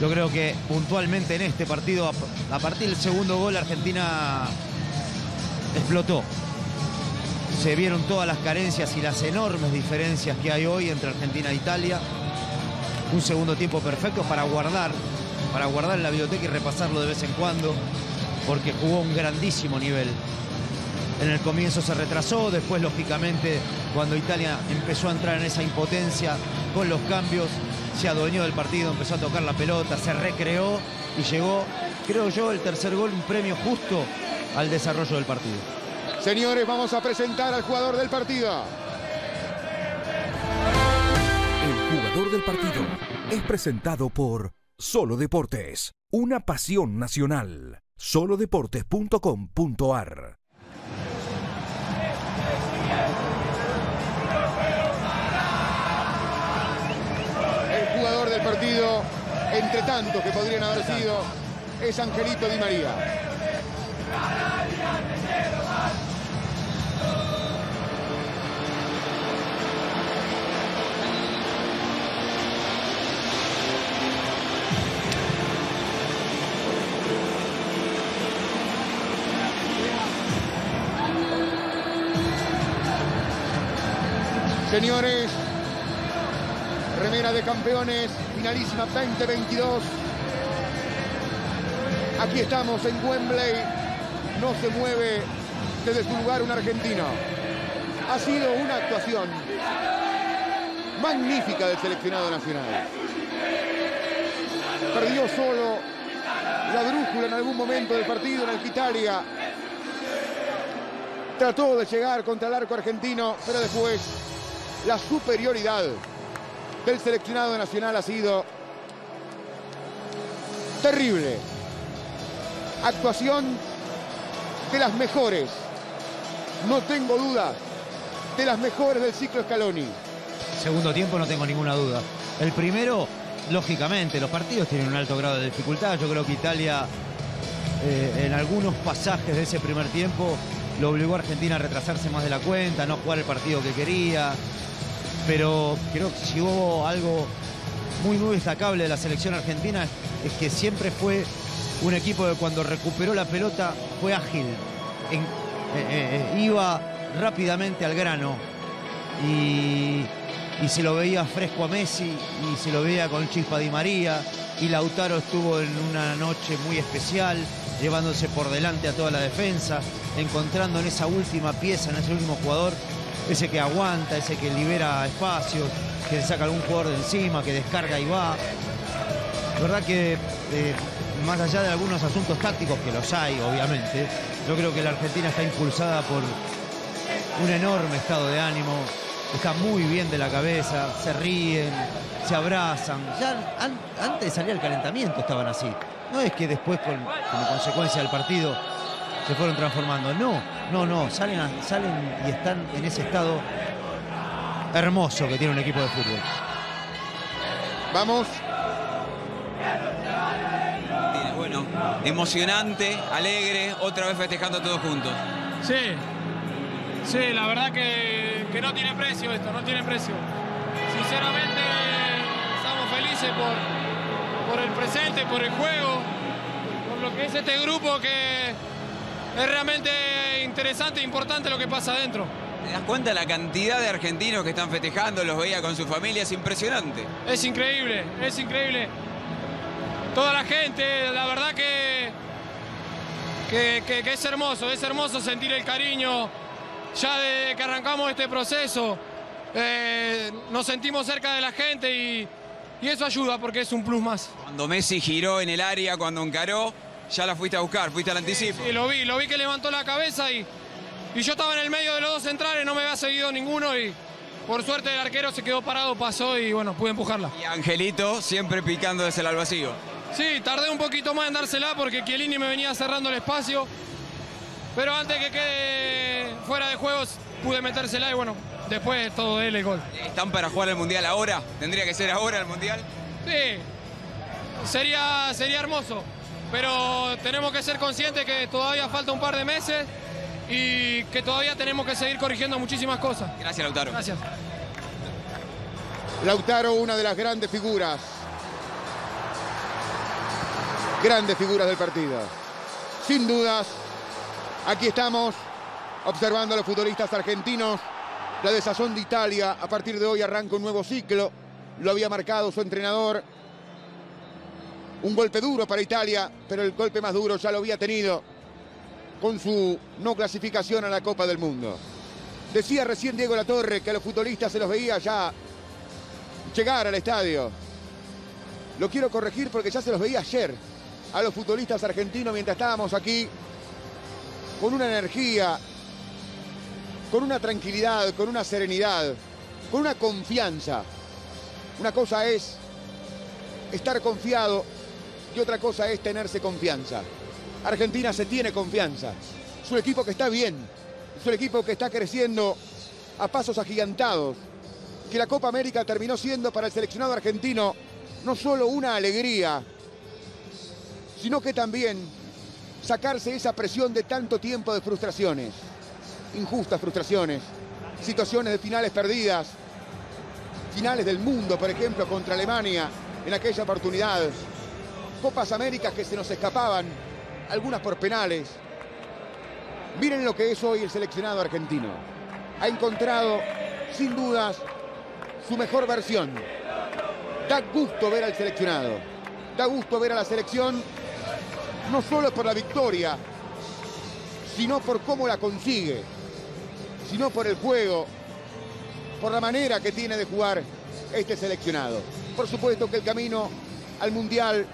Yo creo que puntualmente en este partido, a partir del segundo gol, Argentina explotó. Se vieron todas las carencias y las enormes diferencias que hay hoy entre Argentina e Italia. Un segundo tiempo perfecto para guardar en la biblioteca y repasarlo de vez en cuando, porque jugó un grandísimo nivel. en el comienzo se retrasó, después lógicamente cuando Italia empezó a entrar en esa impotencia con los cambios, se adueñó del partido, empezó a tocar la pelota, se recreó y llegó, creo yo, el tercer gol, un premio justo al desarrollo del partido. Señores, vamos a presentar al jugador del partido. El jugador del partido es presentado por Solo Deportes, una pasión nacional. Solodeportes.com.ar. El jugador del partido, entre tantos que podrían haber sido, es Angelito Di María. Señores, remera de campeones, finalísima 2022. Aquí estamos en Wembley, no se mueve desde su lugar un argentino. Ha sido una actuación magnífica del seleccionado nacional. Perdió solo la brújula en algún momento del partido en el que Italia trató de llegar contra el arco argentino, pero después la superioridad del seleccionado nacional ha sido terrible. Actuación de las mejores, no tengo duda, de las mejores del ciclo Scaloni. Segundo tiempo no tengo ninguna duda. El primero, lógicamente, los partidos tienen un alto grado de dificultad. Yo creo que Italia, en algunos pasajes de ese primer tiempo, lo obligó a Argentina a retrasarse más de la cuenta, no jugar el partido que quería. Pero creo que si hubo algo muy, muy destacable de la selección argentina es que siempre fue un equipo que cuando recuperó la pelota fue ágil, iba rápidamente al grano y se lo veía fresco a Messi y se lo veía con chispa a Di María, y Lautaro estuvo en una noche muy especial, llevándose por delante a toda la defensa, encontrando en esa última pieza, en ese último jugador, ese que aguanta, ese que libera espacios, que saca algún jugador de encima, que descarga y va. La verdad que más allá de algunos asuntos tácticos, que los hay obviamente, yo creo que la Argentina está impulsada por un enorme estado de ánimo, está muy bien de la cabeza, se ríen, se abrazan. Ya antes de salir al calentamiento estaban así. No es que después, como consecuencia del partido, se fueron transformando. No. Salen y están en ese estado hermoso que tiene un equipo de fútbol. Vamos. Bueno, emocionante, alegre, otra vez festejando todos juntos. Sí, la verdad que no tiene precio esto, no tiene precio. Sinceramente, estamos felices por el presente, por el juego, por lo que es este grupo, que es realmente interesante e importante lo que pasa adentro. ¿Te das cuenta la cantidad de argentinos que están festejando? Los veía con sus familias, impresionante. Es increíble, es increíble. Toda la gente, la verdad que es hermoso sentir el cariño. Ya desde que arrancamos este proceso, nos sentimos cerca de la gente y eso ayuda porque es un plus más. Cuando Messi giró en el área, cuando encaró, ya la fuiste a buscar, fuiste al anticipo. Sí, lo vi que levantó la cabeza y yo estaba en el medio de los dos centrales, no me había seguido ninguno y por suerte el arquero se quedó parado, pasó y bueno, pude empujarla. Y Angelito siempre picando desde el al vacío. Sí, tardé un poquito más en dársela porque Chiellini me venía cerrando el espacio, pero antes que quede fuera de juegos pude metérsela y bueno, después todo él el gol. ¿Están para jugar el Mundial ahora? ¿Tendría que ser ahora el Mundial? Sí, sería hermoso, pero tenemos que ser conscientes que todavía falta un par de meses y que todavía tenemos que seguir corrigiendo muchísimas cosas. Gracias, Lautaro. Gracias. Lautaro, una de las grandes figuras del partido. Sin dudas, aquí estamos observando a los futbolistas argentinos. La desazón de Italia, a partir de hoy arranca un nuevo ciclo. Lo había marcado su entrenador. Un golpe duro para Italia, pero el golpe más duro ya lo había tenido con su no clasificación a la Copa del Mundo. Decía recién Diego Latorre que a los futbolistas se los veía ya llegar al estadio. Lo quiero corregir porque ya se los veía ayer a los futbolistas argentinos mientras estábamos aquí, con una energía, con una tranquilidad, con una serenidad, con una confianza. Una cosa es estar confiado y otra cosa es tenerse confianza. Argentina se tiene confianza. Es un equipo que está bien, es un equipo que está creciendo a pasos agigantados, que la Copa América terminó siendo para el seleccionado argentino no solo una alegría, sino que también sacarse esa presión de tanto tiempo de frustraciones, injustas frustraciones, situaciones de finales perdidas, finales del mundo, por ejemplo, contra Alemania en aquella oportunidad, Copas Américas que se nos escapaban, algunas por penales. Miren lo que es hoy el seleccionado argentino. Ha encontrado, sin dudas, su mejor versión. Da gusto ver al seleccionado, da gusto ver a la selección, no solo por la victoria, sino por cómo la consigue, sino por el juego, por la manera que tiene de jugar este seleccionado. Por supuesto que el camino al Mundial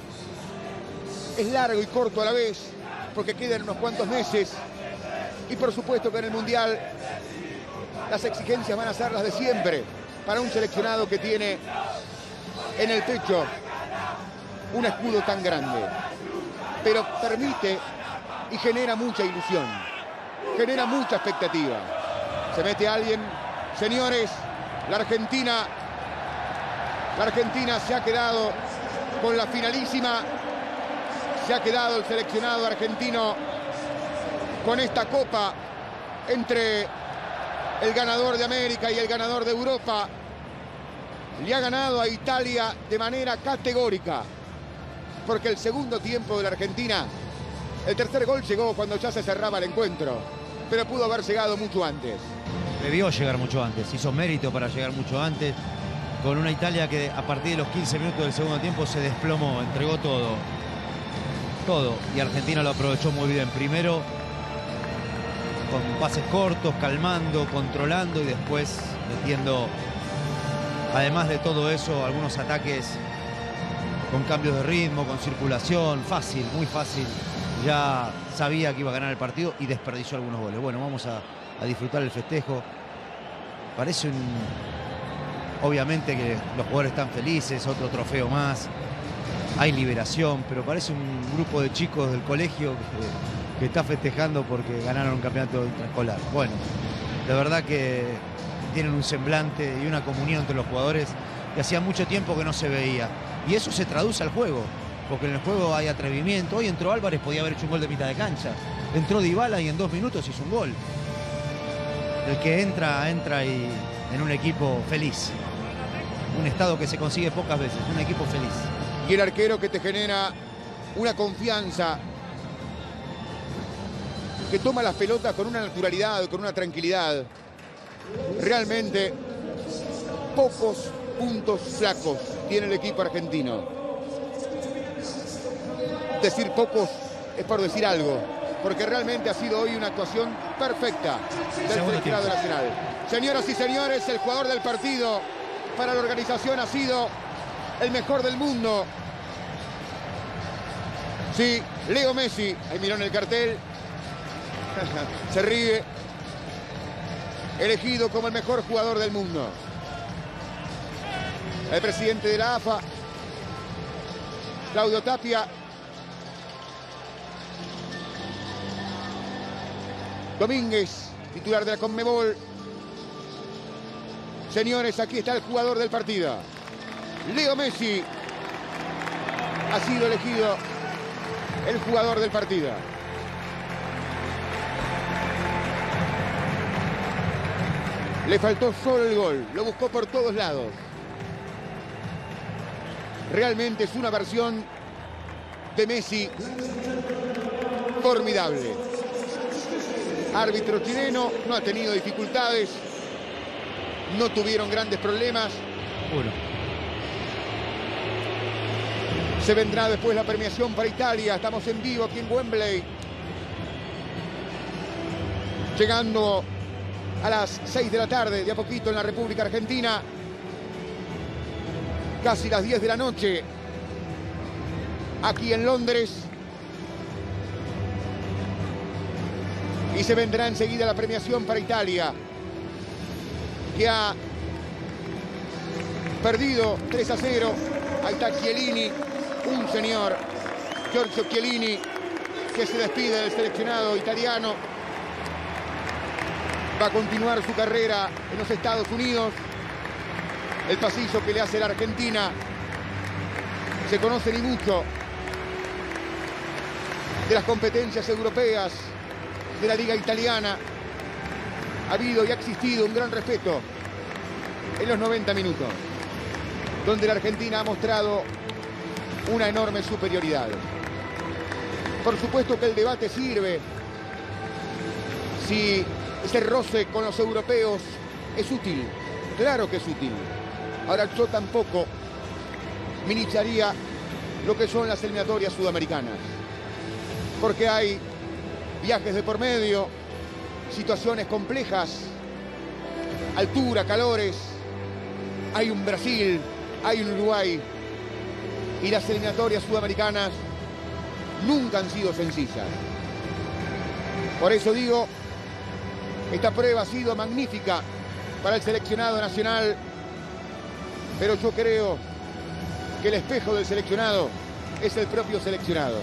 es largo y corto a la vez, porque quedan unos cuantos meses, y por supuesto que en el Mundial las exigencias van a ser las de siempre para un seleccionado que tiene en el pecho un escudo tan grande. Pero permite y genera mucha ilusión, genera mucha expectativa. Se mete alguien, señores, la Argentina se ha quedado con la finalísima. Se ha quedado el seleccionado argentino con esta copa entre el ganador de América y el ganador de Europa. Le ha ganado a Italia de manera categórica, porque el segundo tiempo de la Argentina, el tercer gol llegó cuando ya se cerraba el encuentro, pero pudo haber llegado mucho antes. Debió llegar mucho antes, hizo mérito para llegar mucho antes, con una Italia que a partir de los 15 minutos del segundo tiempo se desplomó, entregó todo, y Argentina lo aprovechó muy bien. Primero con pases cortos, calmando, controlando, y después metiendo, además de todo eso, algunos ataques con cambios de ritmo, con circulación, fácil, muy fácil. Ya sabía que iba a ganar el partido y desperdició algunos goles. Bueno, vamos a disfrutar el festejo. Parece obviamente que los jugadores están felices, otro trofeo más. Hay liberación, pero parece un grupo de chicos del colegio que está festejando porque ganaron un campeonato intraescolar. Bueno, de verdad que tienen un semblante y una comunión entre los jugadores que hacía mucho tiempo que no se veía. Y eso se traduce al juego, porque en el juego hay atrevimiento. Hoy entró Álvarez, podía haber hecho un gol de mitad de cancha. Entró Dybala y en 2 minutos hizo un gol. El que entra y en un equipo feliz. Un estado que se consigue pocas veces, un equipo feliz. Y el arquero que te genera una confianza, que toma las pelotas con una naturalidad, con una tranquilidad. Realmente, pocos puntos flacos tiene el equipo argentino. Decir pocos es por decir algo, porque realmente ha sido hoy una actuación perfecta del seleccionado nacional. Señoras y señores, el jugador del partido para la organización ha sido el mejor del mundo. Sí, Leo Messi. Ahí miró en el cartel. Se ríe. Elegido como el mejor jugador del mundo. El presidente de la AFA, Claudio Tapia, Domínguez, titular de la Conmebol. Señores, aquí está el jugador del partido. Leo Messi ha sido elegido el jugador del partido. Le faltó solo el gol, lo buscó por todos lados. Realmente es una versión de Messi formidable. Árbitro chileno, no ha tenido dificultades, no tuvieron grandes problemas. Se vendrá después la premiación para Italia. Estamos en vivo aquí en Wembley. llegando a las 6 de la tarde, de a poquito en la República Argentina. Casi las 10 de la noche, aquí en Londres. Y se vendrá enseguida la premiación para Italia, que ha perdido 3-0. Ahí está Chiellini, un señor, Giorgio Chiellini, que se despide del seleccionado italiano. Va a continuar su carrera en los Estados Unidos. El pasillo que le hace la Argentina se conoce ni mucho de las competencias europeas, de la liga italiana. Ha habido y ha existido un gran respeto en los 90 minutos, donde la Argentina ha mostrado una enorme superioridad. Por supuesto que el debate sirve. Si ese roce con los europeos es útil, claro que es útil. Ahora, yo tampoco minimizaría lo que son las eliminatorias sudamericanas, porque hay viajes de por medio, situaciones complejas, altura, calores. Hay un Brasil, hay un Uruguay, y las eliminatorias sudamericanas nunca han sido sencillas. Por eso digo, esta prueba ha sido magnífica para el seleccionado nacional, pero yo creo que el espejo del seleccionado es el propio seleccionado.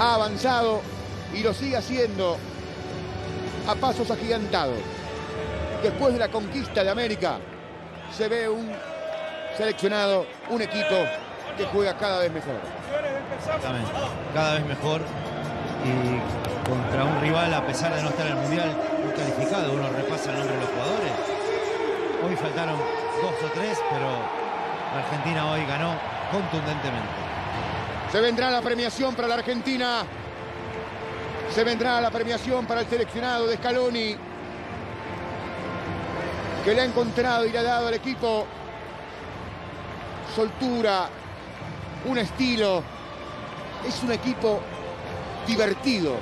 Ha avanzado y lo sigue haciendo a pasos agigantados. Después de la conquista de América, se ve un seleccionado, un equipo que juega cada vez mejor. Exactamente, cada vez mejor. Y contra un rival, a pesar de no estar en el Mundial, muy calificado. Uno repasa el nombre de los jugadores. Hoy faltaron 2 o 3, pero Argentina hoy ganó contundentemente. Se vendrá la premiación para la Argentina. Se vendrá la premiación para el seleccionado de Scaloni, que le ha encontrado y le ha dado al equipo soltura, un estilo. Es un equipo divertido.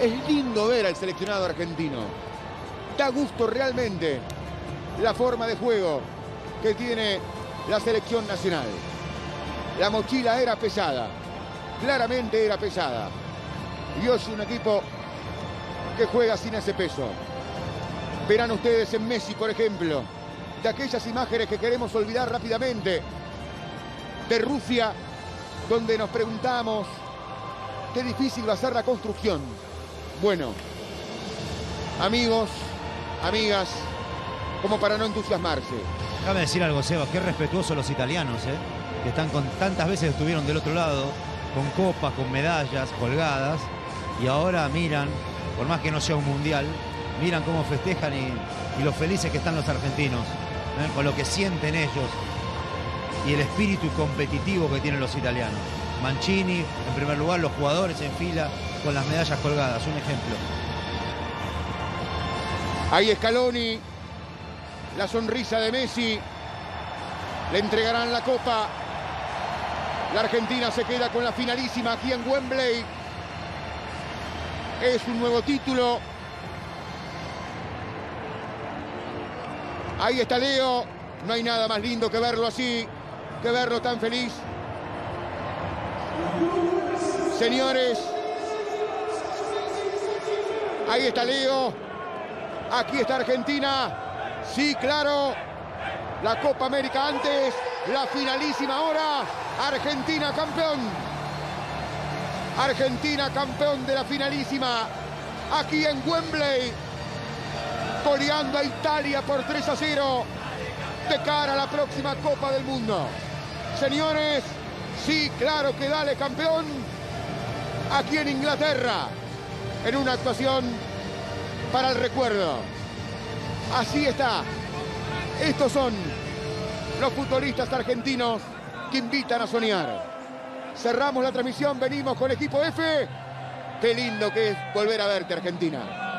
Es lindo ver al seleccionado argentino. Da gusto realmente la forma de juego que tiene la selección nacional. La mochila era pesada, claramente era pesada, y hoy es un equipo que juega sin ese peso. Verán ustedes en Messi, por ejemplo, de aquellas imágenes que queremos olvidar rápidamente de Rusia, donde nos preguntamos qué difícil va a ser la construcción. Bueno, amigos, amigas, como para no entusiasmarse. Déjame decir algo, Seba, qué respetuosos los italianos, que están con tantas veces estuvieron del otro lado, con copas, con medallas colgadas, y ahora miran, por más que no sea un mundial, miran cómo festejan y lo felices que están los argentinos, con lo que sienten ellos y el espíritu competitivo que tienen los italianos. Mancini, en primer lugar, los jugadores en fila con las medallas colgadas, un ejemplo. Ahí Scaloni, la sonrisa de Messi, le entregarán la copa. La Argentina se queda con la finalísima aquí en Wembley. Es un nuevo título. Ahí está Leo. No hay nada más lindo que verlo así, que verlo tan feliz. Señores, ahí está Leo. Aquí está Argentina. Sí, claro. La Copa América antes, la finalísima ahora. Argentina campeón. Argentina campeón de la finalísima aquí en Wembley, goleando a Italia por 3-0 de cara a la próxima Copa del Mundo. Señores, sí, claro que dale campeón, aquí en Inglaterra, en una actuación para el recuerdo. Así está. Estos son los futbolistas argentinos que invitan a soñar. Cerramos la transmisión, venimos con Equipo F. Qué lindo que es volver a verte, Argentina.